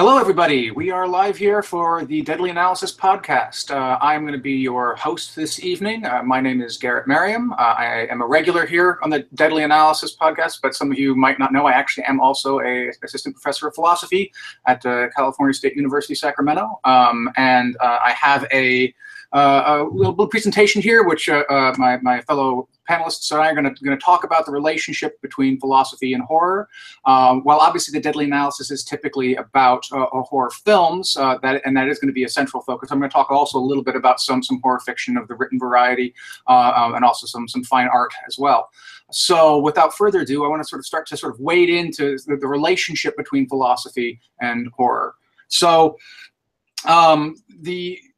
Hello, everybody. We are live here for the Deadly Analysis podcast. I'm going to be your host this evening. My name is Garrett Merriam. I am a regular here on the Deadly Analysis podcast, but some of you might not know I actually am also an assistant professor of philosophy at California State University, Sacramento. I have a little presentation here, which my fellow panelists and I are going to talk about the relationship between philosophy and horror. While obviously the Deadly Analysis is typically about horror films, that is going to be a central focus, I'm going to talk also a little bit about some horror fiction of the written variety and also some fine art as well. So without further ado, I want to start to wade into the relationship between philosophy and horror. So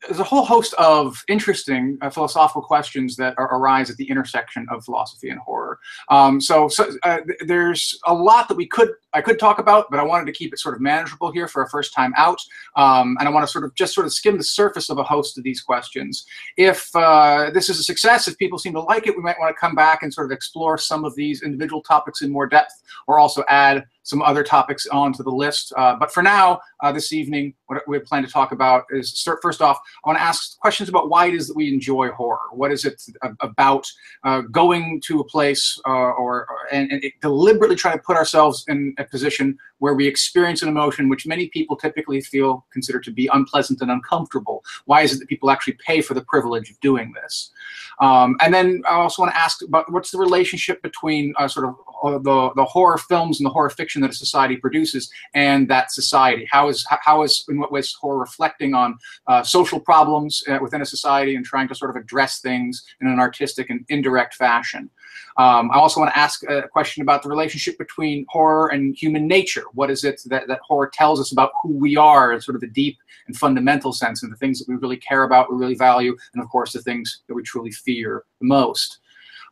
there's a whole host of interesting philosophical questions that arise at the intersection of philosophy and horror. There's a lot that I could talk about, but I wanted to keep it sort of manageable here for a first time out. And I want to just skim the surface of a host of these questions. If this is a success, if people seem to like it, we might want to come back and sort of explore some of these individual topics in more depth, or also add some other topics onto the list. But for now, this evening, what we plan to talk about is, first off, I want to ask questions about why it is that we enjoy horror. What is it about going to a place and deliberately trying to put ourselves in a position where we experience an emotion which many people typically consider to be unpleasant and uncomfortable? Why is it that people actually pay for the privilege of doing this? And then I also want to ask about what's the relationship between the horror films and the horror fiction that a society produces and that society. In what ways is horror reflecting on social problems within a society and trying to sort of address things in an artistic and indirect fashion? I also want to ask a question about the relationship between horror and human nature. What is it that horror tells us about who we are in sort of the deep and fundamental sense, and the things that we really care about, we really value, and of course the things that we truly fear the most.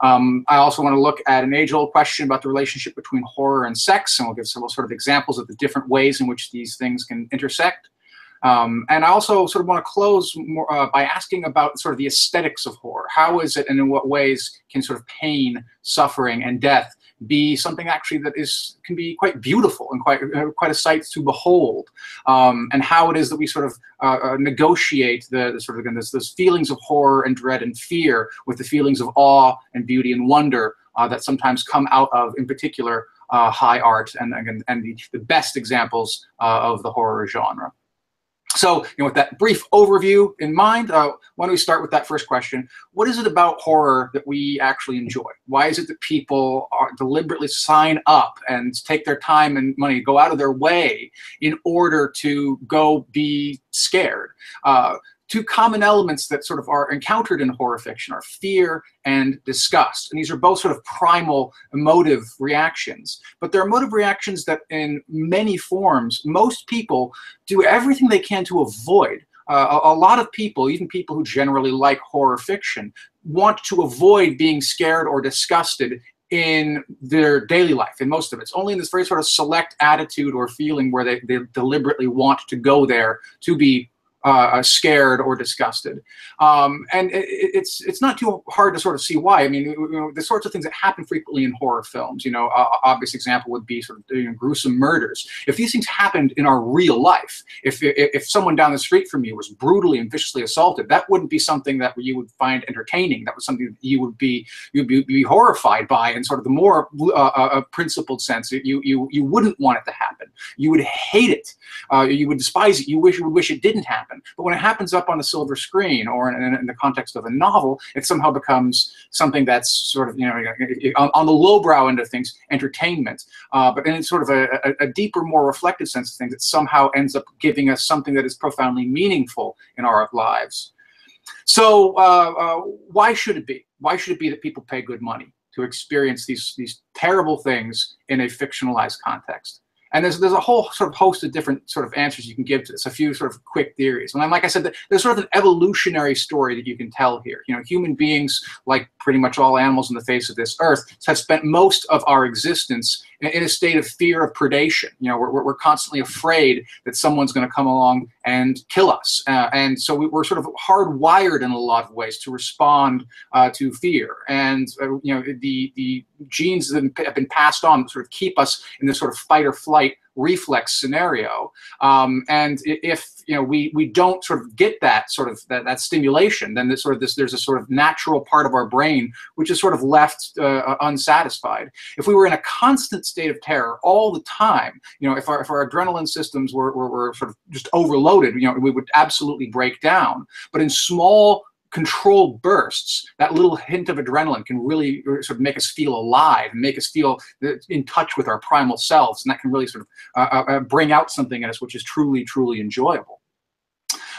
I also want to look at an age-old question about the relationship between horror and sex, and we'll give several sort of examples of the different ways in which these things can intersect. And I also sort of want to close more, by asking about sort of the aesthetics of horror. How is it, and in what ways can sort of pain, suffering, and death be something actually that can be quite beautiful and quite a sight to behold? And how it is that we sort of negotiate those feelings of horror and dread and fear with the feelings of awe and beauty and wonder that sometimes come out of, in particular, high art and the best examples of the horror genre. So, with that brief overview in mind, why don't we start with that first question? What is it about horror that we actually enjoy? Why is it that people deliberately sign up and take their time and money, go out of their way in order to go be scared? Two common elements that sort of are encountered in horror fiction are fear and disgust. And these are both sort of primal emotive reactions. But they're emotive reactions that in many forms, most people do everything they can to avoid. A lot of people, even people who generally like horror fiction, want to avoid being scared or disgusted in their daily life, in most of it. It's only in this very sort of select attitude or feeling where they deliberately want to go there to be scared or disgusted, and it's not too hard to sort of see why. I mean, the sorts of things that happen frequently in horror films. Obvious example would be sort of gruesome murders. If these things happened in our real life, if someone down the street from you was brutally and viciously assaulted, that wouldn't be something that you would find entertaining. That was something that you'd be horrified by, in sort of the more principled sense. You wouldn't want it to happen. You would hate it. You would despise it. You would wish it didn't happen. But when it happens up on a silver screen or in the context of a novel, it somehow becomes something that's sort of, on the lowbrow end of things, entertainment. But in sort of a deeper, more reflective sense of things, it somehow ends up giving us something that is profoundly meaningful in our lives. So why should it be? Why should it be that people pay good money to experience these terrible things in a fictionalized context? And there's a whole sort of host of different sort of answers you can give to this, a few sort of quick theories. And then, like I said, there's sort of an evolutionary story that you can tell here. Human beings, like pretty much all animals on the face of this earth, have spent most of our existence in a state of fear of predation. We're constantly afraid that someone's going to come along and kill us. And so we're sort of hardwired in a lot of ways to respond to fear. And, the genes that have been passed on sort of keep us in this sort of fight or flight reflex scenario. And if we don't sort of get that sort of that stimulation, then this sort of there's a sort of natural part of our brain which is sort of left unsatisfied. If we were in a constant state of terror all the time, if our adrenaline systems were sort of just overloaded, we would absolutely break down. But in small controlled bursts, that little hint of adrenaline can really sort of make us feel alive and make us feel in touch with our primal selves, and that can really sort of bring out something in us which is truly, truly enjoyable.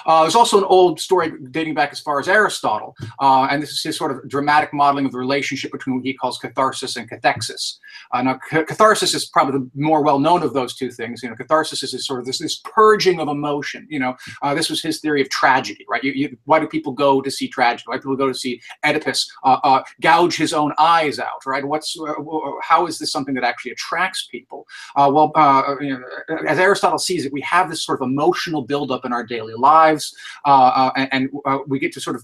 There's also an old story dating back as far as Aristotle, and this is his sort of dramatic modeling of the relationship between what he calls catharsis and cathexis. Now, catharsis is probably the more well-known of those two things. Catharsis is sort of this purging of emotion. This was his theory of tragedy, right? Why do people go to see tragedy? Why do people go to see Oedipus gouge his own eyes out, right? How is this something that actually attracts people? As Aristotle sees it, we have this sort of emotional buildup in our daily lives. We get to sort of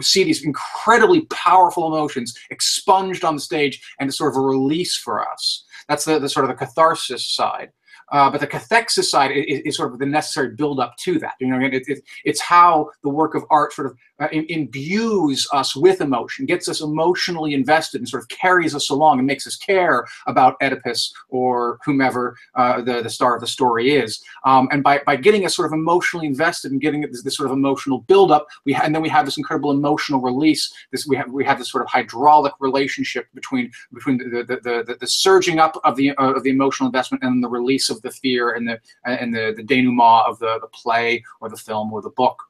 see these incredibly powerful emotions expunged on the stage, and it's sort of a release for us. That's the sort of the catharsis side. But the cathexis side is sort of the necessary build-up to that. It's how the work of art sort of imbues us with emotion, gets us emotionally invested, and sort of carries us along and makes us care about Oedipus or whomever the star of the story is. And by getting us sort of emotionally invested and getting this sort of emotional build-up, and then we have this incredible emotional release. We have this sort of hydraulic relationship between the surging up of the emotional investment and the release of the fear and the denouement of the play or the film or the book.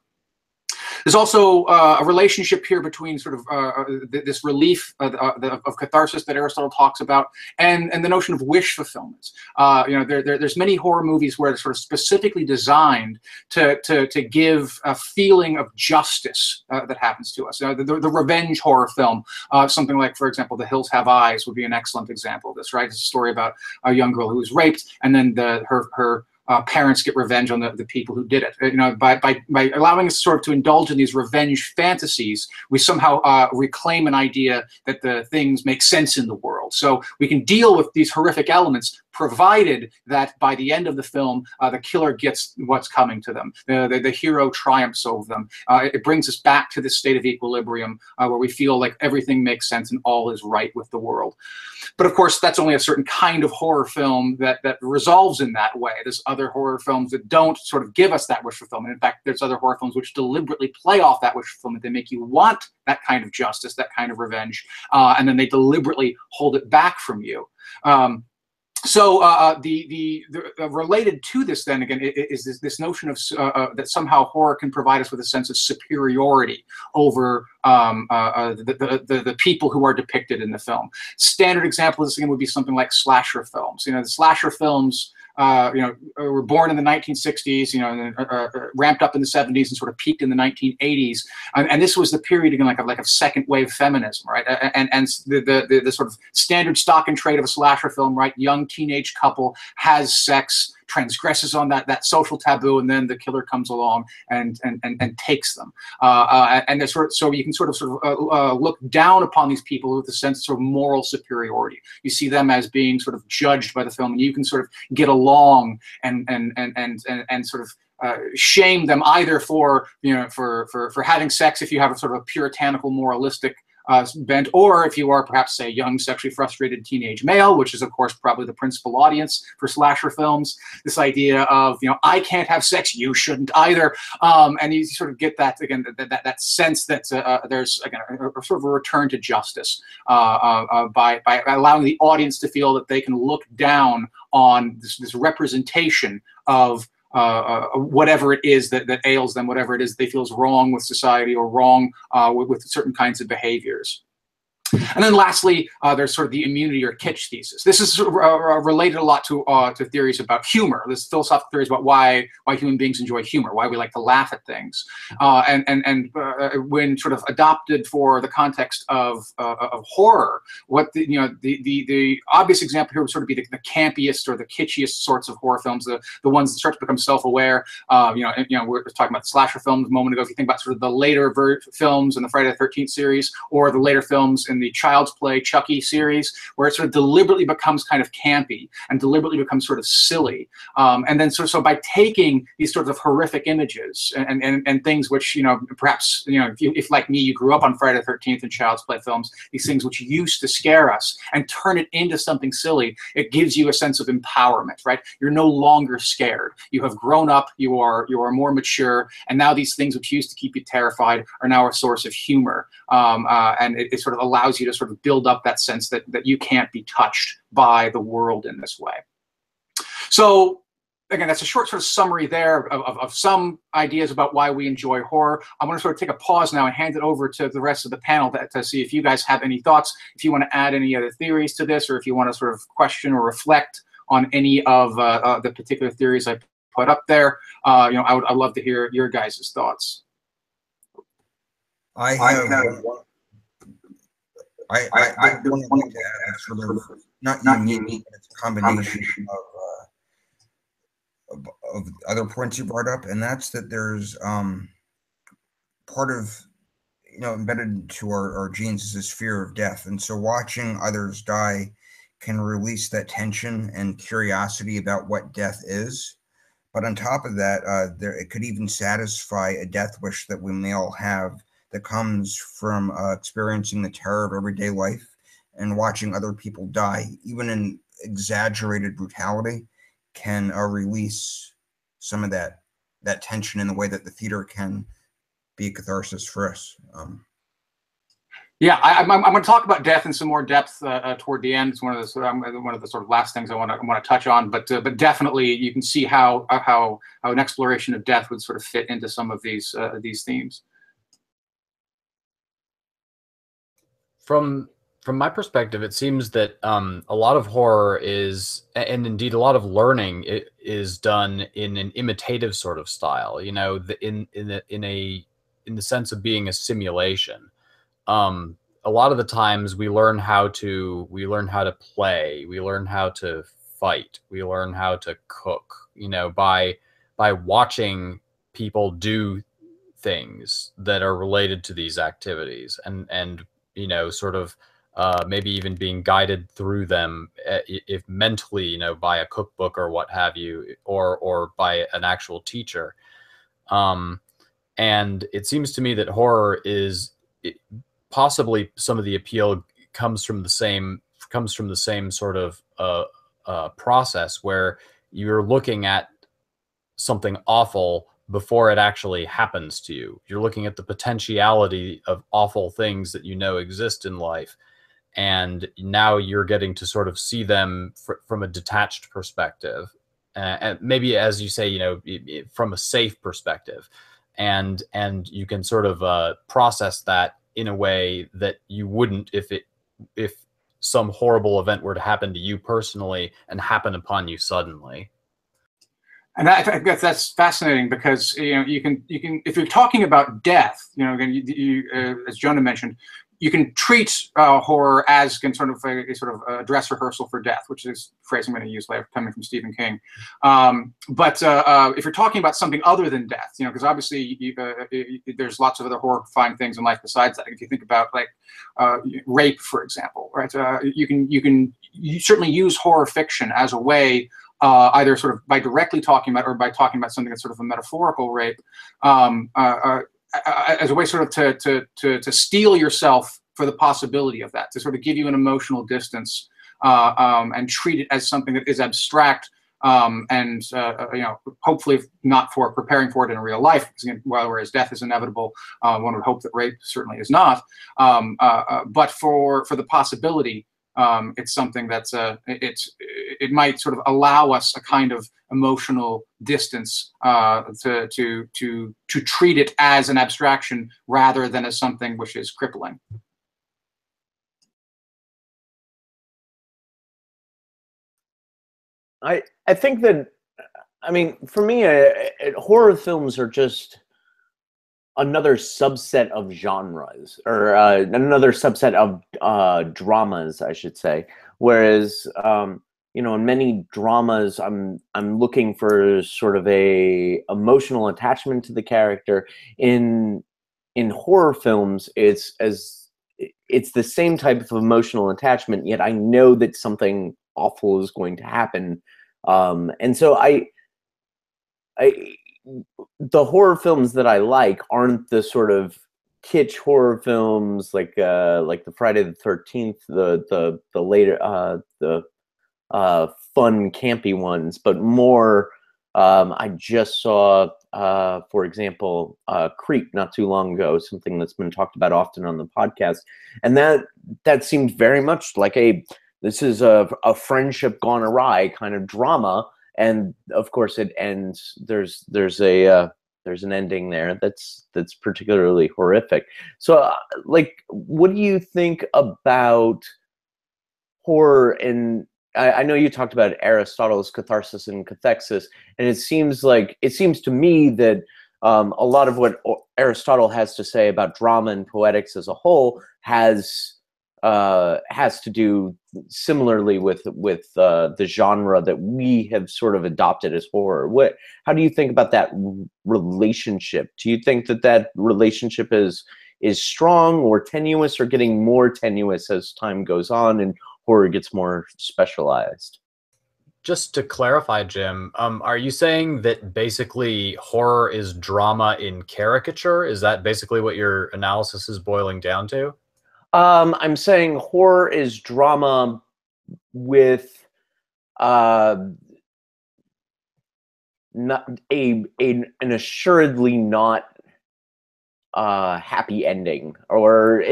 There's also a relationship here between sort of this relief of catharsis that Aristotle talks about and the notion of wish fulfillment. There's many horror movies where they're sort of specifically designed to give a feeling of justice that happens to us. The revenge horror film, something like, for example, The Hills Have Eyes would be an excellent example of this, right? It's a story about a young girl who was raped, and then her parents get revenge on the people who did it. By allowing us sort of to indulge in these revenge fantasies, we somehow reclaim an idea that the things make sense in the world. So we can deal with these horrific elements, provided that by the end of the film, the killer gets what's coming to them. The hero triumphs over them. It brings us back to this state of equilibrium where we feel like everything makes sense and all is right with the world. But of course, that's only a certain kind of horror film that resolves in that way. There's other horror films that don't sort of give us that wish fulfillment. In fact, there's other horror films which deliberately play off that wish fulfillment. They make you want that kind of justice, that kind of revenge, and then they deliberately hold it back from you. So related to this, then again, is this notion of that somehow horror can provide us with a sense of superiority over the people who are depicted in the film. Standard example of this again would be something like slasher films. The slasher films were born in the 1960s, and ramped up in the 70s and sort of peaked in the 1980s. And this was the period again, like a second wave feminism, right? And the sort of standard stock and trade of a slasher film, right? Young teenage couple has sex, transgresses on that social taboo, and then the killer comes along and takes them. And so you can sort of look down upon these people with a sense of moral superiority. You see them as being sort of judged by the film, and you can sort of get along and sort of shame them either for for having sex if you have a sort of a puritanical moralistic bent, or if you are perhaps, say, young, sexually frustrated teenage male, which is, of course, probably the principal audience for slasher films. This idea of, I can't have sex, you shouldn't either, and you sort of get that again, that sense that there's again a sort of a return to justice by allowing the audience to feel that they can look down on this representation of whatever it is that ails them, whatever it is they feel is wrong with society or wrong with certain kinds of behaviors. And then lastly, there's sort of the immunity or kitsch thesis. This is related a lot to theories about humor. There's philosophical theories about why human beings enjoy humor, why we like to laugh at things. And when sort of adopted for the context of horror, the obvious example here would sort of be the campiest or the kitschiest sorts of horror films, the ones that start to become self-aware. We're talking about slasher films a moment ago. If you think about sort of the later films in the Friday the 13th series, or the later films in the Child's Play, Chucky series, where it sort of deliberately becomes kind of campy and deliberately becomes sort of silly. And then so by taking these sorts of horrific images and things which, you know, perhaps, you know, if like me, you grew up on Friday the 13th and Child's Play films, these things which used to scare us, and turn it into something silly, it gives you a sense of empowerment, right? You're no longer scared. You have grown up, you are more mature, and now these things which used to keep you terrified are now a source of humor. And it sort of allows you to sort of build up that sense that you can't be touched by the world in this way. So again, that's a short sort of summary there of some ideas about why we enjoy horror. I'm going to sort of take a pause now and hand it over to the rest of the panel to see if you guys have any thoughts, if you want to add any other theories to this, or if you want to sort of question or reflect on any of the particular theories I put up there. You know, I'd love to hear your guys' thoughts. I have one to add, sort of not unique, but it's a combination of other points you brought up, and that's that there's part of, you know, embedded to our genes is this fear of death, and so watching others die can release that tension and curiosity about what death is. But on top of that, it could even satisfy a death wish that we may all have that comes from experiencing the terror of everyday life and watching other people die, even in exaggerated brutality, can release some of that tension in the way that the theater can be a catharsis for us. Yeah, I'm going to talk about death in some more depth toward the end. It's one of the sort of last things I want to touch on. But definitely, you can see how an exploration of death would sort of fit into some of these themes. From my perspective, it seems that a lot of horror is, and indeed a lot of learning is done in an imitative sort of style. You know, in the sense of being a simulation. A lot of the times we learn how to play, we learn how to fight, we learn how to cook. You know, by watching people do things that are related to these activities, and you know, sort of. Maybe even being guided through them, if mentally, you know, by a cookbook or what have you, or by an actual teacher. And it seems to me that horror is possibly some of the appeal comes from the same sort of process where you're looking at something awful before it actually happens to you. You're looking at the potentiality of awful things that you know exist in life. And now you're getting to sort of see them from a detached perspective, and maybe, as you say, you know, from a safe perspective, and you can sort of process that in a way that you wouldn't if some horrible event were to happen to you personally and happen upon you suddenly. And I think that's fascinating because, you know, you can if you're talking about death, you know, again, you as Jonah mentioned, you can treat horror as sort of a dress rehearsal for death, which is a phrase I'm going to use later, coming from Stephen King. But if you're talking about something other than death, you know, because obviously there's lots of other horrifying things in life besides that. If you think about like rape, for example, right? You certainly use horror fiction as a way. Either sort of by directly talking about or by talking about something that's sort of a metaphorical rape, as a way sort of to steel yourself for the possibility of that, to sort of give you an emotional distance and treat it as something that is abstract and you know, hopefully not for preparing for it in real life, because whereas death is inevitable, one would hope that rape certainly is not, but for the possibility. It's something that's it might sort of allow us a kind of emotional distance to treat it as an abstraction rather than as something which is crippling. I think that, I mean, for me, horror films are just another subset of genres, or another subset of dramas, I should say. Whereas, you know, in many dramas, I'm looking for sort of a emotional attachment to the character. In horror films, it's as it's the same type of emotional attachment, yet I know that something awful is going to happen. And so I the horror films that I like aren't the sort of kitsch horror films like the Friday the 13th, the later fun campy ones, but more I just saw for example Creep not too long ago, something that's been talked about often on the podcast, and that seemed very much like this is a friendship gone awry kind of drama, and of course it ends. There's an ending there that's particularly horrific. So, what do you think about horror? And I know you talked about Aristotle's catharsis and cathexis, and it seems to me that a lot of what Aristotle has to say about drama and poetics as a whole has to do similarly with the genre that we have sort of adopted as horror. How do you think about that relationship? Do you think that relationship is strong or tenuous, or getting more tenuous as time goes on and horror gets more specialized? Just to clarify, Jim, are you saying that basically horror is drama in caricature? Is that basically what your analysis is boiling down to? I'm saying horror is drama with an assuredly not happy ending, or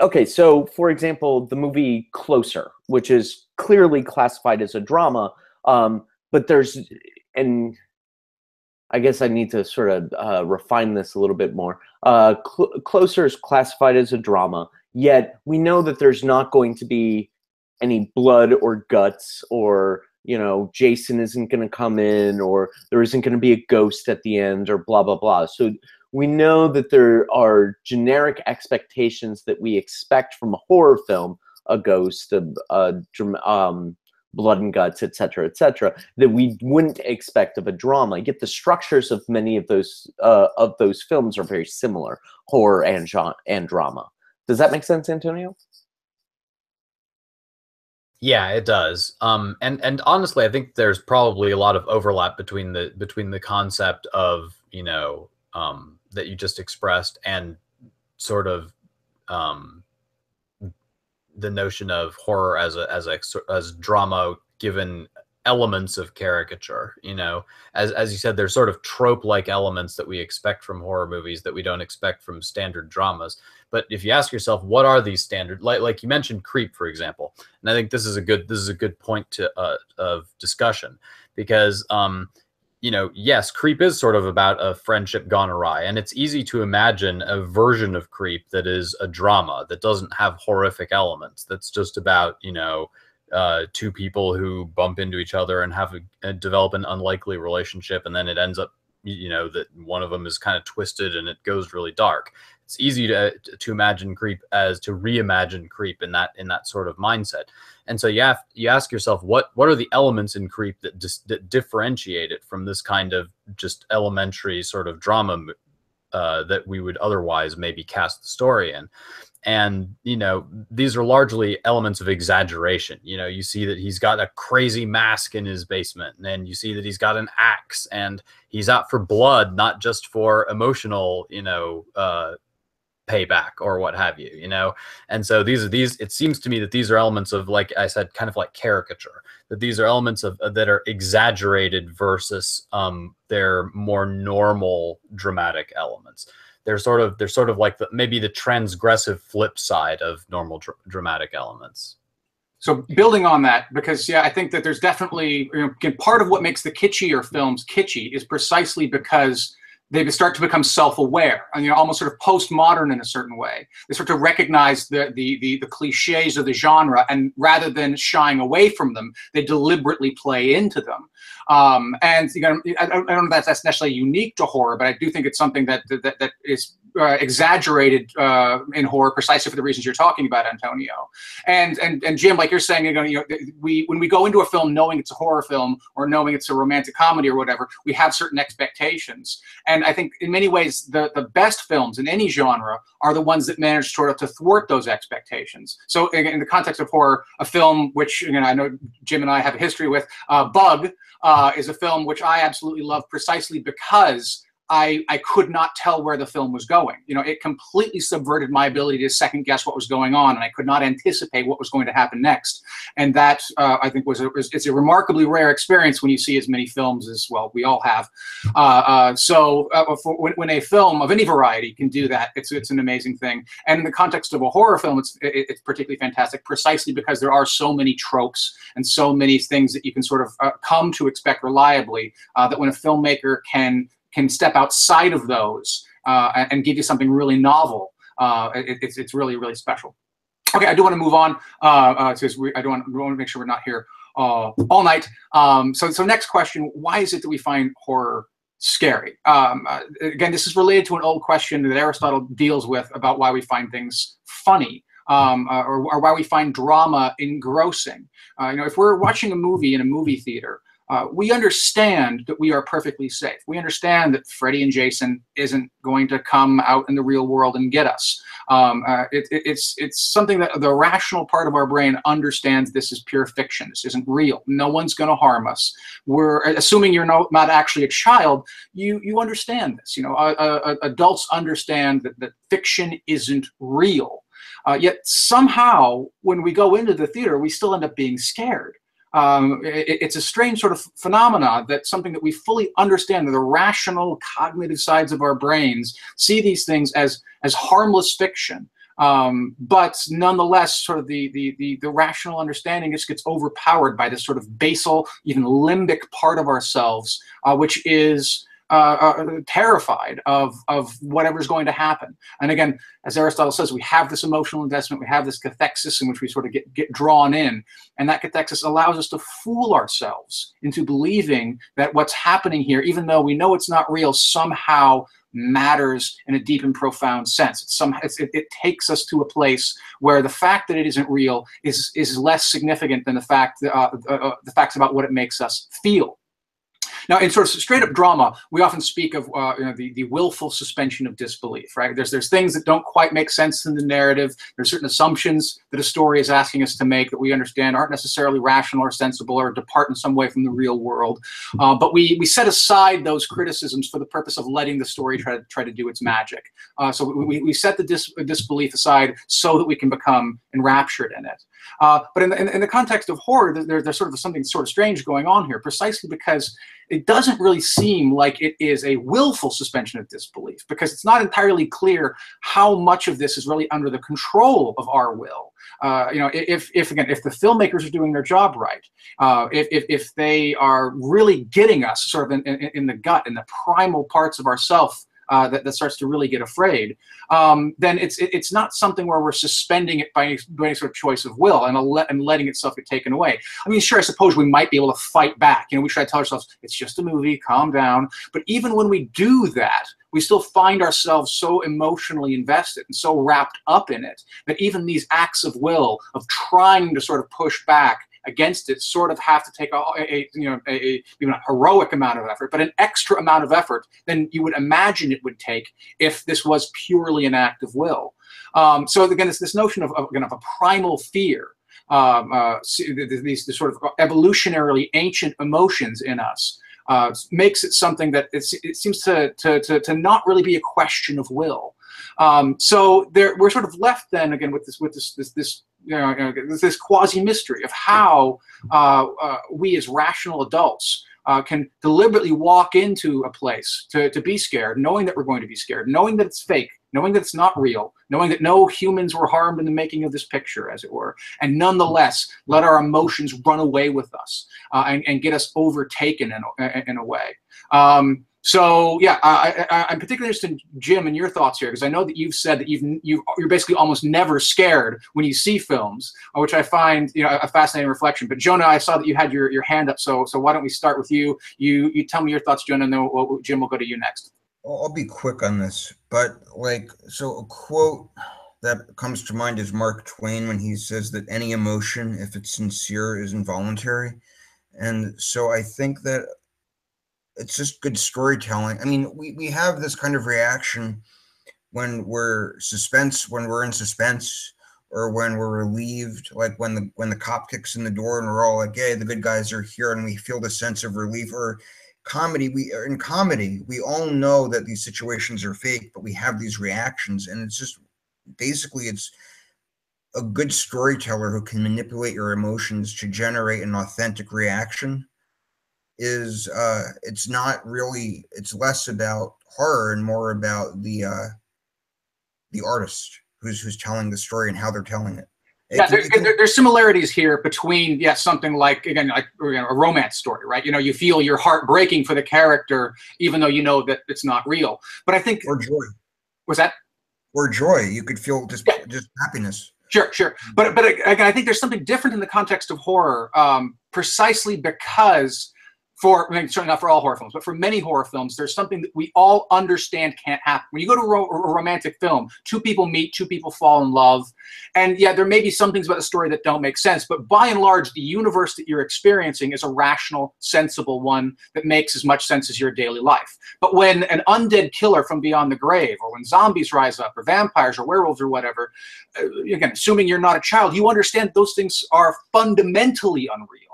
okay, so for example, the movie Closer, which is clearly classified as a drama, but and I guess I need to sort of refine this a little bit more. Closer is classified as a drama, yet we know that there's not going to be any blood or guts, or Jason isn't going to come in, or there isn't going to be a ghost at the end, or blah, blah, blah. So we know that there are generic expectations that we expect from a horror film, a ghost, blood and guts, et cetera, that we wouldn't expect of a drama. Yet the structures of many of those films are very similar, horror and genre and drama. Does that make sense, Antonio? Yeah, it does. And honestly, I think there's probably a lot of overlap between the concept of that you just expressed and sort of the notion of horror as drama given elements of caricature, as you said, there's sort of trope-like elements that we expect from horror movies that we don't expect from standard dramas. But if you ask yourself, what are these standard, like you mentioned Creep, for example, and I think this is a good point of discussion, because yes, Creep is sort of about a friendship gone awry, and it's easy to imagine a version of Creep that is a drama that doesn't have horrific elements. That's just about, two people who bump into each other and develop an unlikely relationship, and then it ends up, that one of them is kind of twisted and it goes really dark. It's easy to imagine Creep as to reimagine Creep in that sort of mindset. And so you ask yourself, what are the elements in Creep that differentiate it from this kind of just elementary sort of drama that we would otherwise maybe cast the story in? And, these are largely elements of exaggeration. You see that he's got a crazy mask in his basement, and then you see that he's got an axe, and he's out for blood, not just for emotional, payback or what have you, And so it seems to me that these are elements of, like I said, kind of like caricature, that these are elements of that are exaggerated versus their more normal dramatic elements. They're sort of like maybe the transgressive flip side of normal dramatic elements. So building on that, because I think that there's definitely, part of what makes the kitschier films kitschy is precisely because they start to become self-aware, and almost sort of postmodern in a certain way. They start to recognize the cliches of the genre, and rather than shying away from them, they deliberately play into them. And I don't know if that's necessarily unique to horror, but I do think it's something that is exaggerated in horror, precisely for the reasons you're talking about, Antonio. And Jim, like you're saying, when we go into a film knowing it's a horror film or knowing it's a romantic comedy or whatever, we have certain expectations. And And I think in many ways, the best films in any genre are the ones that manage sort of to thwart those expectations. So in the context of horror, a film which, you know, I know Jim and I have a history with, Bug is a film which I absolutely love precisely because I could not tell where the film was going. You know, it completely subverted my ability to second guess what was going on, and I could not anticipate what was going to happen next. And that, I think, it's a remarkably rare experience when you see as many films as, well, we all have. When a film of any variety can do that, it's an amazing thing. And in the context of a horror film, it's particularly fantastic, precisely because there are so many tropes and so many things that you can sort of come to expect reliably, that when a filmmaker can step outside of those and give you something really novel, it's really, really special. Okay, I do want to move on, because I want to make sure we're not here all night. So next question, why is it that we find horror scary? Again, this is related to an old question that Aristotle deals with about why we find things funny. Or why we find drama engrossing. You know, if we're watching a movie in a movie theater, we understand that we are perfectly safe. We understand that Freddy and Jason isn't going to come out in the real world and get us. It's something that the rational part of our brain understands. This is pure fiction. This isn't real. No one's going to harm us. We're assuming you're not actually a child. You understand this. You know, adults understand that fiction isn't real. Yet somehow, when we go into the theater, we still end up being scared. It's a strange sort of phenomena that something that we fully understand, that the rational cognitive sides of our brains see these things as harmless fiction. But nonetheless, sort of the rational understanding just gets overpowered by this sort of basal, even limbic part of ourselves, which is terrified of whatever's going to happen. And again, as Aristotle says, we have this emotional investment, we have this cathexis in which we sort of get drawn in, and that cathexis allows us to fool ourselves into believing that what's happening here, even though we know it's not real, somehow matters in a deep and profound sense. It takes us to a place where the fact that it isn't real is less significant than the facts about what it makes us feel. Now, in sort of straight-up drama, we often speak of you know, the willful suspension of disbelief, right? There's things that don't quite make sense in the narrative. There's certain assumptions that a story is asking us to make that we understand aren't necessarily rational or sensible or depart in some way from the real world. But we set aside those criticisms for the purpose of letting the story try to do its magic. So we set the disbelief aside so that we can become enraptured in it. But in the context of horror, there's sort of something sort of strange going on here, precisely because it doesn't really seem like it is a willful suspension of disbelief, because it's not entirely clear how much of this is really under the control of our will. You know, if the filmmakers are doing their job right, if they are really getting us sort of in the gut, in the primal parts of ourself, that starts to really get afraid, then it's not something where we're suspending it by any sort of choice of will and letting itself get taken away. I mean, sure, I suppose we might be able to fight back. You know, we try to tell ourselves, it's just a movie, calm down. But even when we do that, we still find ourselves so emotionally invested and so wrapped up in it that even these acts of will, of trying to sort of push back against it, sort of have to take even a heroic amount of effort, but an extra amount of effort than you would imagine it would take if this was purely an act of will. So again, it's this notion of a primal fear, these sort of evolutionarily ancient emotions in us, makes it something that it seems to not really be a question of will. So we're sort of left then again with this this quasi mystery of how we as rational adults can deliberately walk into a place to be scared, knowing that we're going to be scared, knowing that it's fake, knowing that it's not real, knowing that no humans were harmed in the making of this picture, as it were, and nonetheless let our emotions run away with us and get us overtaken in a way. So yeah, I'm particularly interested, Jim, in your thoughts here, because I know that you've said that you're basically almost never scared when you see films, which I find, you know, a fascinating reflection. But Jonah, I saw that you had your hand up, so why don't we start with you? You tell me your thoughts, Jonah, and then Jim will go to you next. Well, I'll be quick on this, but like, so a quote that comes to mind is Mark Twain when he says that any emotion, if it's sincere, is involuntary, and so I think that it's just good storytelling. I mean, we have this kind of reaction when we're in suspense, or when we're relieved, like when the cop kicks in the door and we're all like, "Hey, the good guys are here," and we feel this sense of relief. Or comedy, we all know that these situations are fake, but we have these reactions, and it's just basically it's a good storyteller who can manipulate your emotions to generate an authentic reaction. It's less about horror and more about the artist who's telling the story and how they're telling it. Yeah, there's similarities here between something like, again, like a romance story, right? You know, you feel your heart breaking for the character, even though you know that it's not real. But I think or joy, you could feel just happiness. Sure. But again, I think there's something different in the context of horror, precisely because certainly not for all horror films, but for many horror films, there's something that we all understand can't happen. When you go to a romantic film, two people meet, two people fall in love, and there may be some things about the story that don't make sense, but by and large, the universe that you're experiencing is a rational, sensible one that makes as much sense as your daily life. But when an undead killer from beyond the grave, or when zombies rise up, or vampires, or werewolves, or whatever, again, assuming you're not a child, you understand those things are fundamentally unreal.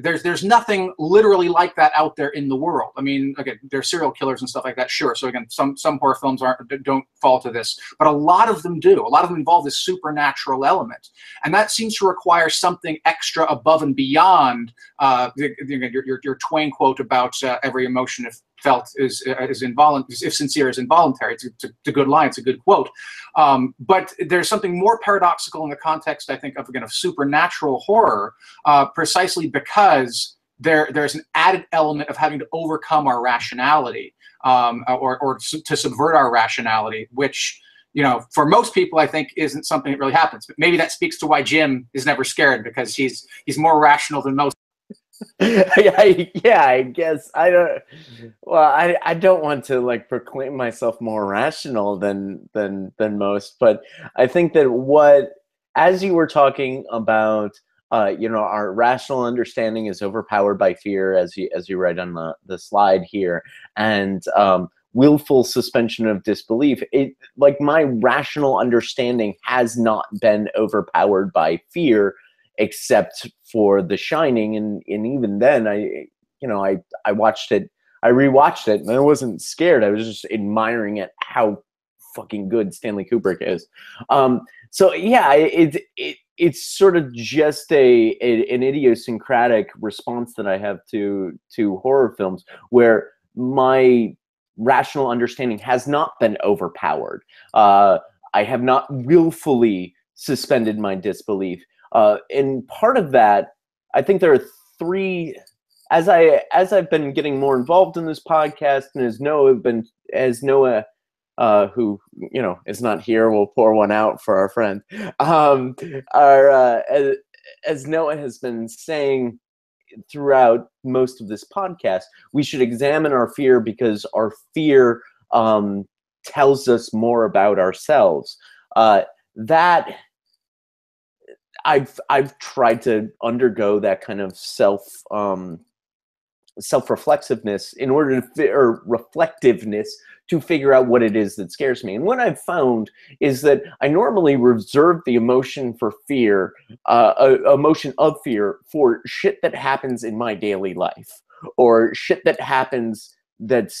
There's nothing literally like that out there in the world. I mean, again, there's serial killers and stuff like that, sure. So again, some horror films don't fall to this, but a lot of them do. A lot of them involve this supernatural element, and that seems to require something extra above and beyond your Twain quote about every emotion if felt is involuntary, if sincere is involuntary. It's a good line, it's a good quote. But there's something more paradoxical in the context, I think, of supernatural horror, precisely because there's an added element of having to overcome our rationality, or to subvert our rationality, which, you know, for most people, I think isn't something that really happens. But maybe that speaks to why Jim is never scared, because he's more rational than most. I guess I don't. Well, I don't want to like proclaim myself more rational than most, but I think that as you were talking about, you know, our rational understanding is overpowered by fear, as you write on the slide here, and willful suspension of disbelief. It, like, my rational understanding has not been overpowered by fear, except for The Shining, and even then, I watched it, I rewatched it, and I wasn't scared. I was just admiring at how fucking good Stanley Kubrick is. So yeah, it's sort of just an idiosyncratic response that I have to horror films, where my rational understanding has not been overpowered. I have not willfully suspended my disbelief. And part of that, I think there are three. As I've been getting more involved in this podcast, and as Noah, who, you know, is not here, we'll pour one out for our friend. As Noah has been saying throughout most of this podcast, we should examine our fear, because our fear tells us more about ourselves. I've tried to undergo that kind of self-reflexiveness in order to, or reflectiveness, to figure out what it is that scares me. And what I've found is that I normally reserve the emotion for fear, emotion of fear, for shit that happens in my daily life, or shit that happens that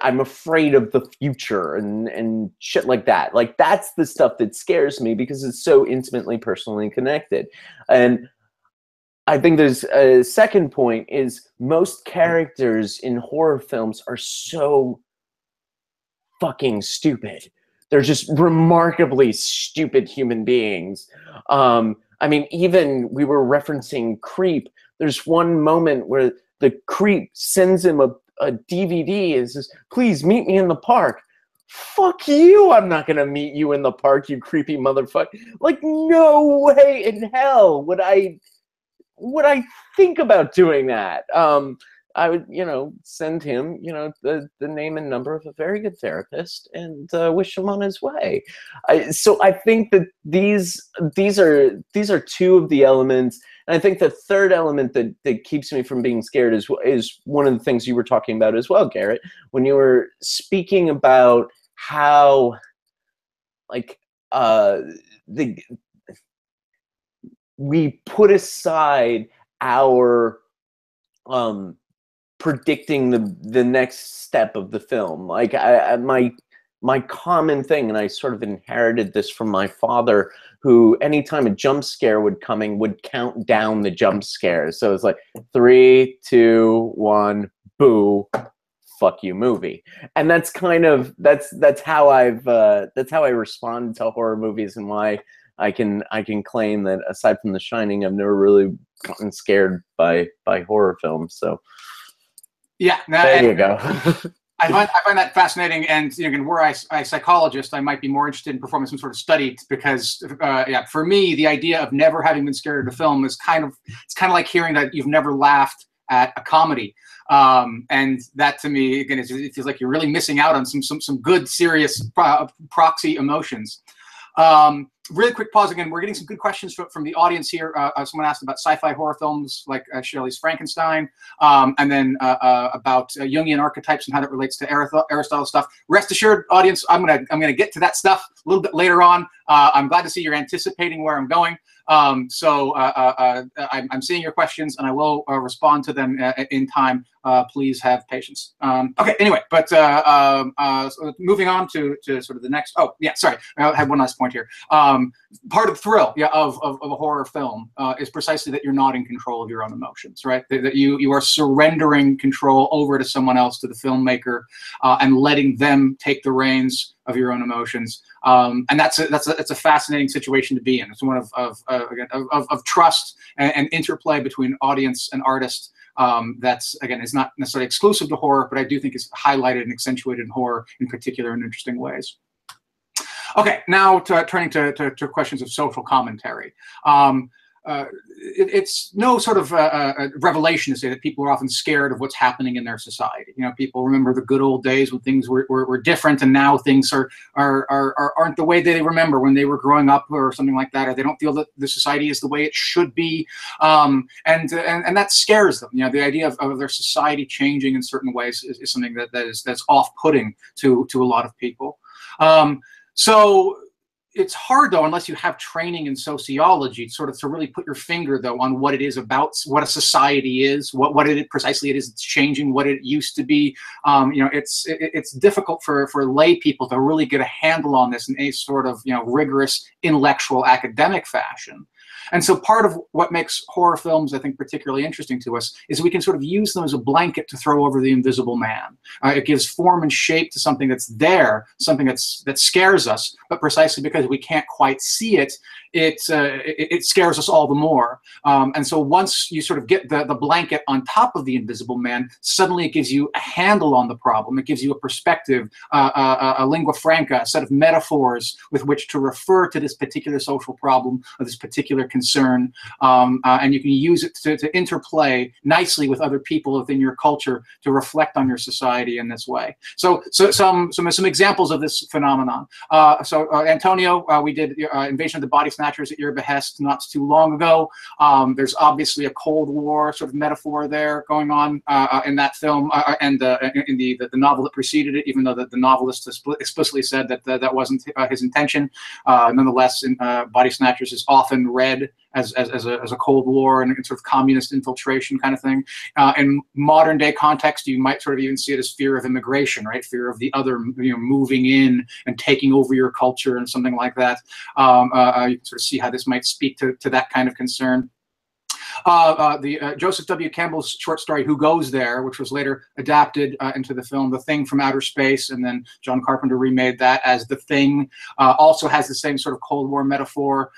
I'm afraid of the future and shit like that. Like, that's the stuff that scares me, because it's so intimately personally connected. And I think there's a second point is, most characters in horror films are so fucking stupid. They're just remarkably stupid human beings. I mean, even we were referencing Creep. There's one moment where the creep sends him a DVD and says, "Please meet me in the park." Fuck you, I'm not gonna meet you in the park, you creepy motherfucker. Like, no way in hell would I think about doing that. I would, you know, send him, you know, the name and number of a very good therapist, and wish him on his way. So I think that these are two of the elements And I think the third element that keeps me from being scared is one of the things you were talking about as well, Garrett, when you were speaking about how, like, we put aside our predicting the next step of the film. Like, my common thing, and I sort of inherited this from my father, who anytime a jump scare would count down the jump scares. So it's like 3, 2, 1, boo, fuck you movie. And that's kind of, that's how I've, that's how I respond to horror movies, and why I can claim that aside from The Shining, I've never really gotten scared by horror films. So yeah, there you go. I find that fascinating, and you know, again, were I a psychologist, I might be more interested in performing some sort of study, because, yeah, for me, the idea of never having been scared at a film is kind of like hearing that you've never laughed at a comedy, and that to me, again, it feels like you're really missing out on some good serious proxy emotions. Really quick pause again. We're getting some good questions from the audience here. Someone asked about sci-fi horror films like Shelley's Frankenstein, and then about Jungian archetypes and how that relates to Aristotle stuff. Rest assured, audience, I'm gonna get to that stuff a little bit later on. I'm glad to see you're anticipating where I'm going. I'm seeing your questions, and I will respond to them in time. Please have patience. Okay, anyway, but so moving on to sort of the next. Oh, yeah, sorry, I had one last point here. Part of the thrill, yeah, of a horror film is precisely that you're not in control of your own emotions, right? That you are surrendering control over to someone else, to the filmmaker, and letting them take the reins of your own emotions, and that's a fascinating situation to be in. It's one of trust and interplay between audience and artist. That's, again, is not necessarily exclusive to horror, but I do think it's highlighted and accentuated in horror in particular in interesting ways. Okay, now turning to questions of social commentary. It's no sort of revelation to say that people are often scared of what's happening in their society. You know, people remember the good old days when things were different, and now things aren't the way they remember when they were growing up or something like that, or they don't feel that the society is the way it should be, and that scares them. You know, the idea of their society changing in certain ways is something that's off-putting to a lot of people. So it's hard, though, unless you have training in sociology, sort of to really put your finger, though, on what it is about, what a society is, what it precisely it is that's changing, what it used to be. You know, it's difficult for lay people to really get a handle on this in any sort of, you know, rigorous intellectual academic fashion. And so part of what makes horror films, I think, particularly interesting to us is we can sort of use them as a blanket to throw over the invisible man. It gives form and shape to something that's there, something that scares us, but precisely because we can't quite see it, it scares us all the more. And so once you sort of get the blanket on top of the invisible man, suddenly it gives you a handle on the problem. It gives you a perspective, a lingua franca, a set of metaphors with which to refer to this particular social problem or this particular concern, and you can use it to interplay nicely with other people within your culture to reflect on your society in this way. So some examples of this phenomenon. Antonio, we did Invasion of the Body Snatchers at your behest not too long ago. There's obviously a Cold War sort of metaphor there going on in that film and in the novel that preceded it, even though the novelist explicitly said that that wasn't his intention. Nonetheless, Body Snatchers is often read as a Cold War and sort of communist infiltration kind of thing. In modern day context, you might sort of even see it as fear of immigration, right? Fear of the other, you know, moving in and taking over your culture and something like that. You can sort of see how this might speak to that kind of concern. Joseph W. Campbell's short story "Who Goes There," which was later adapted into the film "The Thing from Outer Space," and then John Carpenter remade that as "The Thing," also has the same sort of Cold War metaphor.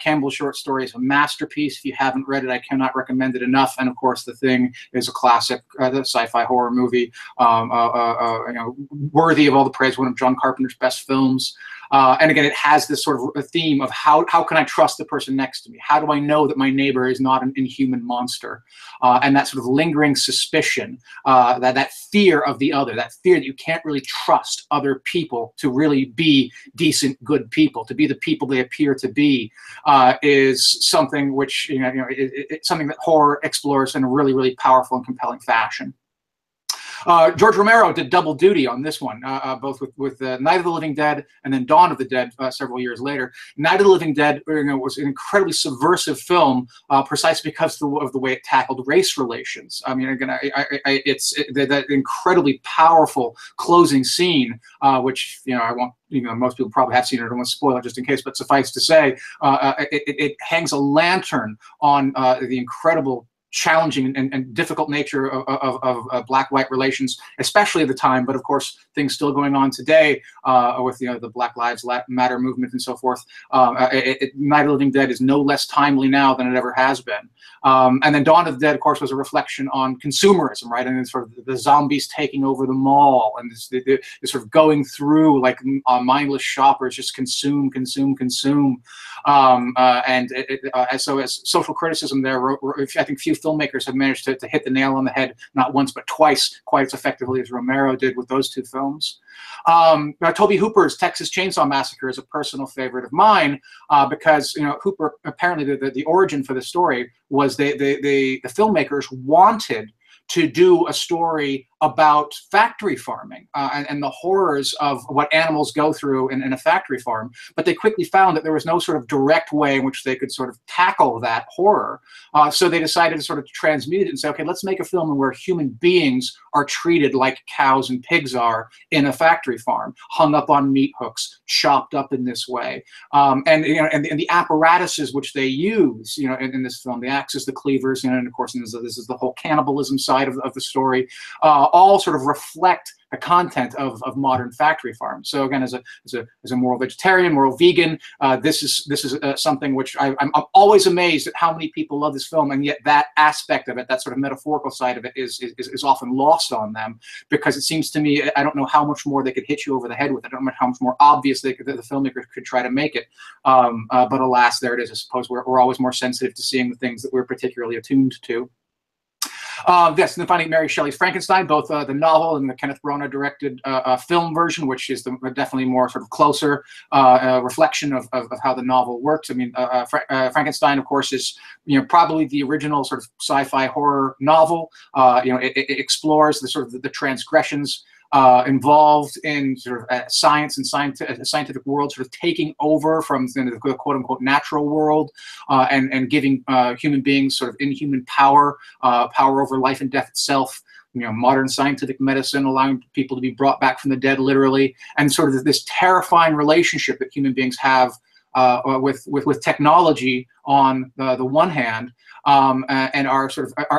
Campbell's short story is a masterpiece. If you haven't read it, I cannot recommend it enough. And of course, "The Thing" is a classic, the sci-fi horror movie, you know, worthy of all the praise. One of John Carpenter's best films. And again, it has this sort of a theme of how can I trust the person next to me? How do I know that my neighbor is not an inhuman monster? And that sort of lingering suspicion, that fear of the other, that fear that you can't really trust other people to really be decent, good people, to be the people they appear to be, is something which, it's something that horror explores in a really, really powerful and compelling fashion. George Romero did double duty on this one, both with Night of the Living Dead and then Dawn of the Dead several years later. Night of the Living Dead was an incredibly subversive film, precisely because of the way it tackled race relations. I mean, again, that incredibly powerful closing scene, which, I won't. Most people probably have seen it. I don't want to spoil it just in case, but suffice to say, it hangs a lantern on the incredible, challenging and difficult nature of black-white relations, especially at the time, but of course things still going on today with the Black Lives Matter movement and so forth. Night of the Living Dead is no less timely now than it ever has been. And then Dawn of the Dead, of course, was a reflection on consumerism, right? And then sort of the zombies taking over the mall and this sort of going through like mindless shoppers, just consume, consume, consume. So as social criticism there, I think few filmmakers have managed to hit the nail on the head not once but twice quite as effectively as Romero did with those two films. Tobe Hooper's Texas Chainsaw Massacre is a personal favorite of mine because Hooper, apparently the origin for the story was the filmmakers wanted to do a story about factory farming and the horrors of what animals go through in a factory farm. But they quickly found that there was no sort of direct way in which they could sort of tackle that horror. So they decided to sort of transmute it and say, okay, let's make a film where human beings are treated like cows and pigs are in a factory farm, hung up on meat hooks, chopped up in this way. And the apparatuses which they use, in this film, the axes, the cleavers, and of course, this is the whole cannibalism side of the story. All sort of reflect the content of modern factory farms. So again, as a moral vegetarian, moral vegan, this is something which I'm always amazed at how many people love this film, and yet that aspect of it, that sort of metaphorical side of it, is often lost on them because it seems to me I don't know how much more they could hit you over the head with. I don't know how much more obvious the filmmaker could try to make it. But alas, there it is. I suppose we're always more sensitive to seeing the things that we're particularly attuned to. Yes, and then finding Mary Shelley's Frankenstein, both the novel and the Kenneth Branagh directed film version, which is definitely more sort of closer reflection of how the novel works. I mean, Frankenstein, of course, is probably the original sort of sci-fi horror novel. It explores the sort of the transgressions involved in sort of science and scientific world sort of taking over from the quote-unquote natural world and giving human beings sort of inhuman power, power over life and death itself. Modern scientific medicine allowing people to be brought back from the dead literally, and sort of this terrifying relationship that human beings have with technology on the one hand, and our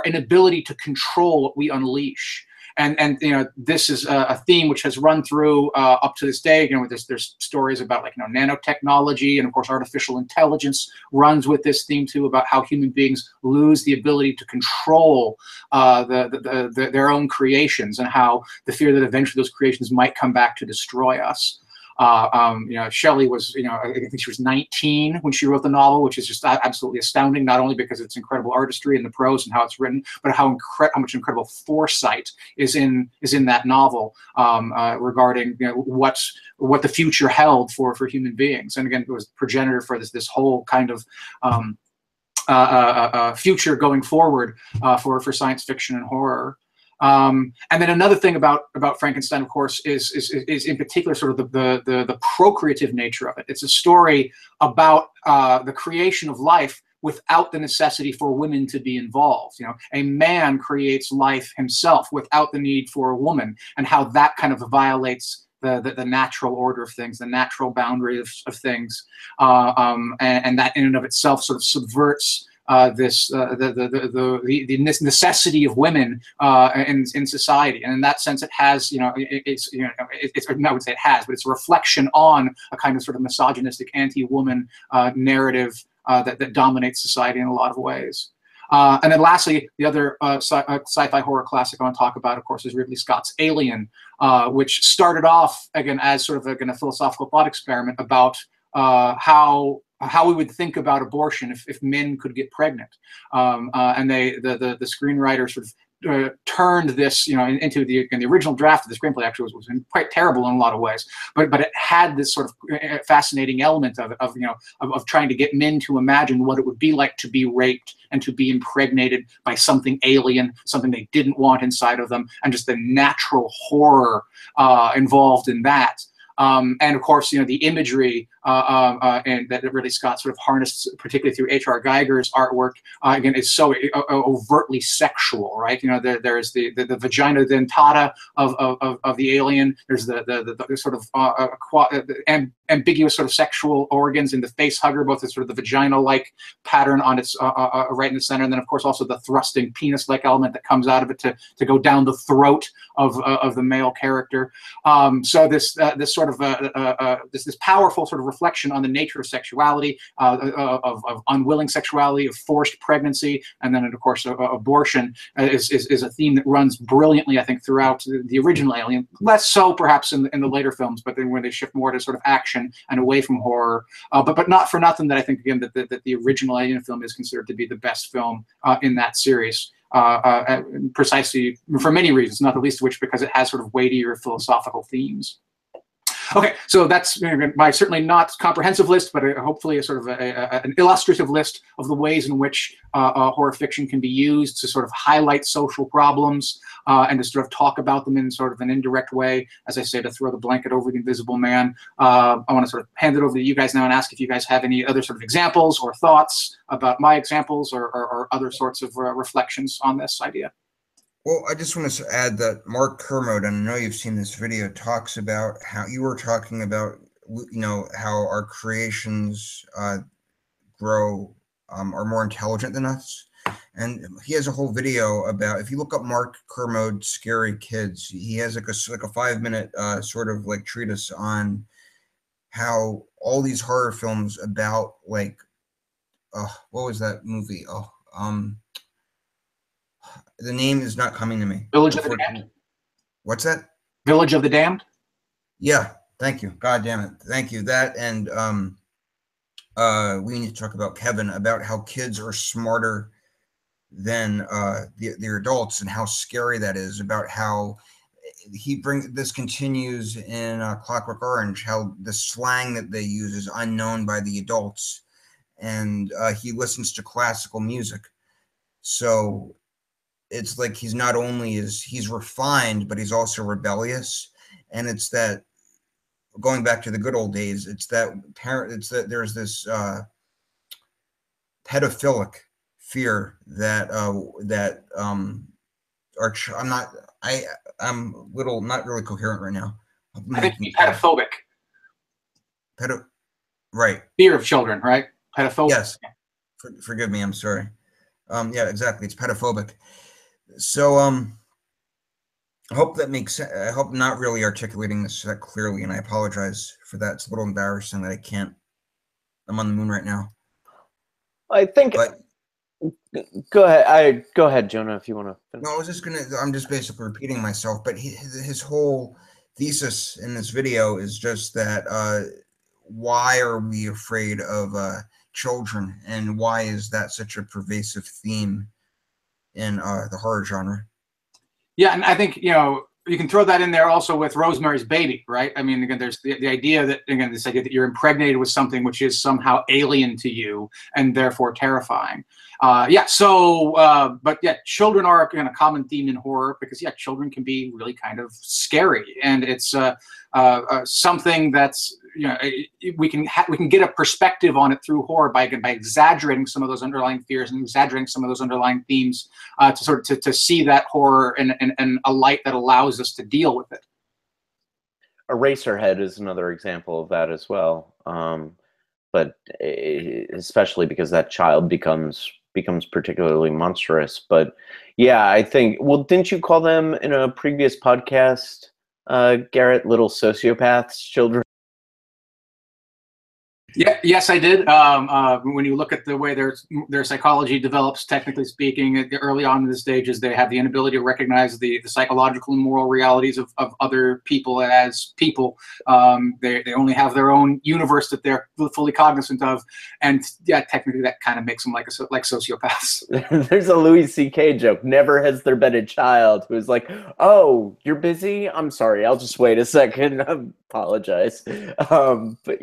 inability to control what we unleash. And this is a theme which has run through up to this day. There's stories about nanotechnology, and of course artificial intelligence runs with this theme too, about how human beings lose the ability to control their own creations, and how the fear that eventually those creations might come back to destroy us. Shelley was, I think she was 19 when she wrote the novel, which is just absolutely astounding, not only because it's incredible artistry in the prose and how it's written, but how much incredible foresight is in that novel regarding what the future held for human beings. And again, it was progenitor for this whole kind of future going forward for science fiction and horror. And then another thing about Frankenstein, of course, is in particular sort of the procreative nature of it. It's a story about the creation of life without the necessity for women to be involved. A man creates life himself without the need for a woman, and how that kind of violates the natural order of things, the natural boundary of things, and that in and of itself sort of subverts the necessity of women in society. And in that sense, it has, I would say it has, but it's a reflection on a kind of sort of misogynistic anti-woman narrative that dominates society in a lot of ways. And then lastly, the other sci-fi horror classic I want to talk about, of course, is Ridley Scott's Alien, which started off, again, as sort of a philosophical thought experiment about how we would think about abortion if men could get pregnant. And the screenwriter sort of turned this, into the original draft of the screenplay. Actually, was quite terrible in a lot of ways, but it had this sort of fascinating element of it, of trying to get men to imagine what it would be like to be raped and to be impregnated by something alien, something they didn't want inside of them, and just the natural horror involved in that. And of course, the imagery and that Ridley Scott sort of harnessed, particularly through H.R. Geiger's artwork, again, is so overtly sexual, right? There's the vagina dentata of the alien. There's the sort of ambiguous sort of sexual organs in the face hugger, both the sort of the vaginal-like pattern on its right in the center, and then of course also the thrusting penis-like element that comes out of it to go down the throat of the male character. So this sort of this powerful sort of reflection on the nature of sexuality, of unwilling sexuality, of forced pregnancy, and then of course abortion is a theme that runs brilliantly, I think, throughout the original Alien. Less so perhaps in the later films, but then when they shift more to sort of action and away from horror. But not for nothing that I think, again, that the original Alien film is considered to be the best film in that series. Precisely for many reasons, not the least of which because it has sort of weightier philosophical themes. Okay, so that's my certainly not comprehensive list, but hopefully a sort of an illustrative list of the ways in which horror fiction can be used to sort of highlight social problems and to sort of talk about them in sort of an indirect way, as I say, to throw the blanket over the Invisible Man. I want to sort of hand it over to you guys now and ask if you guys have any other sort of examples or thoughts about my examples or other sorts of reflections on this idea. Well, I just want to add that Mark Kermode, and I know you've seen this video, talks about how you were talking about, how our creations grow, are more intelligent than us. And he has a whole video about, if you look up Mark Kermode, Scary Kids, he has like a 5-minute sort of like treatise on how all these horror films about what was that movie? The name is not coming to me. Village of the Damned. What's that? Village of the Damned. Yeah. Thank you. God damn it. Thank you. That and we need to talk about Kevin, about how kids are smarter than the adults and how scary that is. About how he brings this continues in Clockwork Orange, how the slang that they use is unknown by the adults, and he listens to classical music, so. It's like he's not only he's refined, but he's also rebellious. And it's that, going back to the good old days, it's that there's this pedophilic fear that I'm not really coherent right now. I think pedophobic. Right. Fear of children, right? Pedophobic. Yes. Forgive me. I'm sorry. Yeah, exactly. It's pedophobic. So I hope that makes sense. I hope I'm not really articulating this that clearly, and I apologize for that. It's a little embarrassing that I can't. I'm on the moon right now. I think. But, go ahead, Jonah, if you want to. Finish. No, I'm just basically repeating myself. But his whole thesis in this video is just that: why are we afraid of children, and why is that such a pervasive theme in the horror genre? Yeah, and I think, you can throw that in there also with Rosemary's Baby, right? I mean, again, there's the idea that, again, this idea that you're impregnated with something which is somehow alien to you and therefore terrifying. Yeah, so, but yeah, children are a common theme in horror because, yeah, children can be really kind of scary. And it's something that's, we can get a perspective on it through horror by exaggerating some of those underlying fears and exaggerating some of those underlying themes to sort of to see that horror in a light that allows us to deal with it. Eraserhead is another example of that as well, but especially because that child becomes particularly monstrous. But yeah, I think, well, didn't you call them in a previous podcast, Garrett, little sociopaths, children? Yeah, yes, I did. When you look at the way their psychology develops, technically speaking, at the early on in the stages, they have the inability to recognize the psychological and moral realities of other people as people. They only have their own universe that they're fully cognizant of, and yeah, technically that kind of makes them like sociopaths. There's a Louis C.K. joke. Never has there been a child who's like, "Oh, you're busy? I'm sorry. I'll just wait a second. I apologize." But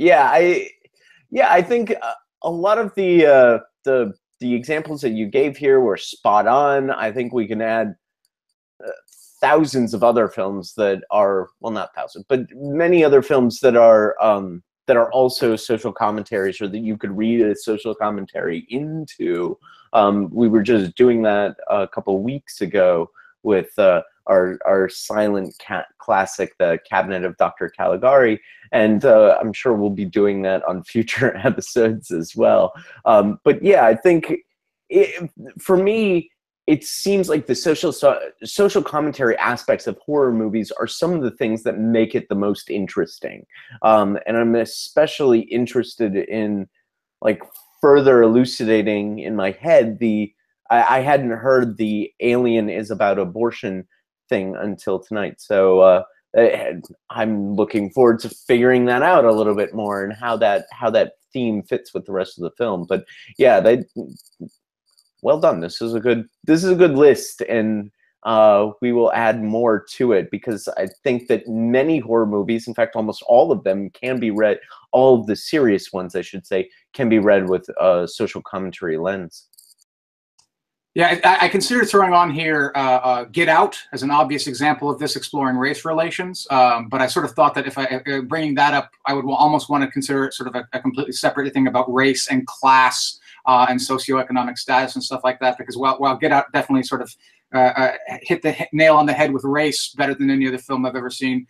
yeah, I think a lot of the examples that you gave here were spot on. I think we can add thousands of other films that are, well, not thousands, but many other films that are also social commentaries, or that you could read a social commentary into. We were just doing that a couple weeks ago with our silent cat classic, The Cabinet of Dr. Caligari, and I'm sure we'll be doing that on future episodes as well. But yeah, I think for me, it seems like the social commentary aspects of horror movies are some of the things that make it the most interesting. And I'm especially interested in like further elucidating in my head I hadn't heard the Alien is about abortion thing until tonight, so I'm looking forward to figuring that out a little bit more, and how that theme fits with the rest of the film. But yeah, well done. This is a good list, and we will add more to it, because I think that many horror movies, in fact almost all of them, can be read, all of the serious ones I should say, can be read with a social commentary lens. Yeah, I consider throwing on here Get Out as an obvious example of this, exploring race relations. But I sort of thought that if I bringing that up, I would almost want to consider it sort of a completely separate thing about race and class and socioeconomic status and stuff like that. Because while Get Out definitely sort of hit the nail on the head with race better than any other film I've ever seen,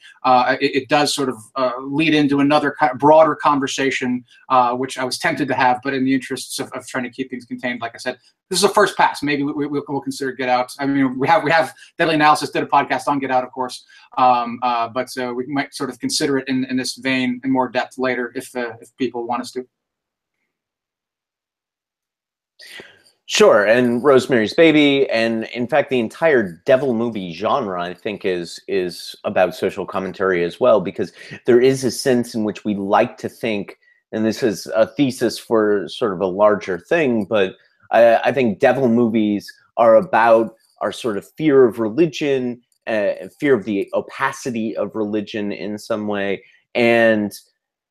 it does sort of lead into another kind of broader conversation, which I was tempted to have, but in the interests of trying to keep things contained, like I said, this is a first pass. Maybe we'll consider Get Out. I mean, we have Deadly Analysis did a podcast on Get Out, of course, but so we might sort of consider it in this vein in more depth later if people want us to. Sure, and Rosemary's Baby, and in fact, the entire devil movie genre, I think, is about social commentary as well, because there is a sense in which we like to think, and this is a thesis for sort of a larger thing, but I think devil movies are about our sort of fear of religion, fear of the opacity of religion in some way, and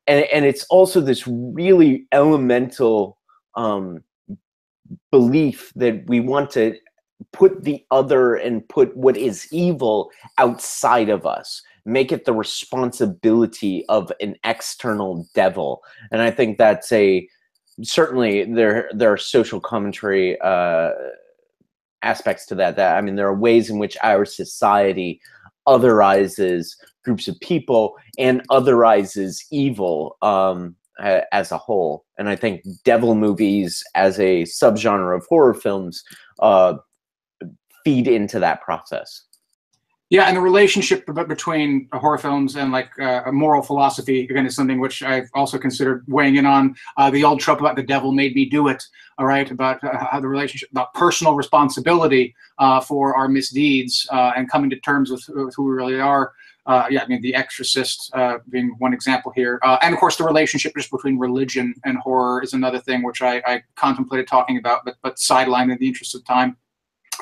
it's also this really elemental belief that we want to put the other and put what is evil outside of us, make it the responsibility of an external devil. And I think that's certainly there are social commentary aspects to that. I mean, there are ways in which our society otherizes groups of people and otherizes evil as a whole. And I think devil movies as a subgenre of horror films feed into that process. Yeah, and the relationship between horror films and like a moral philosophy, again, is something which I've also considered weighing in on. The old trope about the devil made me do it, all right, about how the relationship, about personal responsibility for our misdeeds and coming to terms with who we really are. Yeah, I mean, The Exorcist being one example here. And, of course, the relationship just between religion and horror is another thing which I contemplated talking about, but sidelined in the interest of time.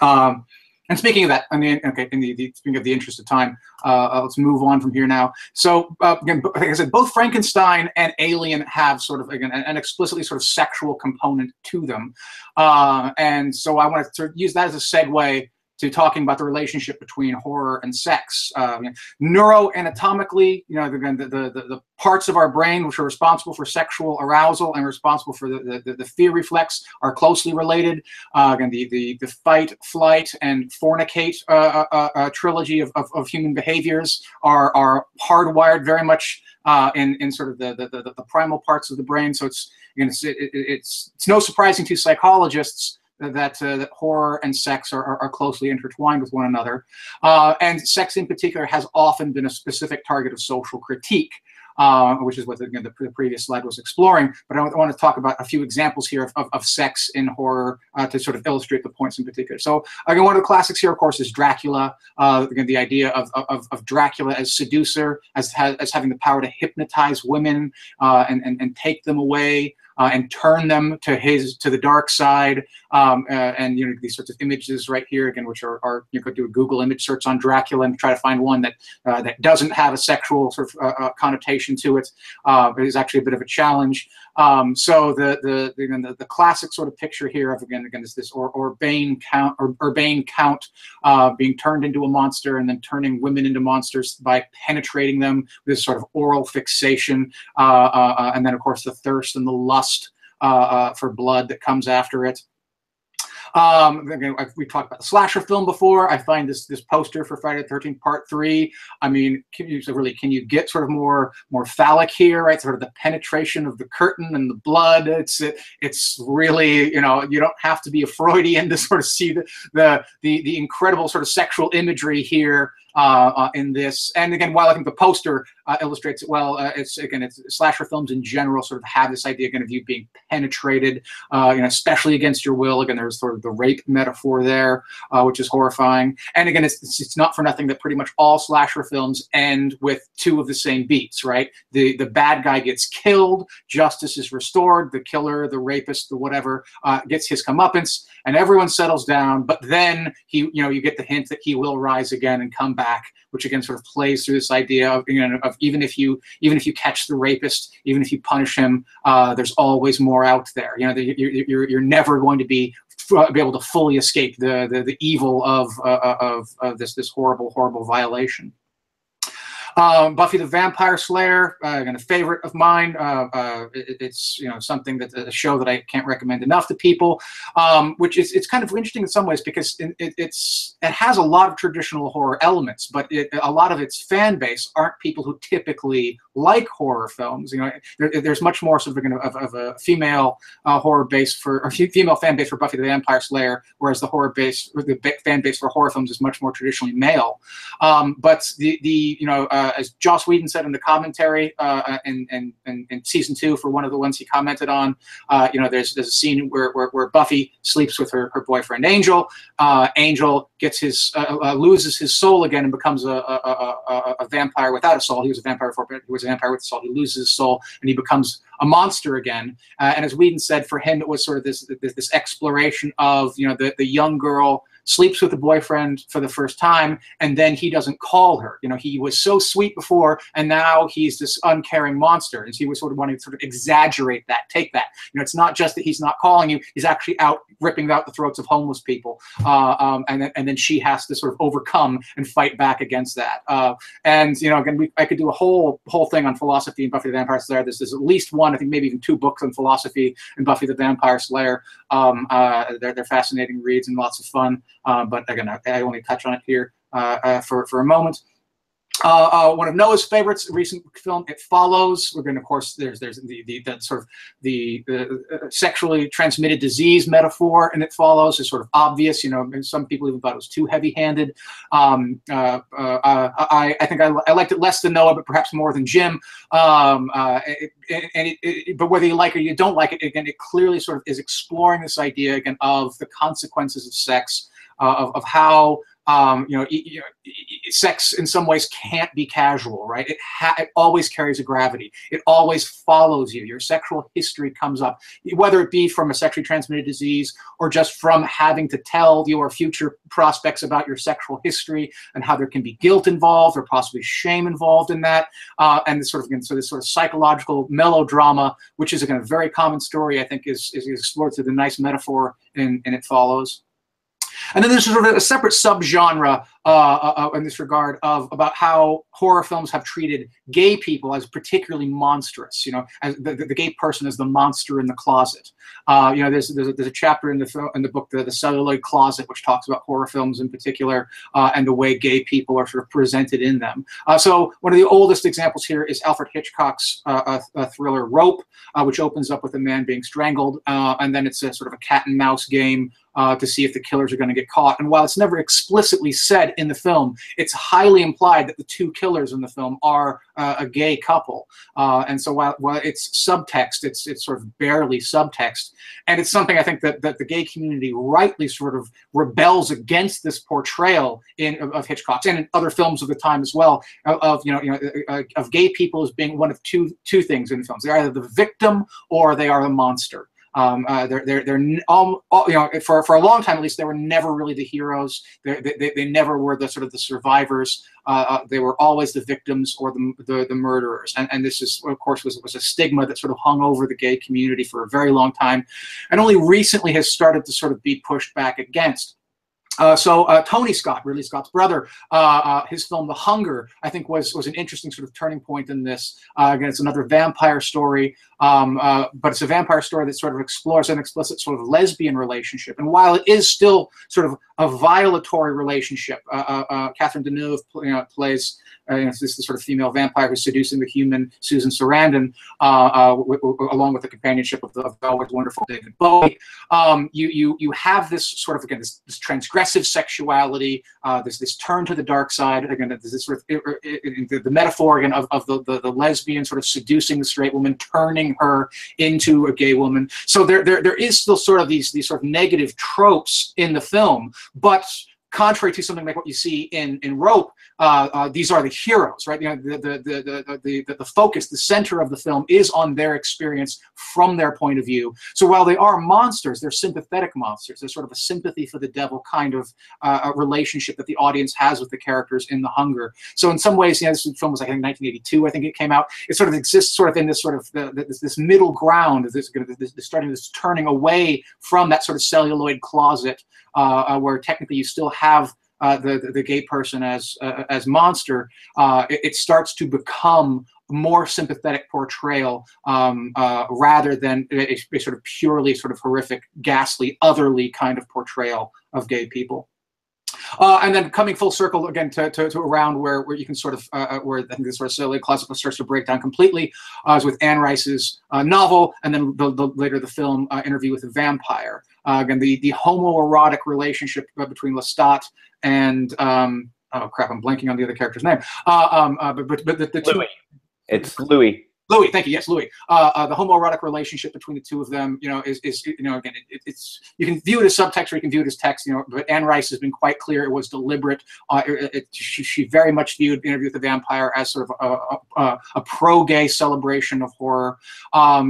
And speaking of that, I mean, okay, speaking of the interest of time, let's move on from here now. So, again, like I said, both Frankenstein and Alien have sort of, again, an explicitly sort of sexual component to them. And so I want to use that as a segue to talking about the relationship between horror and sex. Neuroanatomically, you know, the parts of our brain which are responsible for sexual arousal and responsible for the fear reflex are closely related. Again, the fight, flight, and fornicate trilogy of human behaviors are hardwired very much in sort of the primal parts of the brain. So it's, again, it's no surprising to psychologists that horror and sex are closely intertwined with one another. And sex in particular has often been a specific target of social critique. which is what the previous slide was exploring. But I want to talk about a few examples here of sex in horror to sort of illustrate the points in particular. So again, one of the classics here, of course, is Dracula. Again, the idea of Dracula as seducer, as having the power to hypnotize women and take them away. And turn them to the dark side, and you know, these sorts of images right here again, which are you could do a Google image search on Dracula and try to find one that that doesn't have a sexual sort of connotation to it. It is actually a bit of a challenge. So the classic sort of picture here of again is this urbane count being turned into a monster and then turning women into monsters by penetrating them with this sort of oral fixation, and then of course the thirst and the lust for blood that comes after it. Again, we talked about the slasher film before. I find this poster for Friday the 13th Part 3. I mean, can you get sort of more phallic here, right? Sort of the penetration of the curtain and the blood. It's really, you know, you don't have to be a Freudian to sort of see the incredible sort of sexual imagery here in this. And again, while I think the poster illustrates it well, it's slasher films in general sort of have this idea again of you being penetrated, you know, especially against your will. Again, there's sort of the rape metaphor there, which is horrifying. And again, it's not for nothing that pretty much all slasher films end with two of the same beats, right? The bad guy gets killed, justice is restored, the killer, the rapist, the whatever gets his comeuppance, and everyone settles down. But then you get the hint that he will rise again and come back. Which again sort of plays through this idea of, you know, of even if you catch the rapist, even if you punish him, there's always more out there. You know, you're never going to be able to fully escape the evil of this horrible violation. Buffy the Vampire Slayer, again, a favorite of mine. It's you know something that a show that I can't recommend enough to people, which is it's kind of interesting in some ways because it has a lot of traditional horror elements, but a lot of its fan base aren't people who typically like horror films. You know, there's much more sort of a female horror base female fan base for Buffy the Vampire Slayer, whereas the fan base for horror films is much more traditionally male. But the you know. As Joss Whedon said in the commentary in season 2 for one of the ones he commented on, you know, there's a scene where Buffy sleeps with her boyfriend Angel. Angel gets loses his soul again and becomes a vampire without a soul. He was a vampire before, but he was a vampire with a soul. He loses his soul and he becomes a monster again. And as Whedon said, for him it was sort of this exploration of, you know, the young girl sleeps with a boyfriend for the first time, and then he doesn't call her. You know, he was so sweet before, and now he's this uncaring monster. And he was sort of wanting to sort of exaggerate that, take that. You know, it's not just that he's not calling you; he's actually out ripping out the throats of homeless people. And then she has to sort of overcome and fight back against that. And you know, again, I could do a whole thing on philosophy in Buffy the Vampire Slayer. There's at least one, I think, maybe even 2 books on philosophy in Buffy the Vampire Slayer. They're fascinating reads and lots of fun. But again, I only touch on it here for a moment. One of Noah's favorites, a recent film, It Follows. We're going to, of course, there's that sort of the sexually transmitted disease metaphor, and It Follows is sort of obvious. You know, some people even thought it was too heavy-handed. I think I liked it less than Noah, but perhaps more than Jim. But whether you like it or you don't like it, again, it clearly sort of is exploring this idea again of the consequences of sex, of how. You know, sex in some ways can't be casual, right? It always carries a gravity. It always follows you. Your sexual history comes up, whether it be from a sexually transmitted disease or just from having to tell your future prospects about your sexual history and how there can be guilt involved or possibly shame involved in that. And this sort of, again, so this sort of psychological melodrama, which is again a very common story, I think, is explored through the nice metaphor in It Follows. And then there's sort of a separate subgenre in this regard of about how horror films have treated gay people as particularly monstrous. You know, as the gay person is the monster in the closet. You know, there's a chapter in the book the Celluloid Closet, which talks about horror films in particular and the way gay people are sort of presented in them. So one of the oldest examples here is Alfred Hitchcock's thriller Rope, which opens up with a man being strangled, and then it's a sort of a cat and mouse game to see if the killers are going to get caught. And while it's never explicitly said, said in the film, it's highly implied that the two killers in the film are a gay couple. And so while it's subtext, it's sort of barely subtext. And it's something I think that the gay community rightly sort of rebels against, this portrayal of Hitchcock's and in other films of the time as well, of of gay people as being one of two things in films. They're either the victim or they are the monster. For a long time at least, they were never really the heroes. They never were the sort of the survivors. They were always the victims or the murderers. And this is, of course, was a stigma that sort of hung over the gay community for a very long time, and only recently has started to sort of be pushed back against. So Tony Scott, Ridley Scott's brother, his film The Hunger, I think was an interesting sort of turning point in this. Again, it's another vampire story, but it's a vampire story that sort of explores an explicit sort of lesbian relationship. And while it is still sort of a violatory relationship, Catherine Deneuve plays this sort of female vampire who's seducing the human Susan Sarandon, along with the companionship of the always wonderful David Bowie. You have this sort of, again, this transgressive sexuality, there's this turn to the dark side. Again, there's this sort of the metaphor again of the lesbian sort of seducing the straight woman, turning her into a gay woman. So there is still sort of these sort of negative tropes in the film, but contrary to something like what you see in Rope, these are the heroes, right? The focus, the center of the film is on their experience from their point of view. So while they are monsters, they're sympathetic monsters. There's sort of a sympathy for the devil kind of a relationship that the audience has with the characters in The Hunger. So in some ways, this film was, I think, 1982. I think it came out. It sort of exists sort of in this sort of this middle ground, this turning away from that sort of celluloid closet, where technically you still have the gay person as monster. It starts to become more sympathetic portrayal rather than a sort of purely sort of horrific, ghastly, otherly kind of portrayal of gay people. And then coming full circle again to around where you can sort of where I think this sort of classical starts to break down completely, is with Anne Rice's novel, and then later the film Interview with the Vampire. Again, the homoerotic relationship between Lestat and oh crap, I'm blanking on the other character's name. But the Louis. It's Louis. Louis, thank you. Yes, Louis. The homoerotic relationship between the two of them, again, it's you can view it as subtext or you can view it as text, But Anne Rice has been quite clear it was deliberate. She very much viewed Interview with the Vampire as sort of a pro-gay celebration of horror.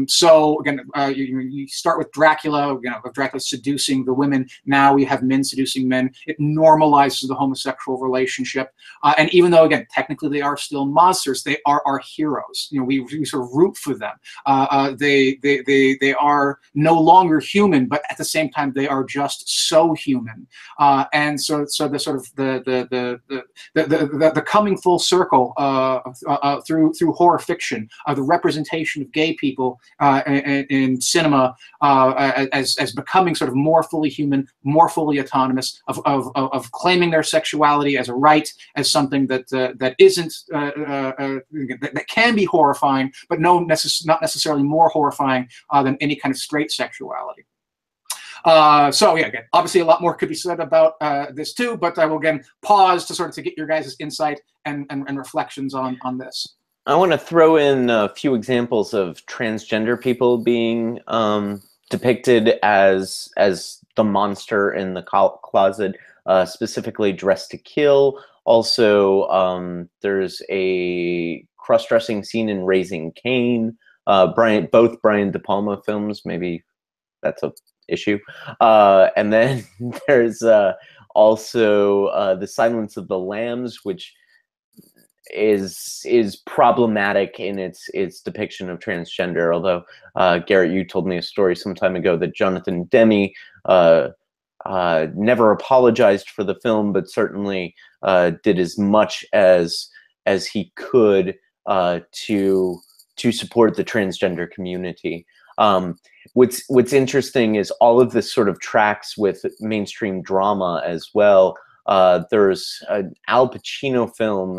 So again, you start with Dracula, Dracula seducing the women. Now we have men seducing men. It normalizes the homosexual relationship. And even though again, technically they are still monsters, they are our heroes. We sort of root for them. They are no longer human, but at the same time they are just so human. And so the sort of the coming full circle through horror fiction, the representation of gay people in cinema as becoming sort of more fully human, more fully autonomous, of claiming their sexuality as a right, as something that isn't that can be horrifying, but not necessarily more horrifying than any kind of straight sexuality. So yeah, again, obviously a lot more could be said about this too, but I will again pause to sort of get your guys' insight and reflections on this. I want to throw in a few examples of transgender people being depicted as the monster in the closet, specifically Dressed to Kill. Also, there's a cross-dressing scene in Raising Cain, both Brian De Palma films, maybe that's an issue. And then there's also The Silence of the Lambs, which is problematic in its depiction of transgender, although Garrett, you told me a story some time ago that Jonathan Demme never apologized for the film, but certainly did as much as he could to support the transgender community. What's interesting is all of this sort of tracks with mainstream drama as well. There's an Al Pacino film,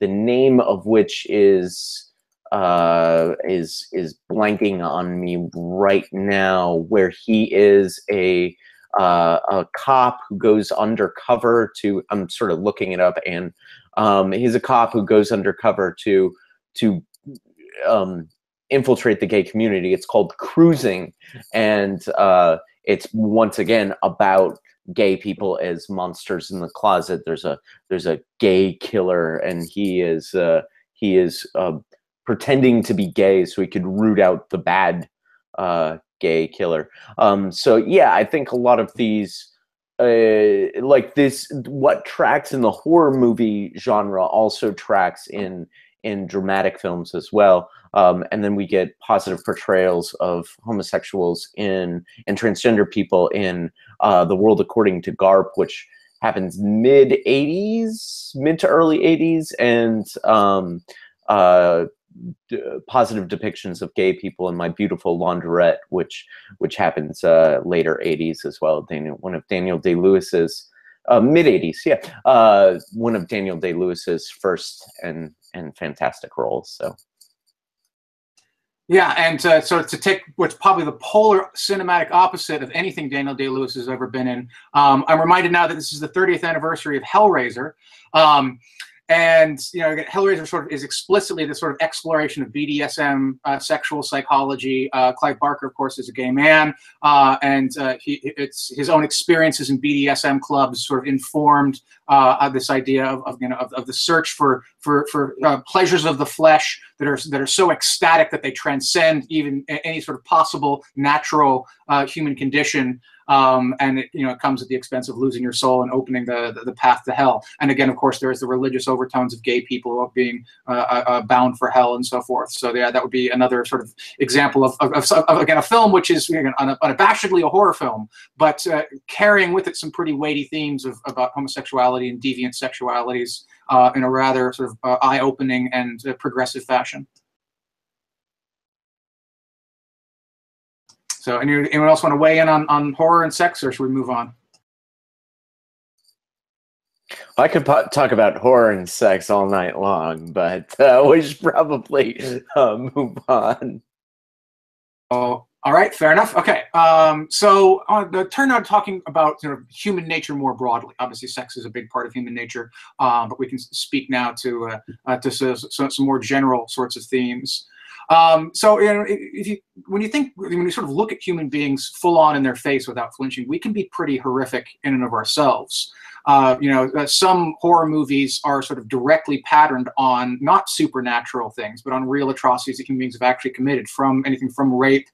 the name of which is blanking on me right now, where he is a a cop who goes undercover to, I'm sort of looking it up, and he's a cop who goes undercover to infiltrate the gay community. It's called Cruising, and it's once again about gay people as monsters in the closet. There's a gay killer, and he is pretending to be gay so he could root out the bad gay killer. So yeah, I think a lot of these, like this, what tracks in the horror movie genre also tracks in dramatic films as well. And then we get positive portrayals of homosexuals and transgender people in The World According to Garp, which happens mid to early 80s, and positive depictions of gay people in My Beautiful Laundrette, which happens later 80s as well. One of Daniel Day-Lewis's mid 80s, yeah. One of Daniel Day-Lewis's first and fantastic roles. So. Yeah, and so to take what's probably the polar cinematic opposite of anything Daniel Day-Lewis has ever been in, I'm reminded now that this is the 30th anniversary of Hellraiser, and you know, Hellraiser sort of is explicitly this sort of exploration of BDSM, sexual psychology. Clive Barker, of course, is a gay man, and his own experiences in BDSM clubs sort of informed this idea of the search for pleasures of the flesh that are so ecstatic that they transcend even any sort of possible natural human condition. And it, you know, it comes at the expense of losing your soul and opening the path to hell. And again, of course, there is the religious overtones of gay people being bound for hell and so forth. So yeah, that would be another sort of example of again, a film which is, you know, unabashedly a horror film, but carrying with it some pretty weighty themes about homosexuality and deviant sexualities in a rather sort of eye-opening and progressive fashion. So anyone else want to weigh in on horror and sex, or should we move on? I could talk about horror and sex all night long, but we should probably move on. Oh, all right, fair enough. Okay, so turn now to talking about sort of human nature more broadly. Obviously, sex is a big part of human nature, but we can speak now to some more general sorts of themes. So you know, when you sort of look at human beings full on in their face without flinching, we can be pretty horrific in and of ourselves. You know, some horror movies are sort of directly patterned on not supernatural things, but on real atrocities that human beings have actually committed, from anything from rape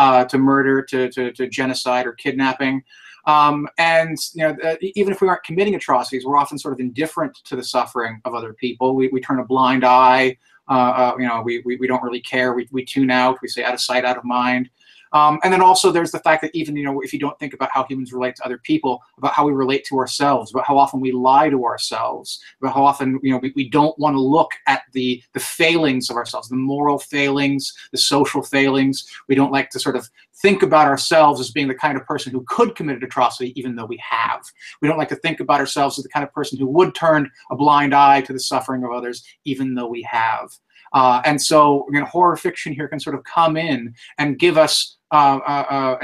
to murder to genocide or kidnapping. And you know, even if we aren't committing atrocities, we're often sort of indifferent to the suffering of other people. We turn a blind eye. You know, we don't really care. We tune out. We say out of sight, out of mind. And then also there's the fact that even, you know, if you don't think about how humans relate to other people, about how we relate to ourselves, about how often we lie to ourselves, about how often, you know, we don't want to look at the failings of ourselves, the moral failings, the social failings. We don't like to sort of think about ourselves as being the kind of person who could commit an atrocity, even though we have. We don't like to think about ourselves as the kind of person who would turn a blind eye to the suffering of others, even though we have. And so, you know, horror fiction here can sort of come in and give us a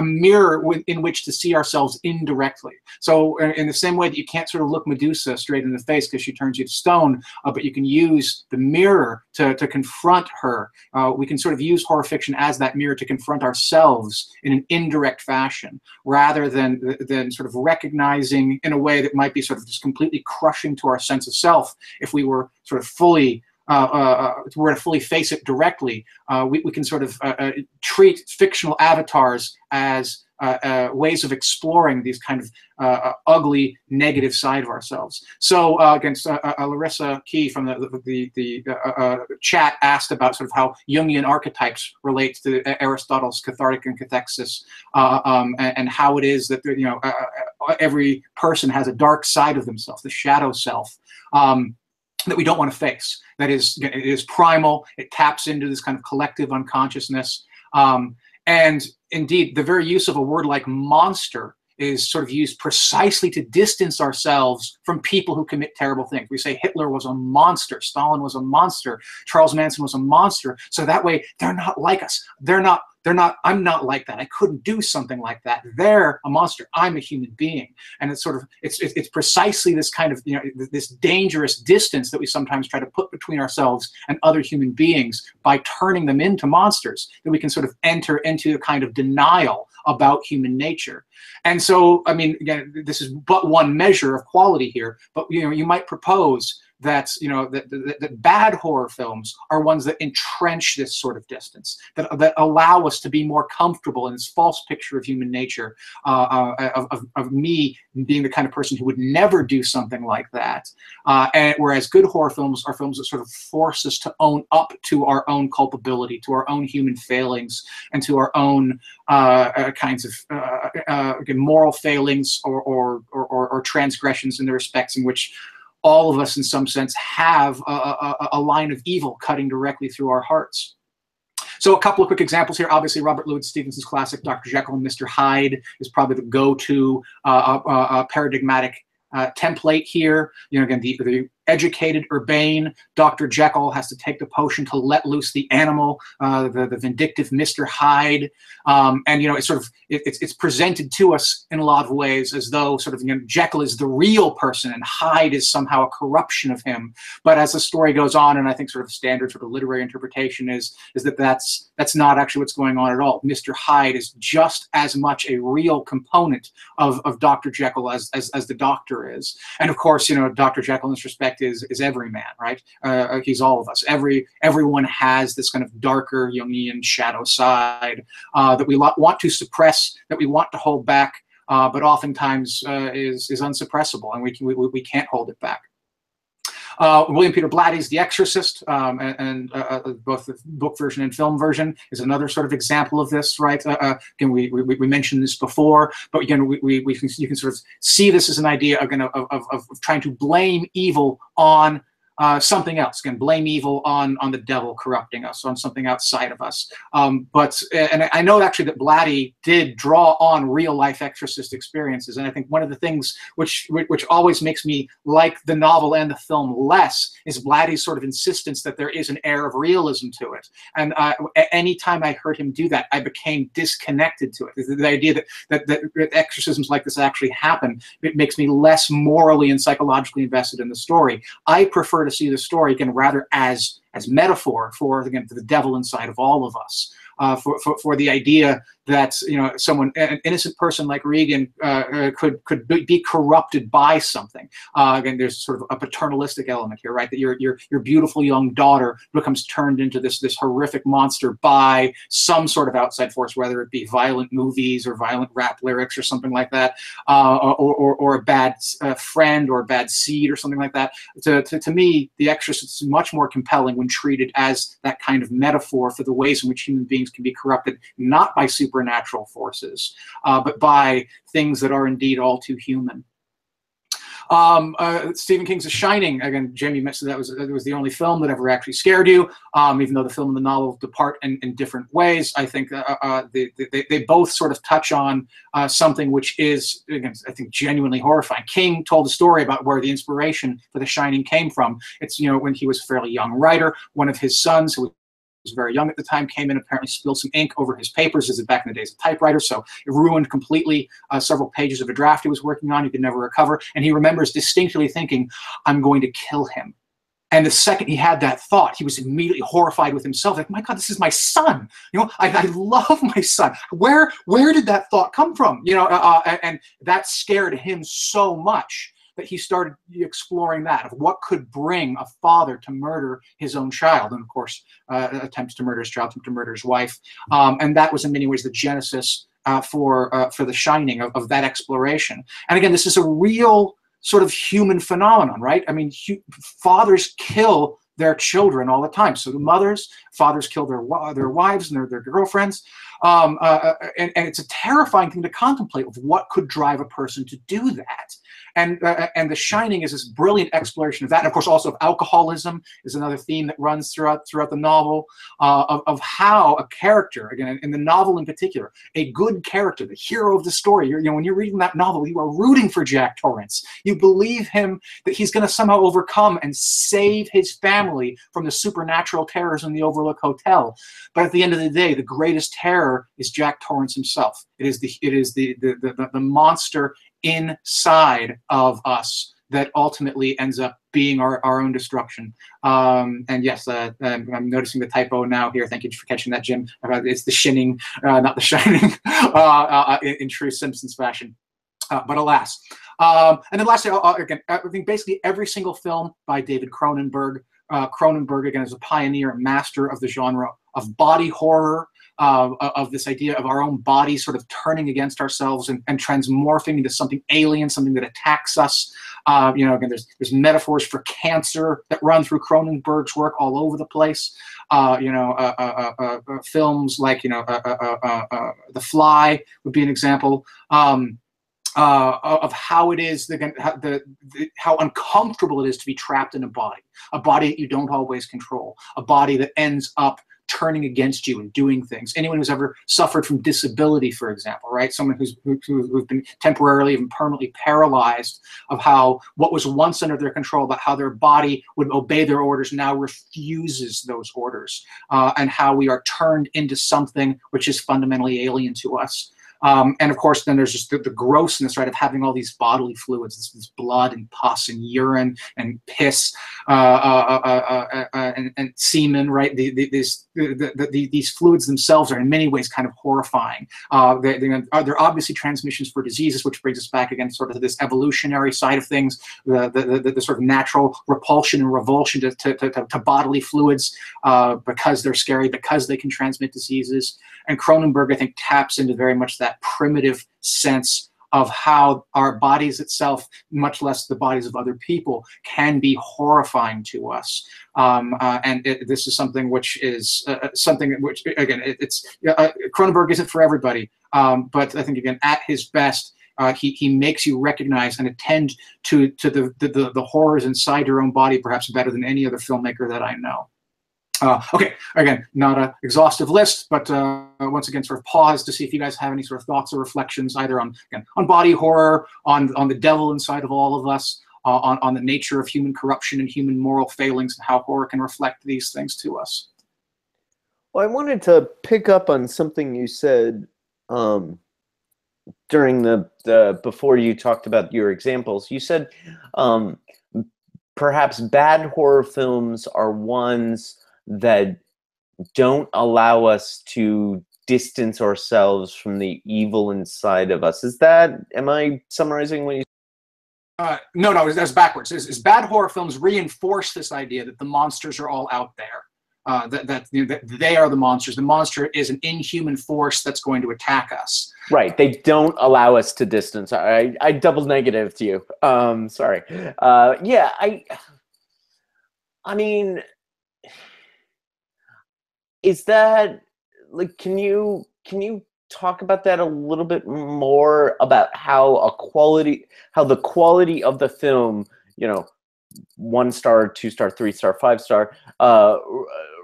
mirror in which to see ourselves indirectly. So in the same way that you can't sort of look Medusa straight in the face because she turns you to stone, but you can use the mirror to confront her. We can sort of use horror fiction as that mirror to confront ourselves in an indirect fashion, rather than sort of recognizing in a way that might be sort of just completely crushing to our sense of self if we were sort of fully we're to fully face it directly. We can sort of treat fictional avatars as ways of exploring these kind of ugly, negative side of ourselves. So again, Larissa Key from the chat asked about sort of how Jungian archetypes relate to Aristotle's cathartic and cathexis, and how it is that, you know, every person has a dark side of themselves, the shadow self, that we don't want to face. That is, it is primal. It taps into this kind of collective unconsciousness. And indeed, the very use of a word like monster is sort of used precisely to distance ourselves from people who commit terrible things. We say Hitler was a monster, Stalin was a monster, Charles Manson was a monster. So that way, they're not like us. They're not. They're not, I'm not like that. I couldn't do something like that. They're a monster. I'm a human being. And it's sort of, it's precisely this kind of, you know, this dangerous distance that we sometimes try to put between ourselves and other human beings by turning them into monsters, that we can sort of enter into a kind of denial about human nature. And so, I mean, again, this is but one measure of quality here, but, you know, you might propose that, you know, that bad horror films are ones that entrench this sort of distance, that allow us to be more comfortable in this false picture of human nature, of me being the kind of person who would never do something like that. And whereas good horror films are films that sort of force us to own up to our own culpability, to our own human failings, and to our own kinds of moral failings or transgressions in the respects in which all of us, in some sense, have a line of evil cutting directly through our hearts. So a couple of quick examples here. Obviously, Robert Louis Stevenson's classic Dr. Jekyll and Mr. Hyde is probably the go-to paradigmatic template here. You know, again, the educated, urbane Dr. Jekyll has to take the potion to let loose the animal, the vindictive Mr. Hyde, and, you know, it's sort of, it's presented to us in a lot of ways as though sort of, you know, Jekyll is the real person and Hyde is somehow a corruption of him. But as the story goes on, and I think sort of standard sort of literary interpretation is that that's not actually what's going on at all. Mr. Hyde is just as much a real component of Dr. Jekyll as the doctor is. And of course, you know, Dr. Jekyll in this respect is every man, right? He's all of us. Everyone has this kind of darker Jungian shadow side that we want to suppress, that we want to hold back, but oftentimes is unsuppressible, and we can't hold it back. William Peter Blatty's The Exorcist, and both the book version and film version, is another sort of example of this, right? Again, we mentioned this before, but again, you can sort of see this as an idea, again, of trying to blame evil on something else. Again, blame evil on the devil corrupting us, on something outside of us. And I know actually that Blatty did draw on real life exorcist experiences. And I think one of the things which always makes me like the novel and the film less is Blatty's sort of insistence that there is an air of realism to it. And any time I heard him do that, I became disconnected to it. The idea that exorcisms like this actually happen, it makes me less morally and psychologically invested in the story. I prefer to see the story, again, rather as metaphor for, again, the devil inside of all of us, for the idea that, you know, an innocent person like Regan could be corrupted by something. Again, there's sort of a paternalistic element here, right? That your beautiful young daughter becomes turned into this horrific monster by some sort of outside force, whether it be violent movies or violent rap lyrics or something like that, or a bad friend or a bad seed or something like that. To me, The Exorcist is much more compelling when treated as that kind of metaphor for the ways in which human beings can be corrupted, not by supernatural forces, but by things that are indeed all too human. Stephen King's The Shining, again, Jamie mentioned that was the only film that ever actually scared you, even though the film and the novel depart in different ways. I think they both sort of touch on something which is, again, I think, genuinely horrifying. King told a story about where the inspiration for The Shining came from. It's, you know, when he was a fairly young writer, one of his sons, who was very young at the time, came in, apparently spilled some ink over his papers. This is back in the days of typewriters, so it ruined completely several pages of a draft he was working on. He could never recover, and he remembers distinctly thinking, "I'm going to kill him." And the second he had that thought, he was immediately horrified with himself. Like, my God, this is my son. You know, I love my son. Where did that thought come from? You know, and that scared him so much that he started exploring that, of what could bring a father to murder his own child, and of course, attempts to murder his child, attempt to murder his wife. And that was in many ways the genesis for The Shining, of that exploration. And again, this is a real sort of human phenomenon, right? I mean, fathers kill their children all the time. So the fathers kill their wives and their girlfriends. And it's a terrifying thing to contemplate, of what could drive a person to do that. And The Shining is this brilliant exploration of that. And of course, also of alcoholism is another theme that runs throughout the novel, of how a character, again, in the novel in particular, a good character, the hero of the story, you know, when you're reading that novel, you are rooting for Jack Torrance. You believe him, that he's going to somehow overcome and save his family from the supernatural terrors in the Overlook Hotel. But at the end of the day, the greatest terror terror is Jack Torrance himself. It is the monster inside of us that ultimately ends up being our own destruction. And yes, I'm noticing the typo now here. Thank you for catching that, Jim. It's The Shining, not The Shining, in true Simpsons fashion. But alas. And then lastly, again, I think basically every single film by David Cronenberg. Cronenberg, again, is a pioneer and master of the genre of body horror, of this idea of our own body sort of turning against ourselves and transmorphing into something alien, something that attacks us. You know, again, there's metaphors for cancer that run through Cronenberg's work all over the place. You know, films like, you know, The Fly would be an example. Of how it is, how uncomfortable it is to be trapped in a body that you don't always control, a body that ends up turning against you and doing things. Anyone who's ever suffered from disability, for example, right? Someone who's been temporarily and permanently paralyzed, of how what was once under their control, but how their body would obey their orders, now refuses those orders, and how we are turned into something which is fundamentally alien to us. And of course, then there's just the grossness, right, of having all these bodily fluids, this blood and pus and urine and piss and semen, right? These fluids themselves are in many ways kind of horrifying. They're obviously transmissions for diseases, which brings us back again sort of this evolutionary side of things, the sort of natural repulsion and revulsion to bodily fluids because they're scary, because they can transmit diseases. And Cronenberg, I think, taps into very much that primitive sense of how our bodies itself, much less the bodies of other people, can be horrifying to us. This is something which is again, Cronenberg isn't for everybody, but I think, again, at his best, he makes you recognize and attend to the horrors inside your own body perhaps better than any other filmmaker that I know. Okay, again, not an exhaustive list, but once again, sort of pause to see if you guys have any sort of thoughts or reflections, either on body horror, on the devil inside of all of us, on the nature of human corruption and human moral failings, and how horror can reflect these things to us. Well, I wanted to pick up on something you said during the before you talked about your examples. You said perhaps bad horror films are ones that don't allow us to distance ourselves from the evil inside of us. Is that, am I summarizing what you said? No, that's backwards. It's bad horror films reinforce this idea that the monsters are all out there, that they are the monsters. The monster is an inhuman force that's going to attack us. Right, they don't allow us to distance. I double negative to you, sorry. Yeah, I mean, is that, like, can you talk about that a little bit more, about how the quality of the film, you know, 1-star, 2-star, 3-star, 5-star,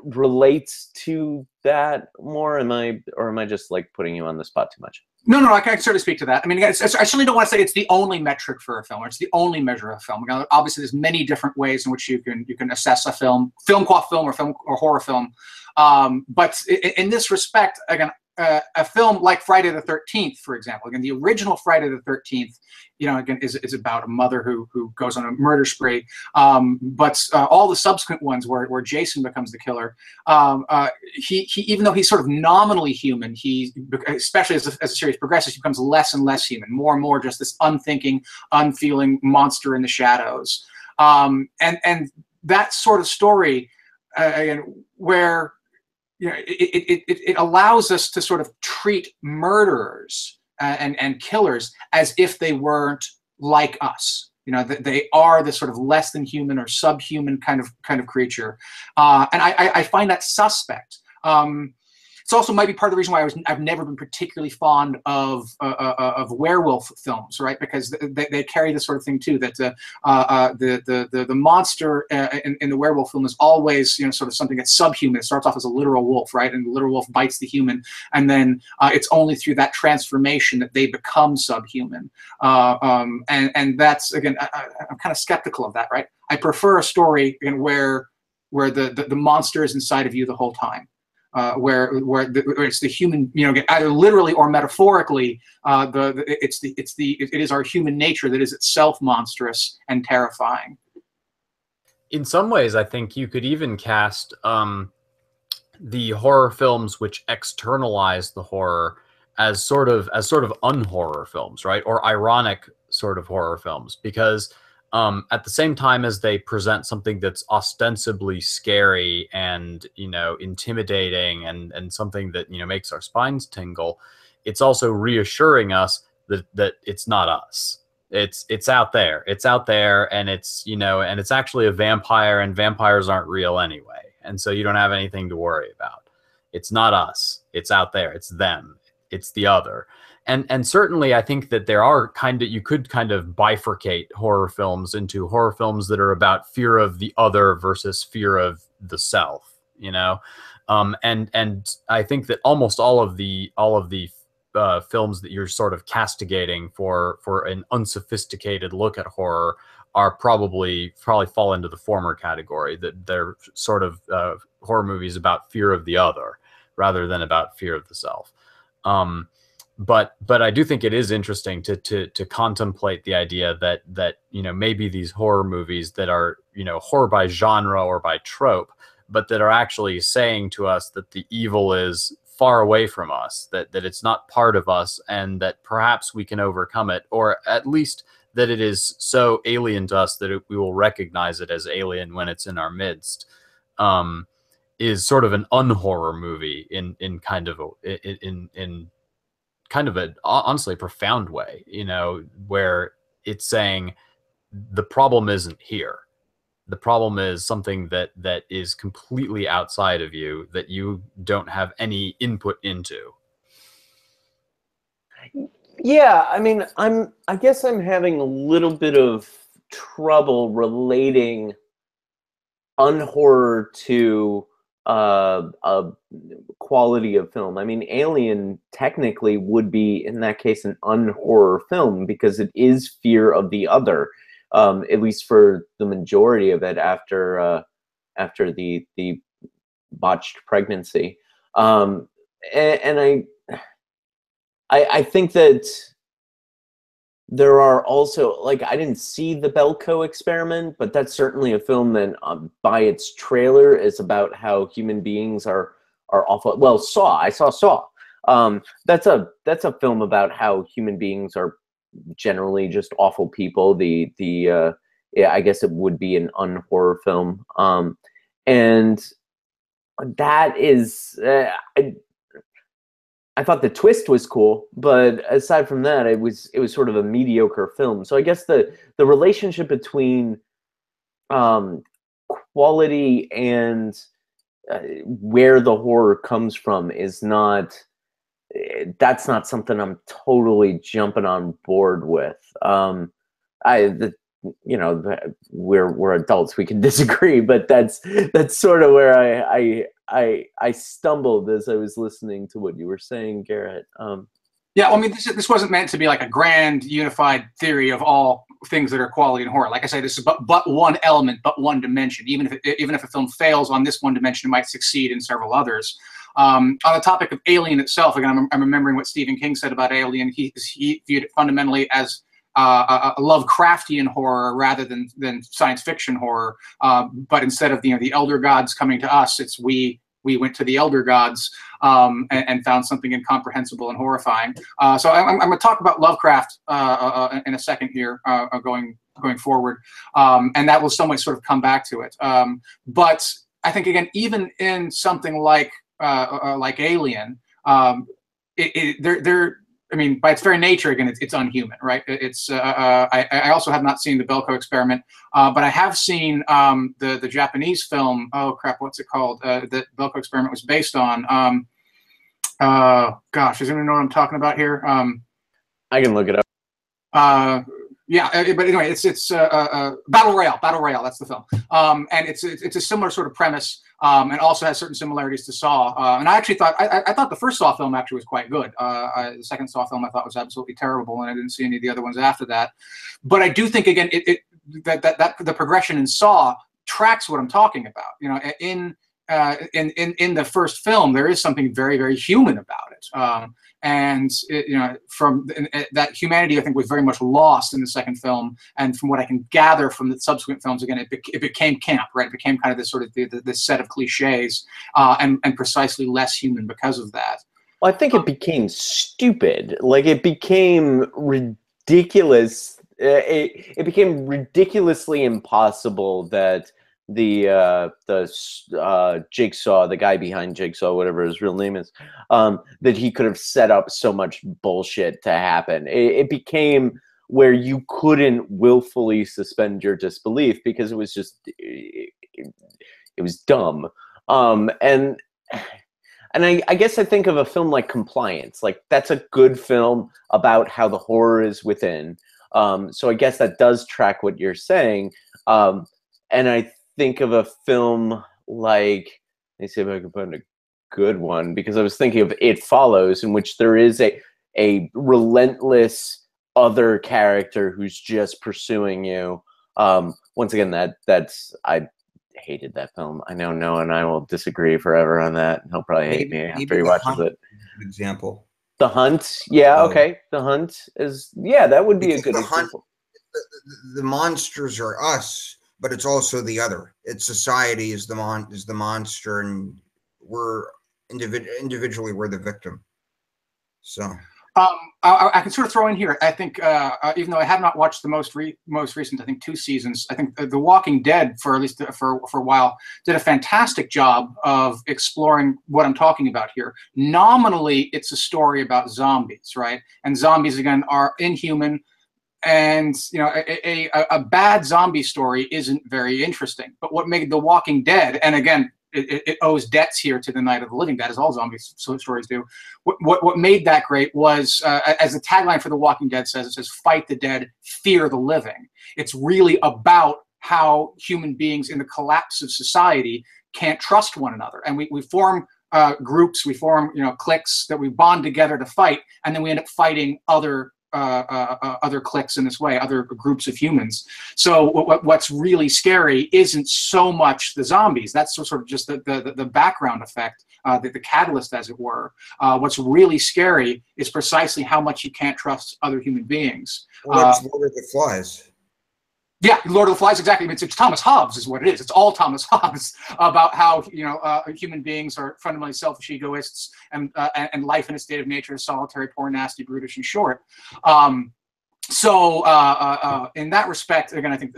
relates to that more? Am I just like putting you on the spot too much? No, I can certainly speak to that. I mean, again, I certainly don't want to say it's the only metric for a film, or it's the only measure of a film. Now, obviously, there's many different ways in which you can assess a film, film qua film or horror film. But in this respect, again, a film like Friday the 13th, for example, again, the original Friday the 13th, you know, again, is about a mother who goes on a murder spree. But all the subsequent ones where Jason becomes the killer, he even though he's sort of nominally human, especially as the series progresses, he becomes less and less human, more and more just this unthinking, unfeeling monster in the shadows. And that sort of story, where, you know, it allows us to sort of treat murderers and killers as if they weren't like us. You know, they are this sort of less than human or subhuman kind of creature, and I find that suspect. It's also might be part of the reason why I've never been particularly fond of werewolf films, right? Because they carry this sort of thing too, that the monster in the werewolf film is always, you know, sort of something that's subhuman. It starts off as a literal wolf, right? And the literal wolf bites the human, and then it's only through that transformation that they become subhuman. And that's, again, I'm kind of skeptical of that, right? I prefer a story in where the monster is inside of you the whole time. where it's the human, you know, either literally or metaphorically, it is our human nature that is itself monstrous and terrifying. In some ways, I think you could even cast the horror films which externalize the horror as sort of unhorror films, right? Or ironic sort of horror films, because at the same time as they present something that's ostensibly scary and, you know, intimidating and something that, you know, makes our spines tingle, it's also reassuring us that it's not us. It's out there. It's out there, and it's, you know, and it's actually a vampire, and vampires aren't real anyway. And so you don't have anything to worry about. It's not us. It's out there. It's them. It's the other. And certainly I think that there are you could kind of bifurcate horror films into horror films that are about fear of the other versus fear of the self, you know? And I think that almost all of the films that you're sort of castigating for an unsophisticated look at horror are probably fall into the former category, that they're sort of horror movies about fear of the other rather than about fear of the self. But I do think it is interesting to contemplate the idea that, you know, maybe these horror movies that are, you know, horror by genre or by trope, but that are actually saying to us that the evil is far away from us, that it's not part of us, and that perhaps we can overcome it, or at least that it is so alien to us that we will recognize it as alien when it's in our midst. Is sort of an unhorror movie in kind of a honestly profound way, you know, where it's saying the problem isn't here. The problem is something that is completely outside of you, that you don't have any input into. Yeah, I mean, I guess I'm having a little bit of trouble relating unhorror to a quality of film. I mean, Alien technically would be, in that case, an unhorror film, because it is fear of the other, at least for the majority of it after the botched pregnancy. And I think that there are also, like, I didn't see the Belko Experiment, but that's certainly a film that, by its trailer, is about how human beings are awful. Well, Saw, I saw Saw. That's a film about how human beings are generally just awful people. Yeah, I guess it would be an unhorror film, and that is. I thought the twist was cool, but aside from that, it was sort of a mediocre film. So I guess the relationship between quality and where the horror comes from is not something I'm totally jumping on board with. You know, we're adults; we can disagree, but that's sort of where I stumbled as I was listening to what you were saying, Garrett. Yeah, well, I mean, this wasn't meant to be like a grand unified theory of all things that are quality and horror. Like I say, this is but one element, but one dimension. Even if a film fails on this one dimension, it might succeed in several others. On the topic of Alien itself, again, I'm remembering what Stephen King said about Alien. He viewed it fundamentally as a Lovecraftian horror rather than science fiction horror, but instead of, you know, the elder gods coming to us, it's we went to the elder gods and found something incomprehensible and horrifying. So I'm going to talk about Lovecraft in a second here, going forward, and that will some way sort of come back to it. But I think, again, even in something like Alien, I mean, by its very nature, again, it's unhuman, right? It's. I also have not seen the Belko Experiment, but I have seen the Japanese film. Oh crap, what's it called? That Belko Experiment was based on. Gosh, does anyone know what I'm talking about here? I can look it up. Yeah, but anyway, it's Battle Royale. Battle Royale, that's the film, and it's a similar sort of premise. And also has certain similarities to Saw. And I actually thought I thought the first Saw film actually was quite good. The second Saw film I thought was absolutely terrible, and I didn't see any of the other ones after that. But I do think, again, that the progression in Saw tracks what I'm talking about. You know, in in the first film, there is something very, very human about it. And it, you know, from that humanity, I think, was very much lost in the second film. And from what I can gather from the subsequent films, again, it became camp, right? It became kind of this sort of this set of cliches, and precisely less human because of that. Well, I think it became stupid. Like, it became ridiculous. It became ridiculously impossible that the Jigsaw, the guy behind Jigsaw, whatever his real name is, that he could have set up so much bullshit to happen. It became where you couldn't willfully suspend your disbelief because it was just, it was dumb. And I guess I think of a film like Compliance. Like, that's a good film about how the horror is within. So I guess that does track what you're saying. And I think of a film like, let me see if I can find a good one, because I was thinking of It Follows, in which there is a relentless other character who's just pursuing you. Once again, I hated that film. I know Noah and I will disagree forever on that. He'll probably hate me after he watches it. Example. The Hunt. Yeah, okay. The Hunt is, yeah, that would be a good example. The monsters are us, but it's also the other. It's society is the monster, and we're individually we're the victim. So I can sort of throw in here, I think, even though I have not watched the most recent, I think, 2 seasons, I think The Walking Dead, for at least for a while, did a fantastic job of exploring what I'm talking about here. Nominally, it's a story about zombies, right? And zombies, again, are inhuman. And, you know, a bad zombie story isn't very interesting. But what made The Walking Dead, and again, it owes debts here to the Night of the Living Dead, as all zombie stories do. What made that great was, as the tagline for The Walking Dead says, it says, "Fight the dead, fear the living." It's really about how human beings in the collapse of society can't trust one another. And we form groups, we form, you know, cliques that we bond together to fight, and then we end up fighting other cliques in this way, other groups of humans. So what's really scary isn't so much the zombies. That's sort of just the background effect, the catalyst, as it were. What's really scary is precisely how much you can't trust other human beings. Well, that's Lord of the Flies. Yeah, Lord of the Flies, exactly. It's Thomas Hobbes is what it is. It's all Thomas Hobbes about how, you know, human beings are fundamentally selfish egoists, and life in a state of nature is solitary, poor, nasty, brutish, and short. So in that respect, again, I think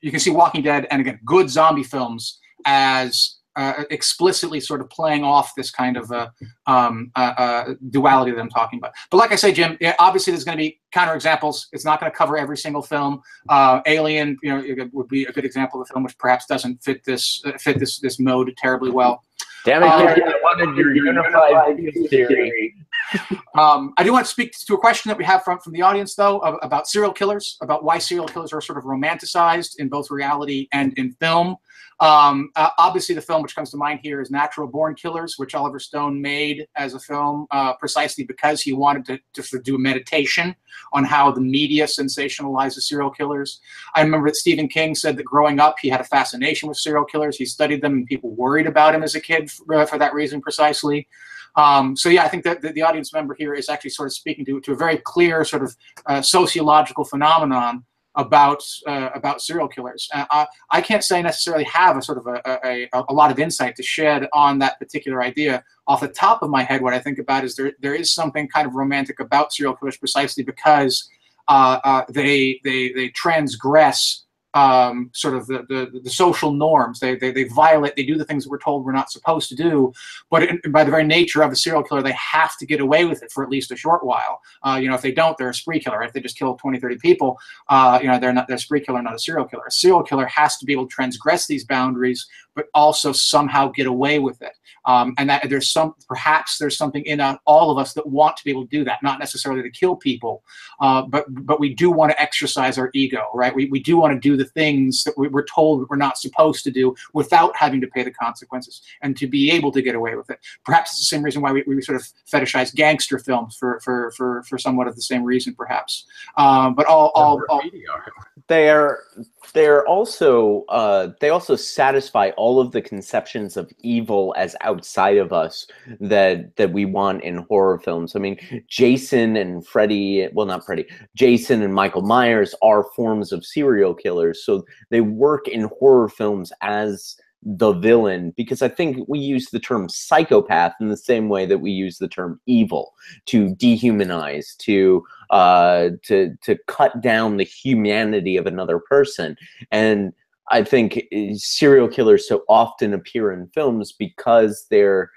you can see Walking Dead and, again, good zombie films as explicitly sort of playing off this kind of duality that I'm talking about. But like I say, Jim, obviously there's going to be counterexamples. It's not going to cover every single film. Alien, you know, it would be a good example of a film which perhaps doesn't fit this mode terribly well. Damn it, Gary, I wanted your unified theory. I do want to speak to a question that we have from the audience, though, about serial killers, about why serial killers are sort of romanticized in both reality and in film. Obviously, the film which comes to mind here is Natural Born Killers, which Oliver Stone made as a film precisely because he wanted to do a meditation on how the media sensationalizes serial killers. I remember that Stephen King said that growing up, he had a fascination with serial killers. He studied them, and people worried about him as a kid for that reason precisely. So yeah, I think that the audience member here is actually sort of speaking to a very clear sort of sociological phenomenon about serial killers. I can't say necessarily have a sort of a lot of insight to shed on that particular idea. Off the top of my head, what I think about is there is something kind of romantic about serial killers precisely because they transgress sort of the social norms. They violate, they do the things that we're told we're not supposed to do, but by the very nature of a serial killer, they have to get away with it for at least a short while. You know, if they don't, they're a spree killer. If they just kill 20, 30 people, you know, they're a spree killer, not a serial killer. A serial killer has to be able to transgress these boundaries, but also somehow get away with it. And that perhaps there's something in all of us that want to be able to do that, not necessarily to kill people, but we do want to exercise our ego, right? We do want to do the things that we're told that we're not supposed to do without having to pay the consequences, and to be able to get away with it. Perhaps it's the same reason why we sort of fetishize gangster films for somewhat of the same reason, perhaps. But all they are They're also they also satisfy all of the conceptions of evil as outside of us that we want in horror films. I mean, Jason and Michael Myers are forms of serial killers, so they work in horror films as the villain, because I think we use the term psychopath in the same way that we use the term evil, to dehumanize, to cut down the humanity of another person. And I think serial killers so often appear in films because they're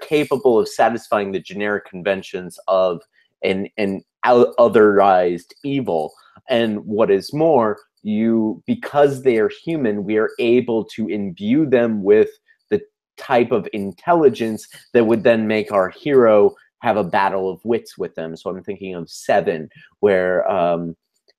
capable of satisfying the generic conventions of an otherized evil. And what is more, because they are human, we are able to imbue them with the type of intelligence that would then make our hero have a battle of wits with them. So I'm thinking of Seven, where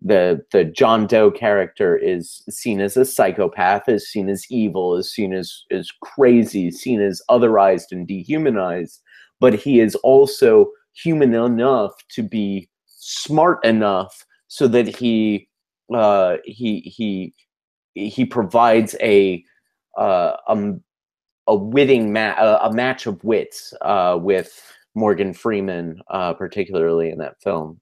the John Doe character is seen as a psychopath, is seen as evil, is seen as crazy, is seen as otherized and dehumanized, but he is also human enough to be smart enough so that he provides a match of wits with Morgan Freeman, particularly in that film.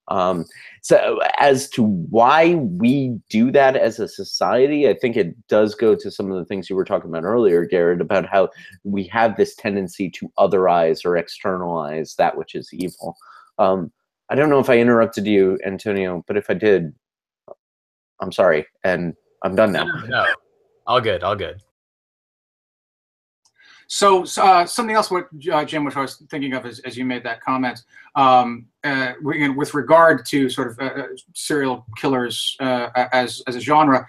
So as to why we do that as a society, I think it does go to some of the things you were talking about earlier, Garrett, about how we have this tendency to otherize or externalize that which is evil. I don't know if I interrupted you, Antonio, but if I did, I'm sorry, and I'm done now. No, all good, all good. So something else, what Jim, which I was thinking of as you made that comment, with regard to sort of serial killers as a genre,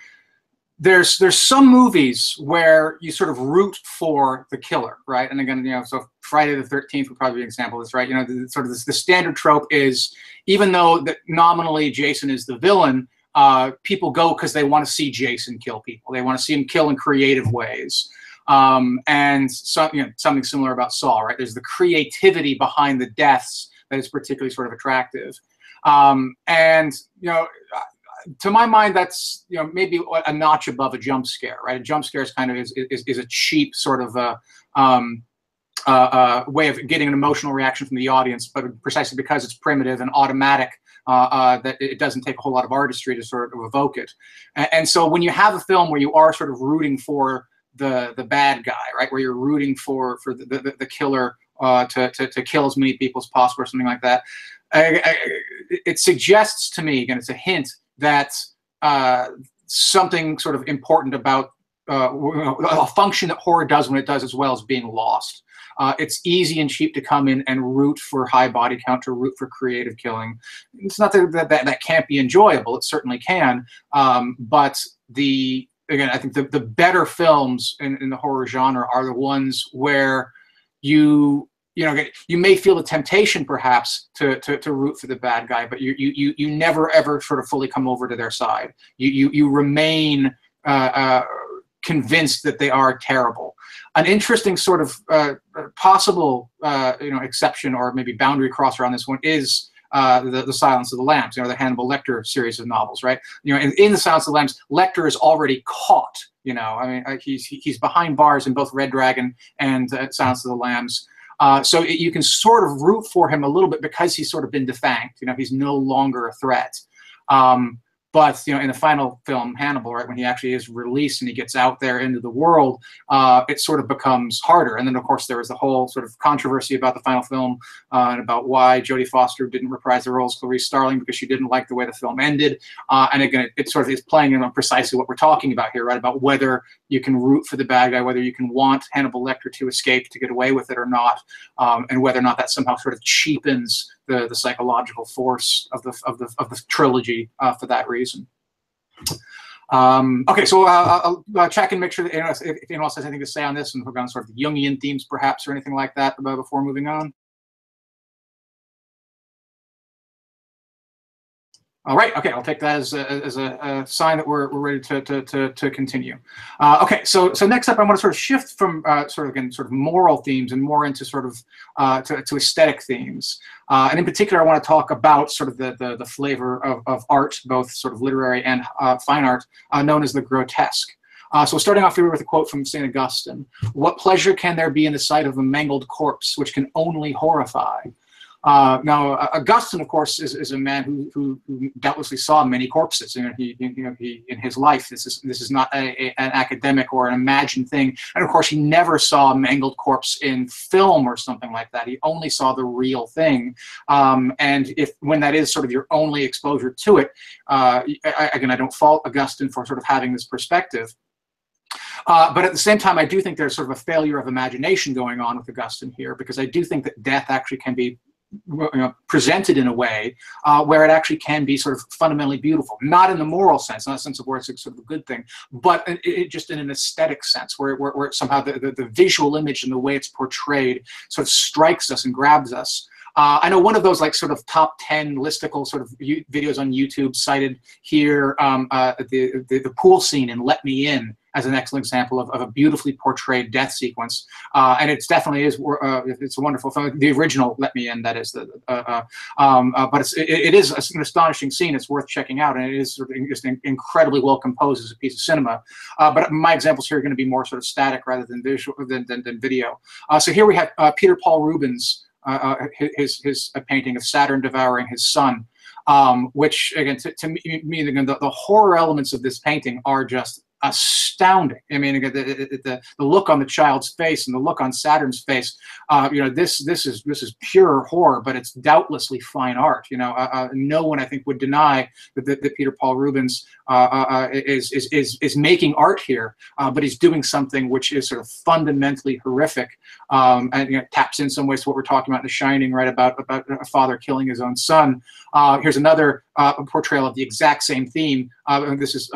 there's some movies where you sort of root for the killer, right? And again, you know, so Friday the 13th would probably be an example of this, right? You know, the standard trope is, even though nominally Jason is the villain, people go because they want to see Jason kill people. They want to see him kill in creative ways. And so, you know, something similar about Saw, right? There's the creativity behind the deaths that is particularly sort of attractive. And, you know, to my mind, that's, you know, maybe a notch above a jump scare, right? A jump scare is kind of is a cheap sort of way of getting an emotional reaction from the audience, but precisely because it's primitive and automatic, that it doesn't take a whole lot of artistry to sort of evoke it. And so when you have a film where you are sort of rooting for the bad guy, right, where you're rooting for the killer to kill as many people as possible or something like that, it suggests to me, again, it's a hint that something sort of important about a function that horror does when it does as well as being lost. It's easy and cheap to come in and root for high body count, to root for creative killing. It's not that can't be enjoyable. It certainly can. But again, I think the better films in the horror genre are the ones where you may feel the temptation perhaps to root for the bad guy, but you never ever sort of fully come over to their side. You remain convinced that they are terrible. An interesting sort of possible exception or maybe boundary crosser on this one is the Silence of the Lambs, you know, the Hannibal Lecter series of novels, right? You know, in the Silence of the Lambs, Lecter is already caught. You know, I mean, he's behind bars in both Red Dragon and Silence of the Lambs. So you can sort of root for him a little bit because he's sort of been defanged. You know, he's no longer a threat. But, you know, in the final film, Hannibal, right, when he actually is released and he gets out there into the world, it sort of becomes harder. And then, of course, there was the whole sort of controversy about the final film and about why Jodie Foster didn't reprise the role as Clarice Starling because she didn't like the way the film ended. And again, it sort of is playing in on precisely what we're talking about here, right, about whether you can root for the bad guy, whether you can want Hannibal Lecter to escape, to get away with it or not, and whether or not that somehow sort of cheapens the psychological force of the trilogy for that reason. Okay, so I'll check and make sure that if anyone else has anything to say on this, and if we're going to sort of the Jungian themes perhaps or anything like that before moving on. All right. Okay, I'll take that as a sign that we're ready to continue. Okay. So next up, I want to sort of shift from sort of moral themes and more into sort of to aesthetic themes. And in particular, I want to talk about sort of the flavor of art, both sort of literary and fine art, known as the grotesque. So starting off here with a quote from St. Augustine, "What pleasure can there be in the sight of a mangled corpse, which can only horrify?" Now, Augustine, of course, is a man who doubtlessly saw many corpses. You know, he in his life, this is not an academic or an imagined thing. And of course, he never saw a mangled corpse in film or something like that. He only saw the real thing. And when that is sort of your only exposure to it, again, I don't fault Augustine for sort of having this perspective. But at the same time, I do think there's sort of a failure of imagination going on with Augustine here, because I do think that death actually can be presented in a way where it actually can be sort of fundamentally beautiful, not in the moral sense, not a sense of where it's sort of a good thing, but it just in an aesthetic sense, where somehow the visual image and the way it's portrayed sort of strikes us and grabs us. I know one of those, like, sort of top 10 listicle sort of videos on YouTube cited here, the pool scene in Let Me In, as an excellent example of a beautifully portrayed death sequence, and it definitely is. It's a wonderful film. The original Let Me In, that is. But it is an astonishing scene. It's worth checking out, and it is sort of just incredibly well composed as a piece of cinema. But my examples here are going to be more sort of static rather than visual than video. So here we have Peter Paul Rubens' his painting of Saturn devouring his sun. Which, again, to me, again, the horror elements of this painting are just astounding. I mean, again, the look on the child's face and the look on Saturn's face. You know, this is pure horror, but it's doubtlessly fine art. You know, no one, I think, would deny that Peter Paul Rubens is making art here, but he's doing something which is sort of fundamentally horrific, and, you know, taps in some ways to what we're talking about in The Shining, right? About a father killing his own son. Here's another portrayal of the exact same theme. This is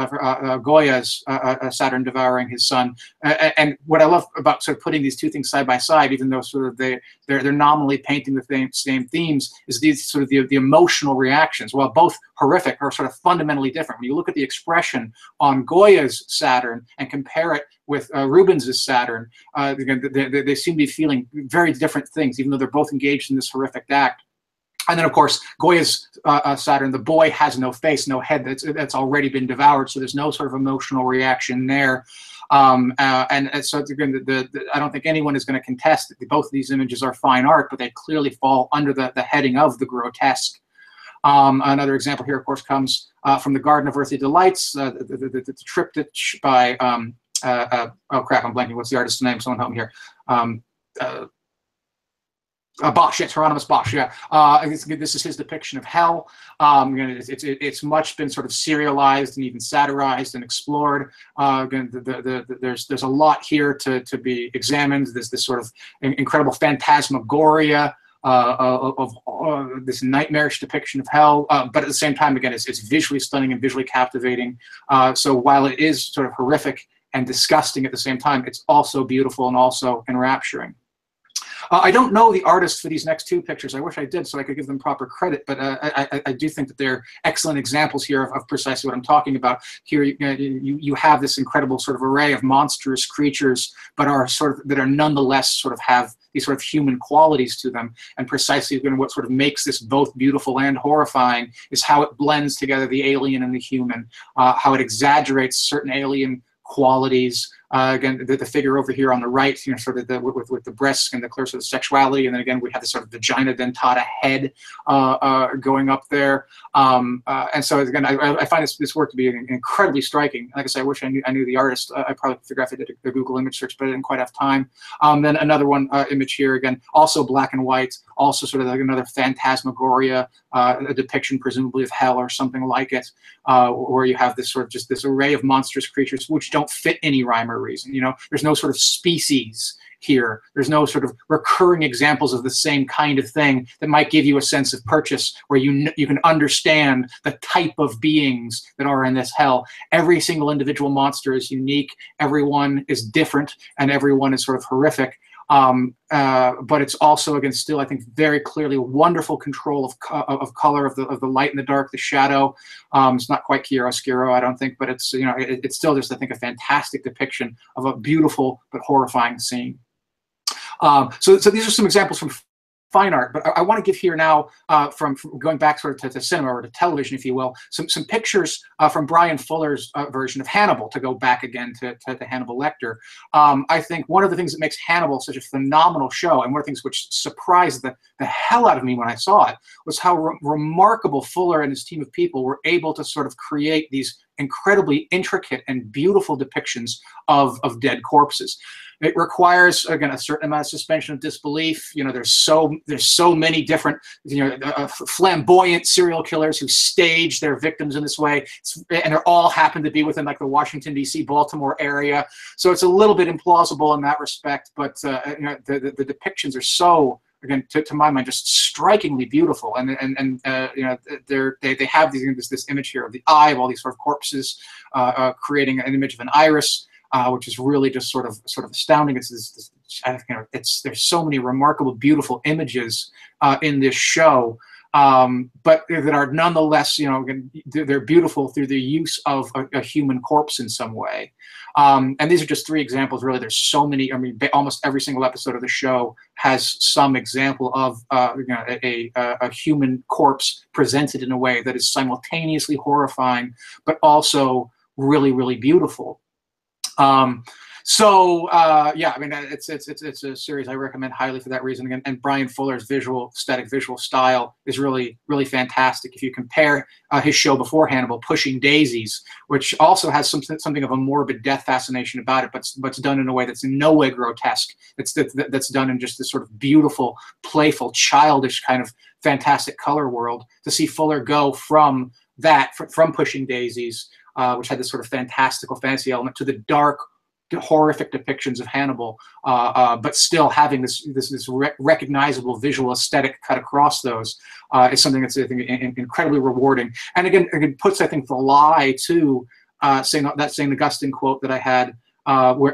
Goya's Saturn devouring his son. And what I love about sort of putting these two things side by side, even though sort of they're nominally painting the same themes, is these sort of the emotional reactions. While both horrific, are sort of fundamentally different. When you look at the expression on Goya's Saturn and compare it with Rubens's Saturn, they seem to be feeling very different things, even though they're both engaged in this horrific act. And then, of course, Goya's Saturn, the boy has no face, no head. That's already been devoured, so there's no sort of emotional reaction there. And so, again, I don't think anyone is going to contest that both of these images are fine art, but they clearly fall under the heading of the grotesque. Another example here, of course, comes from the Garden of Earthly Delights, the triptych by, oh crap, I'm blanking. What's the artist's name? Someone help me here. Bosch, yes, Hieronymus Bosch, yeah. This is his depiction of hell. You know, it's much been sort of serialized and even satirized and explored. Again, there's a lot here to be examined. There's this sort of incredible phantasmagoria of this nightmarish depiction of hell. But at the same time, again, it's visually stunning and visually captivating. So while it is sort of horrific and disgusting at the same time, it's also beautiful and also enrapturing. I don't know the artists for these next two pictures. I wish I did so I could give them proper credit, but I do think that they're excellent examples here of precisely what I'm talking about. Here you have this incredible sort of array of monstrous creatures, but are sort of, that are nonetheless sort of have these sort of human qualities to them, and precisely what sort of makes this both beautiful and horrifying is how it blends together the alien and the human, how it exaggerates certain alien qualities. Again, the figure over here on the right, you know, sort of with the breasts and the clear sort of sexuality, and then again we have this sort of vagina dentata head going up there. And so again, I find this work to be incredibly striking. Like I said, I wish I knew the artist. I probably could figure out if I did a Google image search, but I didn't quite have time. Then another one image here, again, also black and white, also sort of like another phantasmagoria, a depiction presumably of hell or something like it, where you have this sort of just this array of monstrous creatures which don't fit any rhyme or reason. You know, there's no sort of species here. There's no sort of recurring examples of the same kind of thing that might give you a sense of purchase, where you can understand the type of beings that are in this hell. Every single individual monster is unique. Everyone is different, and everyone is sort of horrific. But it's also, again, still, I think, very clearly wonderful control of color, of the light and the dark, the shadow. It's not quite chiaroscuro, I don't think, but it's, you know, it's still just, I think, a fantastic depiction of a beautiful but horrifying scene. So these are some examples from fine art, but I want to give here now, from going back sort of to cinema or to television, if you will, some pictures from Brian Fuller's version of Hannibal, to go back again to Hannibal Lecter. I think one of the things that makes Hannibal such a phenomenal show, and one of the things which surprised the hell out of me when I saw it, was how remarkable Fuller and his team of people were able to sort of create these incredibly intricate and beautiful depictions of dead corpses. It requires, again, a certain amount of suspension of disbelief. You know, there's so many different, you know, flamboyant serial killers who stage their victims in this way, and they're all happen to be within like the Washington D.C., Baltimore area. So it's a little bit implausible in that respect, but you know, the depictions are so, again, to my mind, just strikingly beautiful, and you know, they have these, this image here of the eye of all these sort of corpses, creating an image of an iris. Which is really just sort of astounding. There's so many remarkable, beautiful images in this show, but that are nonetheless, you know, they're beautiful through the use of a human corpse in some way. And these are just three examples. Really, there's so many. I mean, almost every single episode of the show has some example of you know, a human corpse presented in a way that is simultaneously horrifying, but also really, really beautiful. Yeah, I mean, it's a series I recommend highly for that reason. Again, and Brian Fuller's aesthetic visual style is really, really fantastic. If you compare his show before Hannibal, Pushing Daisies, which also has something of a morbid death fascination about it, but it's done in a way that's in no way grotesque. That's done in just this sort of beautiful, playful, childish kind of fantastic color world. To see Fuller go from that, from Pushing Daisies, which had this sort of fantastical fantasy element, to the dark, horrific depictions of Hannibal, but still having this recognizable visual aesthetic cut across those, is something that's, I think, incredibly rewarding. And again, it puts, I think, the lie to that St. Augustine quote that I had,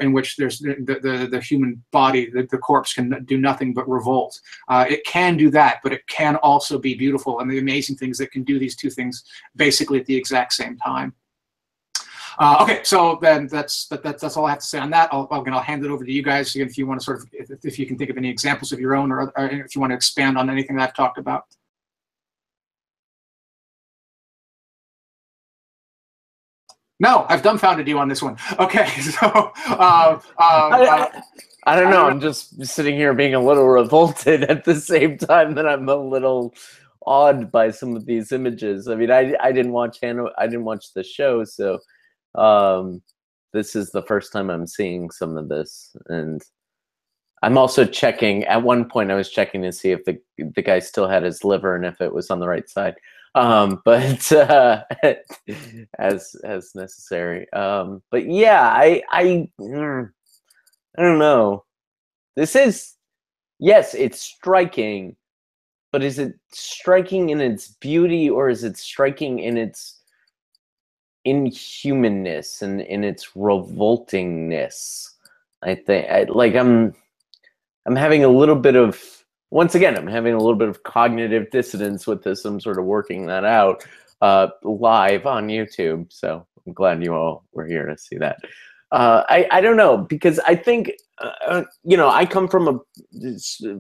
in which there's the human body, the corpse can do nothing but revolt. It can do that, but it can also be beautiful. And the amazing thing is that it can do these two things basically at the exact same time. Okay, so then that's all I have to say on that. I'll hand it over to you guys again, if you want to sort of, if you can think of any examples of your own, or if you want to expand on anything that I've talked about. No, I've dumbfounded you on this one. Okay, so I don't know. I'm just sitting here being a little revolted at the same time that I'm a little awed by some of these images. I mean, I didn't watch Hannibal. I didn't watch the show, so. This is the first time I'm seeing some of this, and I'm also checking. At one point, I was checking to see if the guy still had his liver and if it was on the right side, but as necessary. But yeah, I don't know. This is, yes, it's striking, but is it striking in its beauty, or is it striking in its inhumanness and in its revoltingness? I think I'm having a little bit of, once again, I'm having a little bit of cognitive dissonance with this. I'm sort of working that out live on YouTube, so I'm glad you all were here to see that. I don't know, because I think you know, I come from a,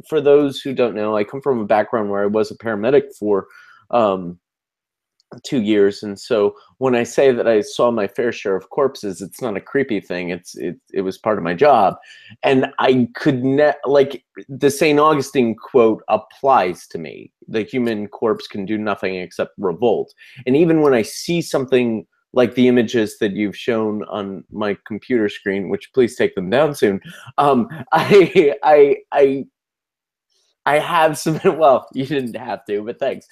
for those who don't know, I come from a background where I was a paramedic for 2 years, and so when I say that I saw my fair share of corpses, it's not a creepy thing. It was part of my job, and I could not, like, the St. Augustine quote applies to me. The human corpse can do nothing except revolt. And even when I see something like the images that you've shown on my computer screen, which please take them down soon, I have some, well, you didn't have to, but thanks.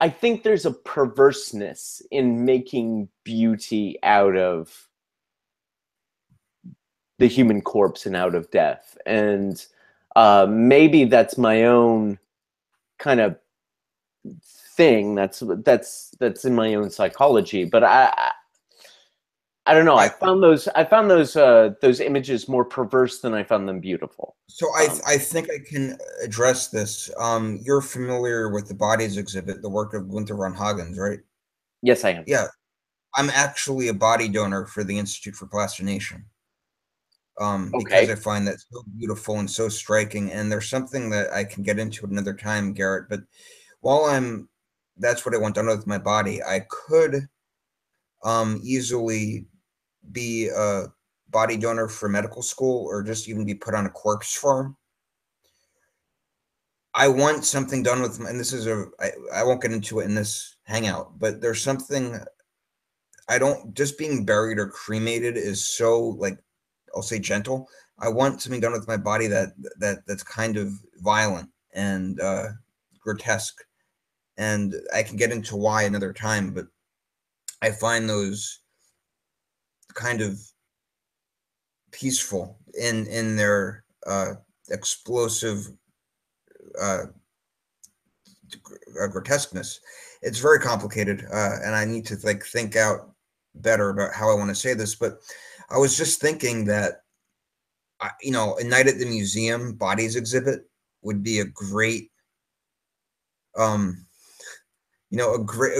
I think there's a perverseness in making beauty out of the human corpse and out of death. And maybe that's my own kind of thing. That's in my own psychology, but I I don't know. I found those images more perverse than I found them beautiful. So I think I can address this. You're familiar with the Bodies exhibit, the work of Gunther von Hagens, right? Yes, I am. Yeah, I'm actually a body donor for the Institute for Plastination. Because I find that so beautiful and so striking. And there's something that I can get into another time, Garrett. But while that's what I want done with my body. I could easily be a body donor for medical school, or just even be put on a corpse farm. I want something done with, and this is I won't get into it in this hangout, but there's something, just being buried or cremated is so, like, I'll say gentle. I want something done with my body that's kind of violent and grotesque. And I can get into why another time, but I find those kind of peaceful in their explosive grotesqueness. It's very complicated, and I need to think out better about how I want to say this. But I was just thinking that, a Night at the Museum Bodies exhibit would be a great, a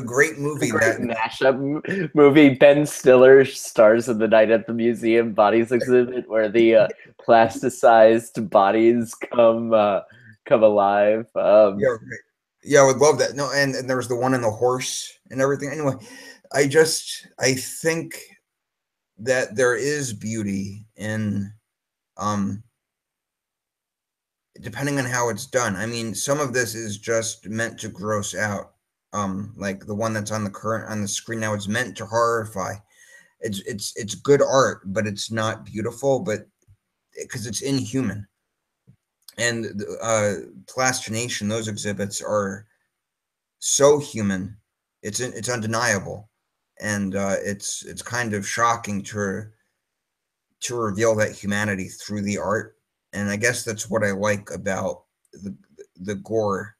great movie. A great mashup movie. Ben Stiller stars in the Night at the Museum Bodies exhibit, where the plasticized bodies come alive. Yeah, I would love that. No, and there was the one in the horse and everything. Anyway, I think that there is beauty in, depending on how it's done. I mean, some of this is just meant to gross out. Like the one that's on the screen now, it's meant to horrify. It's good art, but it's not beautiful, but because it's inhuman. And Plastination, those exhibits are so human, it's undeniable, and it's kind of shocking to reveal that humanity through the art. And I guess that's what I like about the gore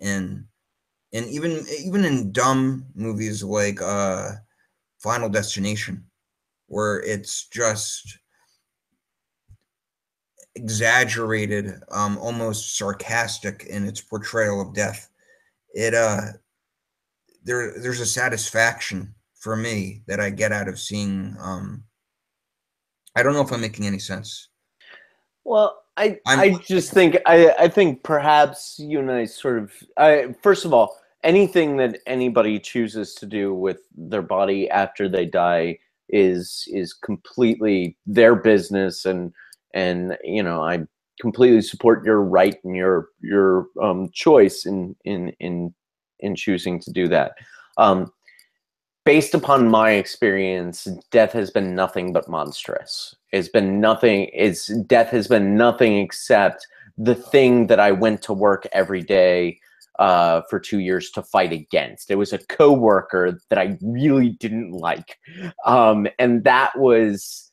in. And even in dumb movies like Final Destination, where it's just exaggerated, almost sarcastic in its portrayal of death, there's a satisfaction for me that I get out of seeing. I don't know if I'm making any sense. Well, I just think I think perhaps you and I first of all, anything that anybody chooses to do with their body after they die is completely their business, and I completely support your right and your choice in choosing to do that. Based upon my experience, death has been nothing but monstrous. Death has been nothing except the thing that I went to work every day for 2 years to fight against. It was a coworker that I really didn't like, and that was,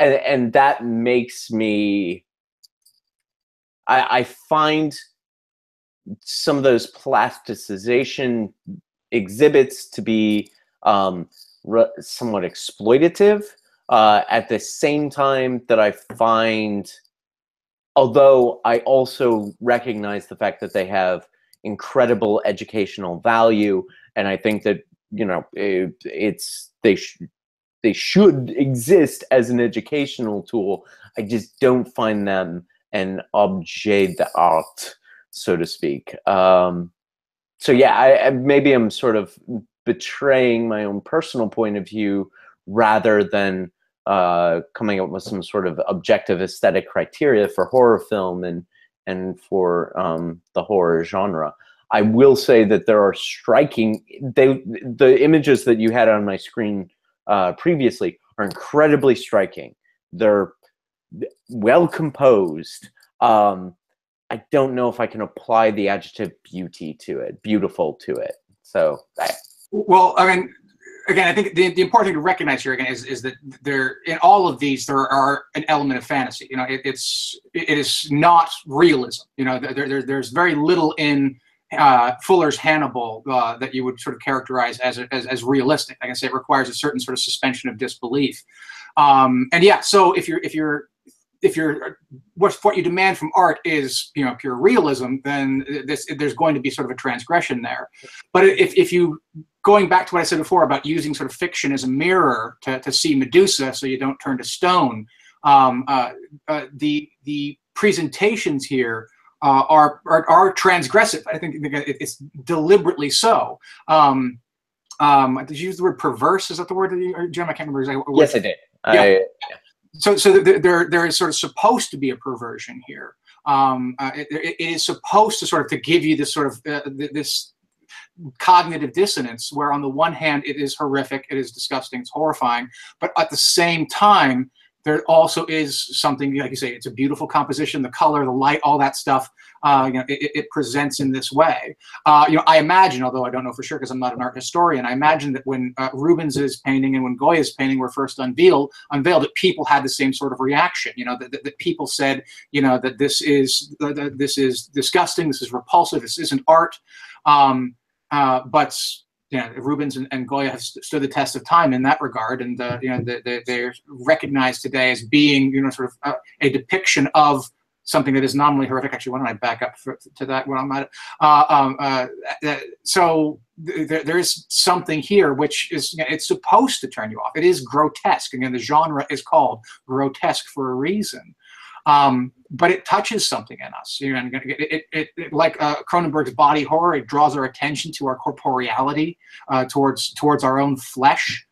and that makes me. I find some of those plasticization exhibits to be somewhat exploitative. At the same time that I find, although I also recognize the fact that they have incredible educational value, and I think that they should exist as an educational tool. I just don't find them an objet d'art, so to speak. So yeah, maybe I'm sort of betraying my own personal point of view rather than coming up with some sort of objective aesthetic criteria for horror film and for the horror genre. I will say that there are striking, the images that you had on my screen previously are incredibly striking. They're well composed. I don't know if I can apply the adjective beautiful to it. So, I think the important thing to recognize here again is that there, in all of these, there are an element of fantasy. It is not realism. There's very little in Fuller's Hannibal that you would sort of characterize as realistic. Like I say, it requires a certain sort of suspension of disbelief. And yeah, so if you're what you demand from art is pure realism, then there's going to be sort of a transgression there. But if you, going back to what I said before about using sort of fiction as a mirror to see Medusa, so you don't turn to stone, the presentations here are transgressive. I think it's deliberately so. Did you use the word perverse? Is that the word, Jim? I can't remember exactly what. Yes, I did. Yeah. Yeah. So there is sort of supposed to be a perversion here. It is supposed to sort of give you this sort of this cognitive dissonance, where on the one hand it is horrific, it is disgusting, it's horrifying, but at the same time there also is something, like you say, it's a beautiful composition, the color, the light, all that stuff. It presents in this way. I imagine, although I don't know for sure because I'm not an art historian, I imagine that when Rubens's painting and when Goya's painting were first unveiled, that people had the same sort of reaction. That people said, that this is disgusting, this is repulsive, this isn't art. But Rubens and Goya have stood the test of time in that regard, and they're recognized today as being sort of a depiction of something that is nominally horrific. Actually, why don't I back up to that when I'm at it? So there is something here which is, it's supposed to turn you off. It is grotesque. Again, the genre is called grotesque for a reason. But it touches something in us, and it like Cronenberg's body horror, it draws our attention to our corporeality, towards our own flesh,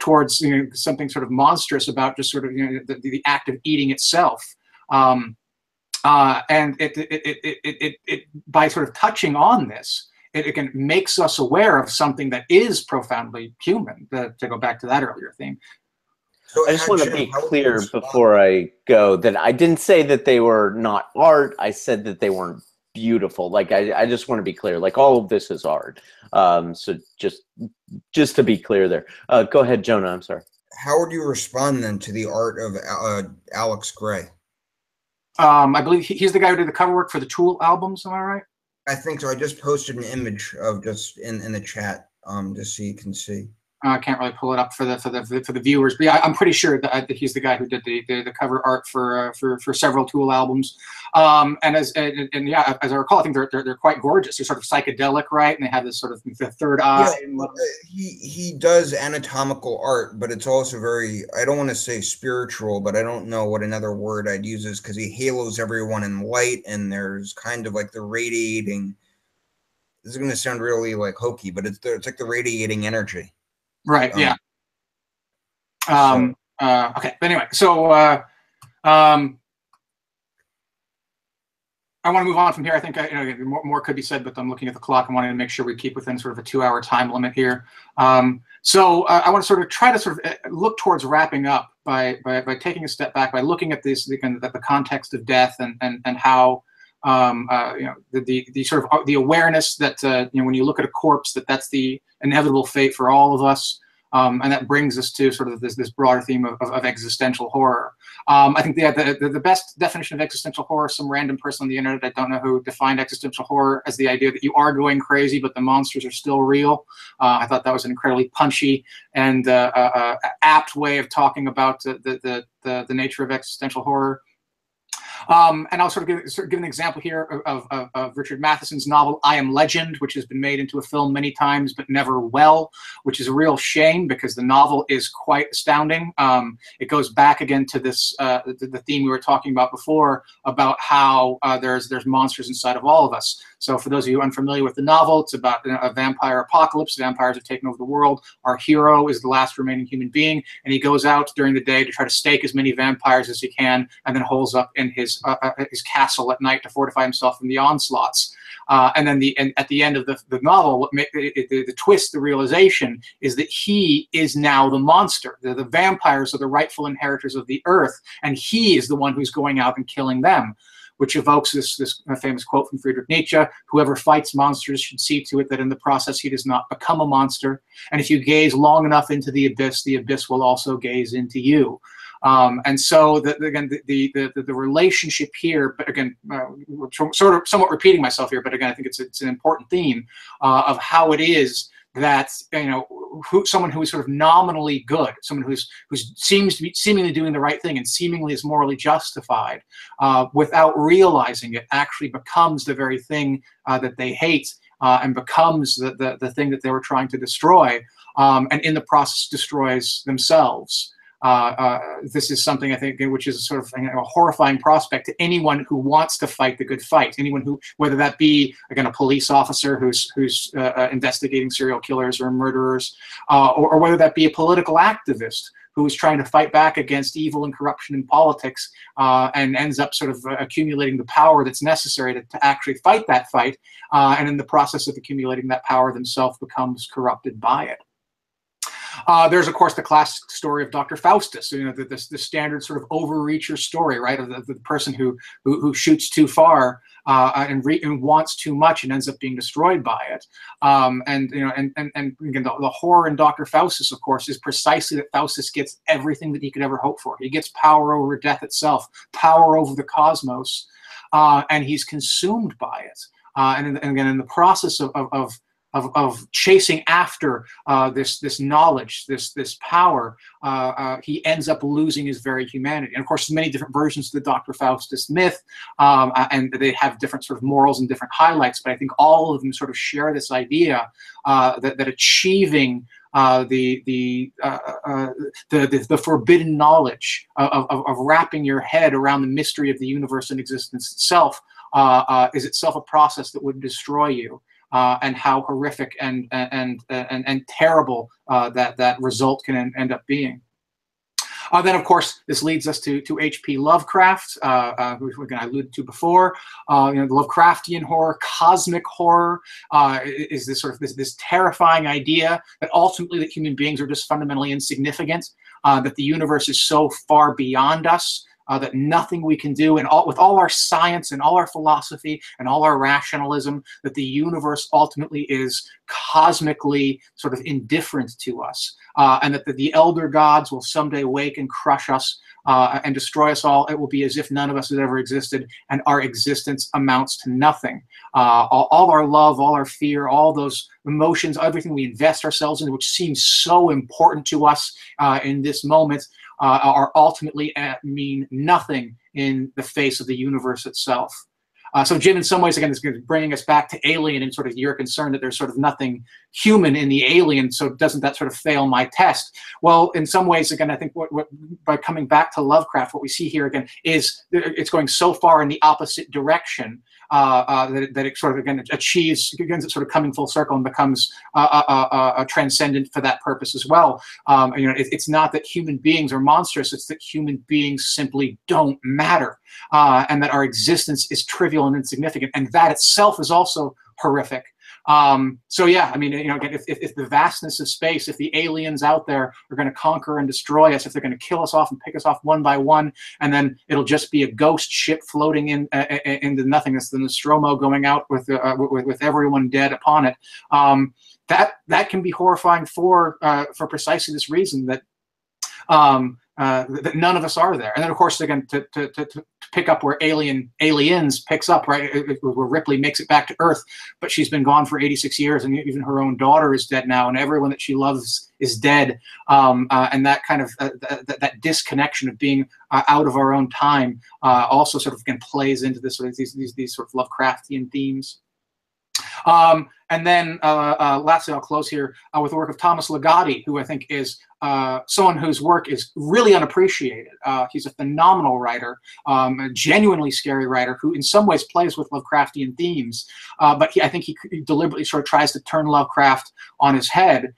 towards something sort of monstrous about just sort of the act of eating itself. And it by sort of touching on this, it again makes us aware of something that is profoundly human. To go back to that earlier theme. So I just want to be clear before I go that I didn't say that they were not art. I said that they weren't beautiful. Like I just want to be clear. Like all of this is art. So just to be clear there. Go ahead, Jonah. I'm sorry. How would you respond then to the art of Alex Gray? I believe he's the guy who did the cover work for the Tool albums. Am I right? I think so. I just posted an image of just in the chat just so you can see. I can't really pull it up for the viewers, but yeah, I'm pretty sure that he's the guy who did the cover art for several Tool albums. And yeah, as I recall, I think they're quite gorgeous. They're sort of psychedelic, right? And they have this sort of the third eye. Yeah, he does anatomical art, but it's also very, I don't want to say spiritual, but I don't know what another word I'd use is, because he halos everyone in light, and there's kind of like the radiating. This is going to sound really like hokey, but it's like the radiating energy. Right. Yeah. Okay. But anyway, so I want to move on from here. I think more could be said, but I'm looking at the clock and wanting to make sure we keep within sort of a 2-hour time limit here. So I want to sort of try to sort of look towards wrapping up by taking a step back, by looking at this at the context of death and how. The sort of the awareness that when you look at a corpse, that's the inevitable fate for all of us, and that brings us to sort of this broader theme of existential horror. I think the best definition of existential horror, some random person on the internet, I don't know who, defined existential horror as the idea that you are going crazy, but the monsters are still real. I thought that was an incredibly punchy and apt way of talking about the nature of existential horror. And I'll sort of give an example here of Richard Matheson's novel I Am Legend, which has been made into a film many times but never well, which is a real shame because the novel is quite astounding. It goes back again to this the theme we were talking about before about how there's monsters inside of all of us. So for those of you unfamiliar with the novel, it's about a vampire apocalypse. Vampires have taken over the world. Our hero is the last remaining human being, and he goes out during the day to try to stake as many vampires as he can, and then holes up in his castle at night to fortify himself from the onslaughts. And then at the end of the novel, the twist, the realization is that he is now the monster. The vampires are the rightful inheritors of the earth, and he is the one who's going out and killing them, which evokes this famous quote from Friedrich Nietzsche, whoever fights monsters should see to it that in the process he does not become a monster. And if you gaze long enough into the abyss will also gaze into you. And so again, the relationship here, but again, sort of somewhat repeating myself here, but again, I think it's an important theme of how it is that, you know, someone who is sort of nominally good, someone who's seems to be seemingly doing the right thing and seemingly is morally justified, without realizing it, actually becomes the very thing that they hate, and becomes the thing that they were trying to destroy, and in the process destroys themselves. This is something, I think, which is sort of, you know, a horrifying prospect to anyone who wants to fight the good fight. Anyone who, whether that be, again, a police officer who's investigating serial killers or murderers, or whether that be a political activist who is trying to fight back against evil and corruption in politics, and ends up sort of accumulating the power that's necessary to actually fight that fight, and in the process of accumulating that power themselves becomes corrupted by it. There's, of course, the classic story of Dr. Faustus, you know, the standard sort of overreacher story, right, of the person who shoots too far and wants too much and ends up being destroyed by it. And, you know, and again, the horror in Dr. Faustus, of course, is precisely that Faustus gets everything that he could ever hope for. He gets power over death itself, power over the cosmos, and he's consumed by it. And again, in the process of chasing after this knowledge, this power, he ends up losing his very humanity. And of course, there's many different versions of the Dr. Faustus myth, and they have different sort of morals and different highlights, but I think all of them sort of share this idea that achieving the forbidden knowledge of wrapping your head around the mystery of the universe and existence itself is itself a process that would destroy you. And how horrific and terrible that result can end up being. Then, of course, this leads us to H.P. Lovecraft, who again, I alluded to before. You know, the Lovecraftian horror, cosmic horror, is this sort of this terrifying idea that ultimately that human beings are just fundamentally insignificant, that the universe is so far beyond us, that nothing we can do, and with all our science and all our philosophy and all our rationalism, that the universe ultimately is cosmically sort of indifferent to us, and that the elder gods will someday wake and crush us and destroy us all. It will be as if none of us has ever existed, and our existence amounts to nothing. All our love, all our fear, all those emotions, everything we invest ourselves in, which seems so important to us in this moment, are ultimately mean nothing in the face of the universe itself. So Jim, in some ways, again, this is bringing us back to Alien, and sort of your concern that there's sort of nothing human in the Alien, so doesn't that sort of fail my test? Well, in some ways, again, I think what by coming back to Lovecraft, what we see here, again, is it's going so far in the opposite direction that it sort of, again, achieves, again, it's sort of coming full circle and becomes transcendent for that purpose as well. You know, it's not that human beings are monstrous, it's that human beings simply don't matter, and that our existence is trivial and insignificant, and that itself is also horrific. So yeah, I mean, you know, again, if the vastness of space, if the aliens out there are going to conquer and destroy us, if they're going to kill us off and pick us off one by one, and then it'll just be a ghost ship floating in into nothingness, the Nostromo going out with everyone dead upon it. That can be horrifying for precisely this reason, that that none of us are there. And then, of course, again, to pick up where Aliens picks up, right, where Ripley makes it back to Earth, but she's been gone for 86 years, and even her own daughter is dead now, and everyone that she loves is dead, and that kind of that disconnection of being out of our own time also sort of, again, plays into this sort of these sort of Lovecraftian themes. And then lastly, I'll close here with the work of Thomas Ligotti, who I think is someone whose work is really unappreciated. He's a phenomenal writer, a genuinely scary writer who in some ways plays with Lovecraftian themes, but I think he deliberately sort of tries to turn Lovecraft on his head,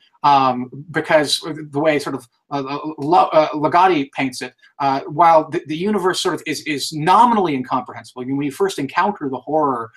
because the way sort of Ligotti paints it, while the universe sort of is nominally incomprehensible. I mean, when you first encounter the horror,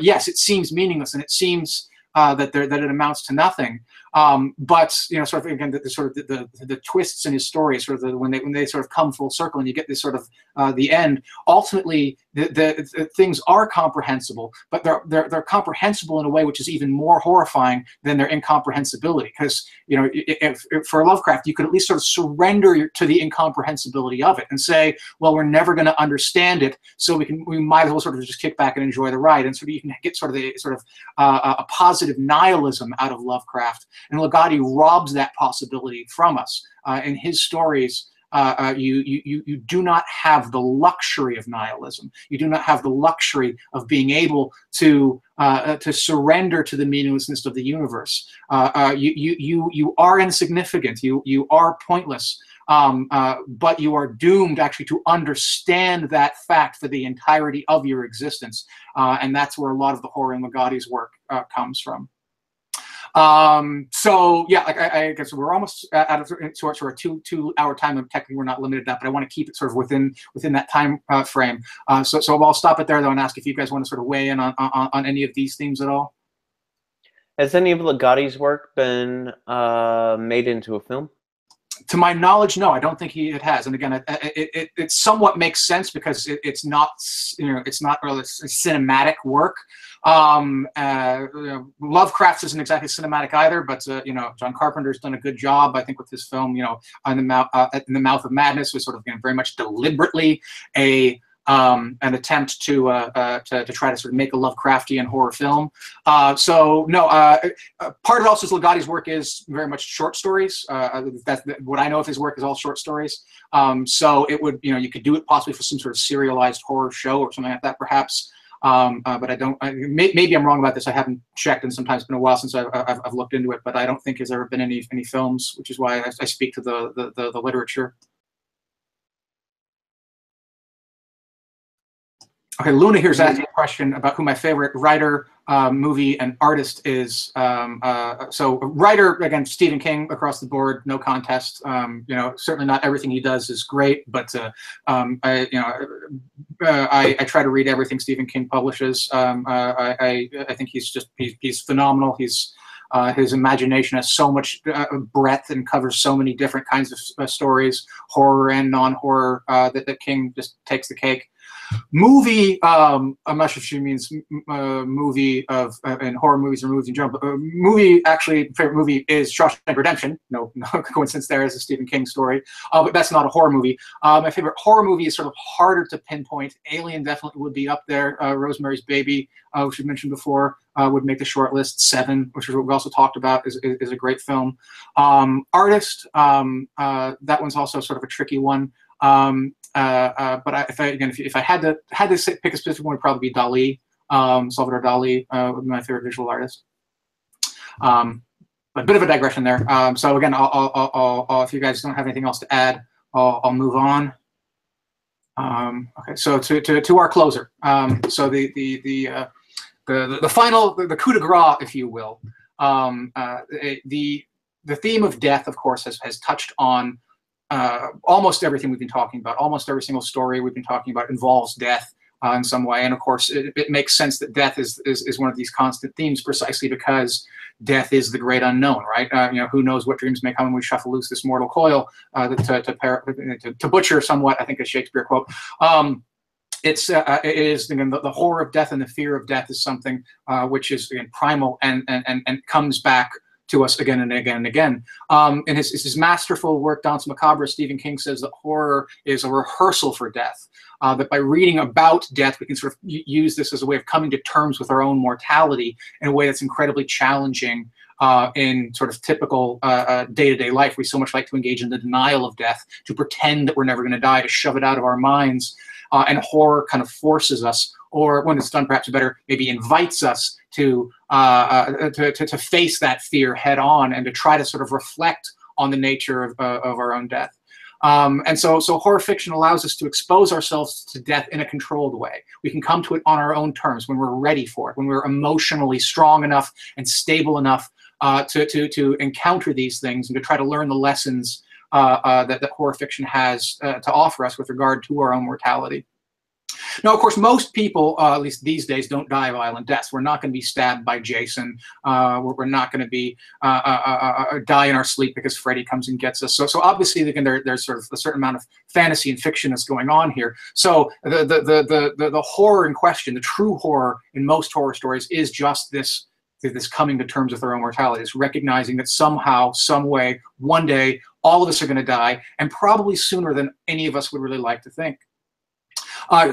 yes, it seems meaningless, and it seems that it amounts to nothing. But, you know, sort of again, the twists in his story, sort of when they sort of come full circle, and you get this sort of the end. Ultimately, the things are comprehensible, but they're comprehensible in a way which is even more horrifying than their incomprehensibility. Because, you know, if for Lovecraft, you could at least sort of surrender to the incomprehensibility of it and say, well, we're never going to understand it, so we might as well sort of just kick back and enjoy the ride. And so you can get sort of a positive nihilism out of Lovecraft, and Le Gotti robs that possibility from us in his stories. You do not have the luxury of nihilism. You do not have the luxury of being able to surrender to the meaninglessness of the universe. You are insignificant. You are pointless. But you are doomed actually to understand that fact for the entirety of your existence, and that's where a lot of the horror in Le Gotti's work comes from. So yeah, like I guess we're almost out of sort of a two-hour time, and technically we're not limited to that, but I want to keep it sort of within that time frame. So I'll stop it there though and ask if you guys want to sort of weigh in on any of these themes at all. Has any of Le Gotti's work been made into a film? To my knowledge, no, I don't think it has. And again, it somewhat makes sense because it's not, you know, it's not really a cinematic work. You know, Lovecraft isn't exactly cinematic either, but you know, John Carpenter's done a good job, I think, with his film, you know, In the Mouth of Madness was sort of, you know, very much deliberately an attempt to try to sort of make a Lovecraftian horror film. So no, part of also Le Gotti's work is very much short stories. That's what I know of his work is all short stories. So it would, you know, you could do it possibly for some sort of serialized horror show or something like that, perhaps. But I don't. Maybe I'm wrong about this. I haven't checked, and sometimes it's been a while since I've looked into it. But I don't think there's ever been any films, which is why I speak to the literature. Okay, Luna here's asking a question about who my favorite writer, movie, and artist is. So writer, again, Stephen King across the board, no contest. You know, certainly not everything he does is great, but I try to read everything Stephen King publishes. I think he's just he's phenomenal. He's his imagination has so much breadth and covers so many different kinds of stories, horror and non-horror, that King just takes the cake. Movie, I'm not sure if she means movie of and horror movies or movies in general, but movie, actually, favorite movie is Shawshank Redemption. No coincidence there, is a Stephen King story, but that's not a horror movie. My favorite horror movie is sort of harder to pinpoint. Alien definitely would be up there. Rosemary's Baby, which we mentioned before, would make the short list. Seven, which is what we also talked about, is a great film. Artist, that one's also sort of a tricky one. But if I had to say, pick a specific one, it would probably be Dali, Salvador Dali, would be my favorite visual artist. But a bit of a digression there. So again, I'll, if you guys don't have anything else to add, I'll move on. Okay, so to our closer. So the final, the coup de grace, if you will. The theme of death, of course, has touched on almost everything we've been talking about. Almost every single story we've been talking about involves death in some way. And of course, it makes sense that death is one of these constant themes, precisely because death is the great unknown, right? You know, who knows what dreams may come when we shuffle loose this mortal coil, to butcher somewhat, I think, a Shakespeare quote. It is again, the horror of death and the fear of death is something which is, again, primal and comes back to us again and again and again. In his masterful work, Danse Macabre, Stephen King says that horror is a rehearsal for death, that by reading about death, we can sort of use this as a way of coming to terms with our own mortality in a way that's incredibly challenging in sort of typical day-to-day life. We so much like to engage in the denial of death, to pretend that we're never gonna die, to shove it out of our minds, and horror kind of forces us, or when it's done perhaps better, maybe invites us to face that fear head on and to try to sort of reflect on the nature of our own death. And so horror fiction allows us to expose ourselves to death in a controlled way. We can come to it on our own terms when we're ready for it, when we're emotionally strong enough and stable enough to encounter these things and to try to learn the lessons that horror fiction has to offer us with regard to our own mortality. Now, of course, most people, at least these days, don't die of violent deaths. We're not going to be stabbed by Jason. We're not going to be die in our sleep because Freddy comes and gets us. So obviously, there's sort of a certain amount of fantasy and fiction that's going on here. So the horror in question, the true horror in most horror stories, is just this coming to terms with their own mortality. It's recognizing that somehow, some way, one day, all of us are going to die, and probably sooner than any of us would really like to think.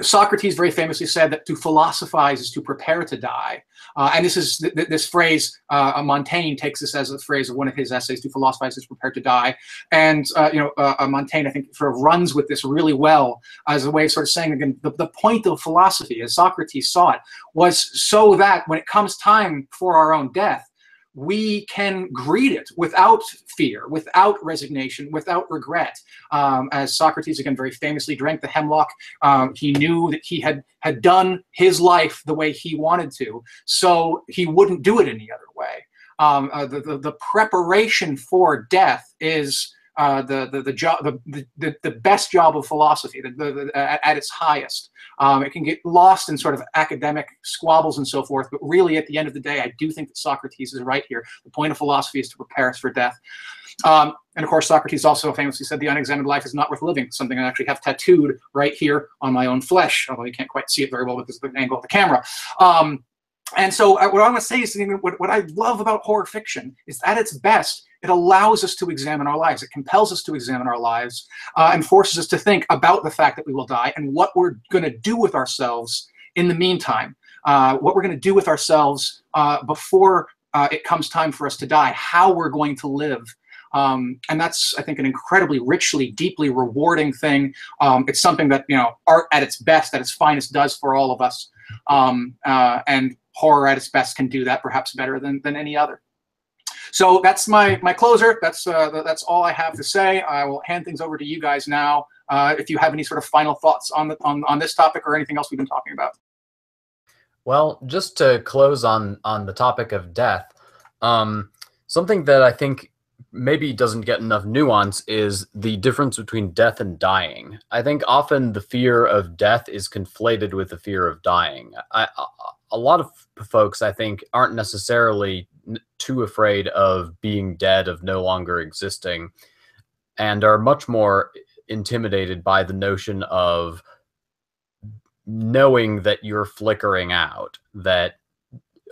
Socrates very famously said that to philosophize is to prepare to die. And this is this phrase, Montaigne takes this as a phrase of one of his essays, to philosophize is prepare to die. And Montaigne, I think, sort of runs with this really well as a way of sort of saying, again, the point of philosophy, as Socrates saw it, was so that when it comes time for our own death, we can greet it without fear, without resignation, without regret. As Socrates, again, very famously drank the hemlock, he knew that he had done his life the way he wanted to, so he wouldn't do it any other way. The preparation for death is the best job of philosophy at its highest. It can get lost in sort of academic squabbles and so forth, but really at the end of the day, I do think that Socrates is right here. The point of philosophy is to prepare us for death. And of course, Socrates also famously said the unexamined life is not worth living, something I actually have tattooed right here on my own flesh, although you can't quite see it very well with this angle of the camera. And so what I want to say is what I love about horror fiction is at its best, it allows us to examine our lives. It compels us to examine our lives and forces us to think about the fact that we will die and what we're going to do with ourselves in the meantime, what we're going to do with ourselves before it comes time for us to die, how we're going to live. And that's, I think, an incredibly richly, deeply rewarding thing. It's something that, you know, art at its best, at its finest, does for all of us. And horror at its best can do that perhaps better than any other. So that's my closer. That's all I have to say. I will hand things over to you guys now. If you have any sort of final thoughts on this topic or anything else we've been talking about. Well, just to close on the topic of death, something that I think maybe doesn't get enough nuance is the difference between death and dying. I think often the fear of death is conflated with the fear of dying. A lot of folks, I think, aren't necessarily too afraid of being dead, of no longer existing, and are much more intimidated by the notion of knowing that you're flickering out, that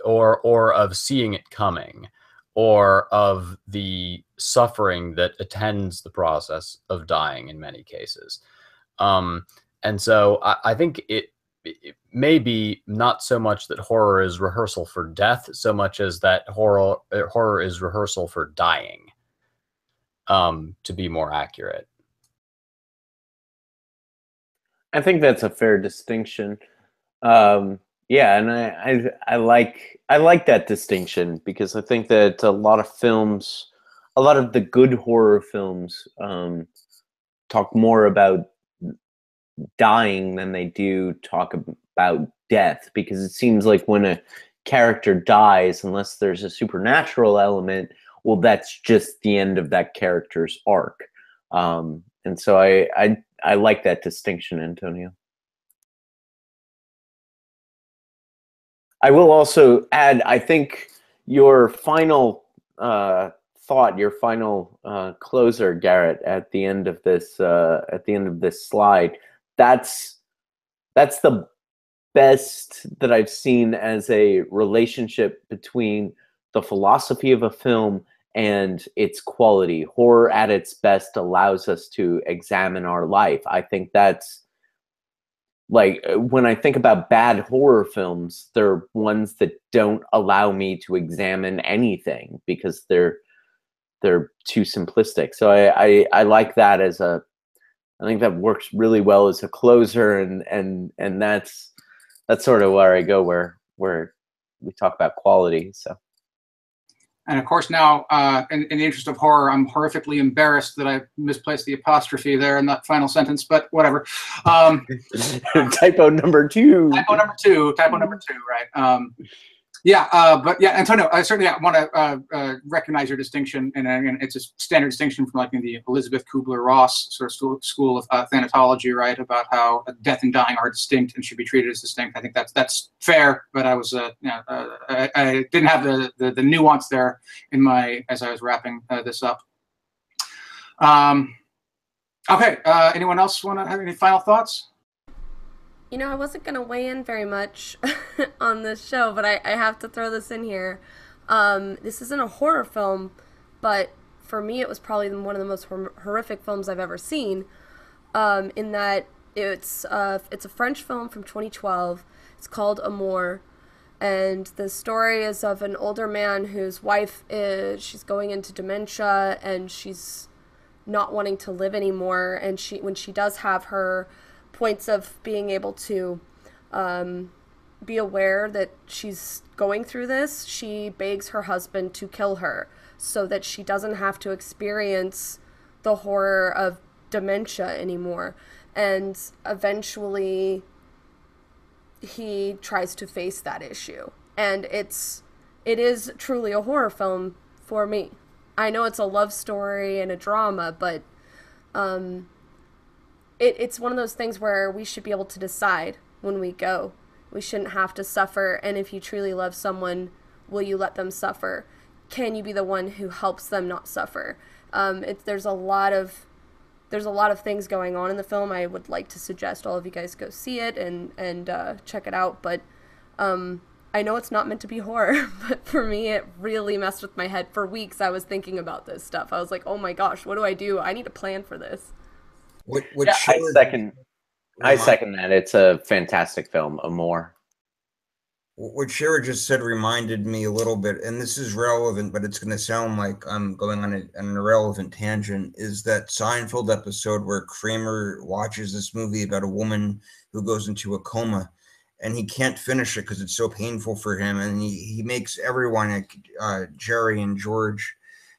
or of seeing it coming, or of the suffering that attends the process of dying in many cases. And so I think it may be not so much that horror is rehearsal for death, so much as that horror is rehearsal for dying, to be more accurate. I think that's a fair distinction. Yeah, and I like that distinction because I think that a lot of films, a lot of the good horror films, talk more about dying than they do talk about death, because it seems like when a character dies, unless there's a supernatural element, well, that's just the end of that character's arc. And so I like that distinction, Antonio. I will also add, I think your final thought, your final closer, Garrett, at the end of this slide, that's the best that I've seen as a relationship between the philosophy of a film and its quality. Horror at its best allows us to examine our life. I think that's, like, when I think about bad horror films, they're ones that don't allow me to examine anything because they're too simplistic. So I like that as a, I think that works really well as a closer, and that's sort of where I go, where we talk about quality. So, and of course now, in the interest of horror, I'm horrifically embarrassed that I misplaced the apostrophe there in that final sentence, but whatever. Typo number two. Typo number two, right. Yeah, but yeah, Antonio, I certainly want to recognize your distinction, and it's a standard distinction from like in the Elizabeth Kubler-Ross sort of school of thanatology, right? About how death and dying are distinct and should be treated as distinct. I think that's fair, but I was, you know, I didn't have the nuance there in my as I was wrapping this up. Okay, anyone else want to have any final thoughts? You know, I wasn't going to weigh in very much on this show, but I have to throw this in here. This isn't a horror film, but for me it was probably one of the most horrific films I've ever seen, in that it's a French film from 2012. It's called Amour, and the story is of an older man whose wife is, she's going into dementia, and she's not wanting to live anymore, and she, when she does have her points of being able to be aware that she's going through this, she begs her husband to kill her so that she doesn't have to experience the horror of dementia anymore. And eventually he tries to face that issue. And it is truly a horror film for me. I know it's a love story and a drama, but It's one of those things where we should be able to decide when we go. We shouldn't have to suffer. And if you truly love someone, will you let them suffer? Can you be the one who helps them not suffer? There's a lot of things going on in the film. I would like to suggest all of you guys go see it and check it out. But I know it's not meant to be horror, but for me, it really messed with my head. For weeks, I was thinking about this stuff. I was like, oh my gosh, what do? I need a plan for this. What yeah, I second that. It's a fantastic film, Amour. What Shira just said reminded me a little bit, and this is relevant, but it's going to sound like I'm going on an irrelevant tangent, is that Seinfeld episode where Kramer watches this movie about a woman who goes into a coma, and he can't finish it because it's so painful for him, and he makes everyone, Jerry and George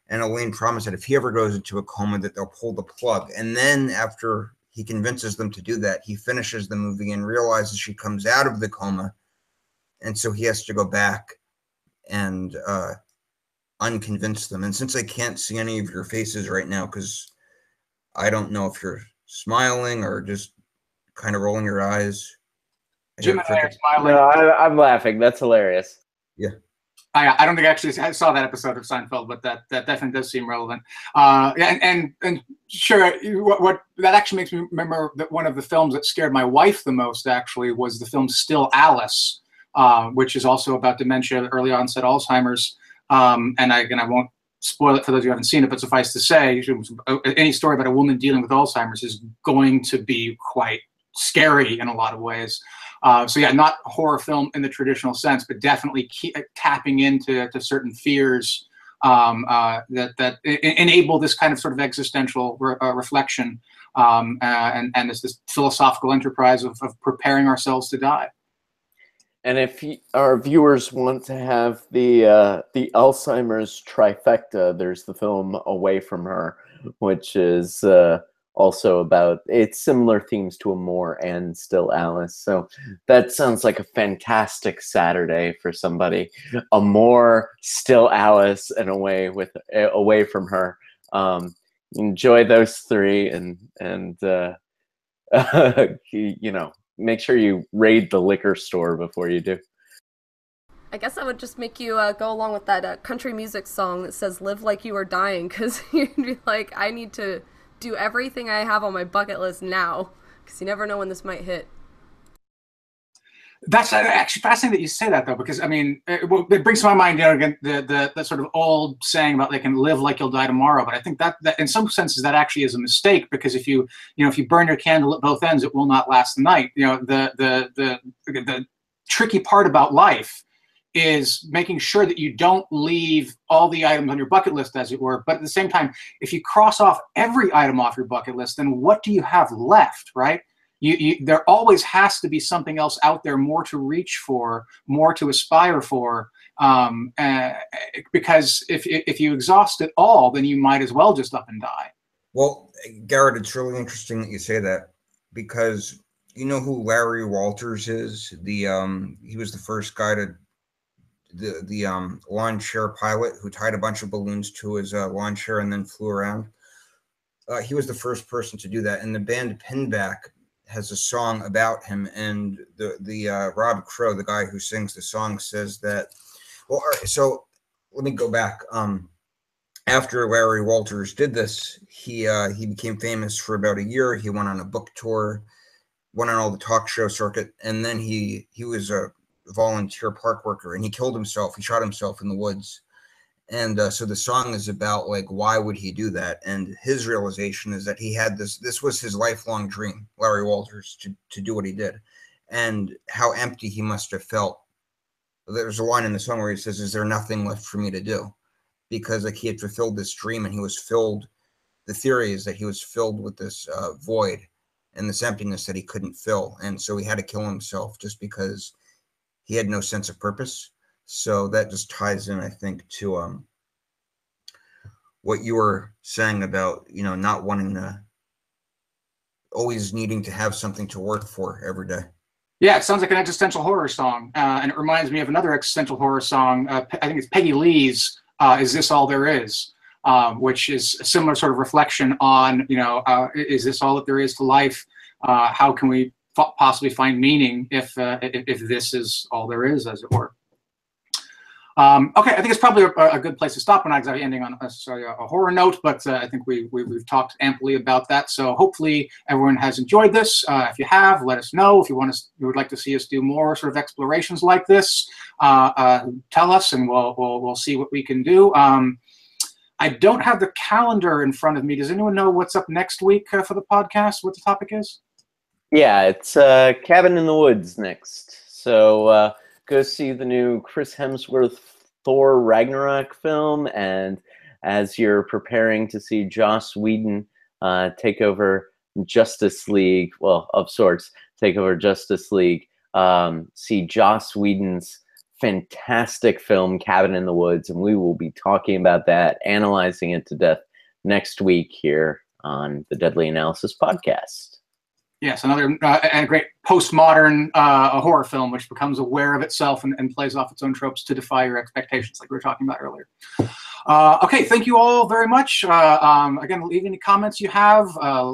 and Elaine, promised that if he ever goes into a coma that they'll pull the plug. And then after he convinces them to do that, he finishes the movie and realizes she comes out of the coma. And so he has to go back and unconvince them. And since I can't see any of your faces right now, because I don't know if you're smiling or just kind of rolling your eyes. Jim and I are smiling. No, I'm laughing. That's hilarious. Yeah. I don't think I actually saw that episode of Seinfeld, but that definitely does seem relevant. And sure, what that actually makes me remember that one of the films that scared my wife the most actually was the film Still Alice, which is also about dementia, early onset Alzheimer's. And I won't spoil it for those who haven't seen it, but suffice to say, any story about a woman dealing with Alzheimer's is going to be quite scary in a lot of ways. So yeah, not a horror film in the traditional sense, but definitely tapping into certain fears that enable this kind of sort of existential reflection and this philosophical enterprise of preparing ourselves to die. And if our viewers want to have the Alzheimer's trifecta, there's the film Away From Her, which is also about, it's similar themes to Amour and Still Alice. So that sounds like a fantastic Saturday for somebody. Amour, Still Alice, and Away From Her. Enjoy those three, and you know, make sure you raid the liquor store before you do. I guess I would just make you go along with that country music song that says "Live Like You Are Dying," because you'd be like, I need to do everything I have on my bucket list now, because you never know when this might hit. That's actually fascinating that you say that, though, because I mean, it brings to my mind, you know, again, the sort of old saying about, like, and live like you'll die tomorrow. But I think that in some senses that actually is a mistake, because if you burn your candle at both ends, it will not last the night. You know, the tricky part about life is making sure that you don't leave all the items on your bucket list, as it were. But at the same time, if you cross off every item off your bucket list, then what do you have left, right? There always has to be something else out there, more to reach for, more to aspire for, because if you exhaust it all, then you might as well just up and die. Well, Garrett, it's really interesting that you say that, because you know who Larry Walters is? He was the first guy to the lawn chair pilot who tied a bunch of balloons to his lawn chair and then flew around. He was the first person to do that. And the band Pinback has a song about him. And the Rob Crow, the guy who sings the song, says that, well, all right, so let me go back. After Larry Walters did this, he became famous for about a year. He went on a book tour, went on all the talk show circuit, and then he was a volunteer park worker, and he killed himself. He shot himself in the woods. And so the song is about, like, why would he do that? And his realization is that he had this was his lifelong dream, Larry Walters, to do what he did, and how empty he must have felt. There's a line in the song where he says, "Is there nothing left for me to do?" Because, like, he had fulfilled this dream, and he was filled, the theory is that he was filled with this void and this emptiness that he couldn't fill. And so he had to kill himself just because he had no sense of purpose. So that just ties in, I think, to what you were saying about, you know, not wanting to, always needing to have something to work for every day. Yeah, it sounds like an existential horror song. And it reminds me of another existential horror song. I think it's Peggy Lee's Is This All There Is? Which is a similar sort of reflection on, you know, is this all that there is to life? How can we possibly find meaning if this is all there is, as it were? Okay, I think it's probably a good place to stop. We're not exactly ending on a horror note, but I think we've talked amply about that. So hopefully everyone has enjoyed this. If you have, let us know. If you would like to see us do more sort of explorations like this, tell us, and we'll see what we can do. I don't have the calendar in front of me. Does anyone know what's up next week for the podcast? What the topic is? Yeah, it's Cabin in the Woods next. So. Go see the new Chris Hemsworth Thor Ragnarok film, and as you're preparing to see Joss Whedon take over Justice League, well, of sorts, take over Justice League, see Joss Whedon's fantastic film, Cabin in the Woods, and we will be talking about that, analyzing it to death next week here on the Deadly Analysis podcast. Yes, another and great postmodern a horror film, which becomes aware of itself and plays off its own tropes to defy your expectations, like we were talking about earlier. Okay, thank you all very much. Again, leave any comments you have.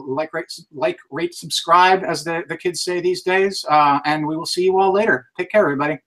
Like, rate, subscribe, as the kids say these days. And we will see you all later. Take care, everybody.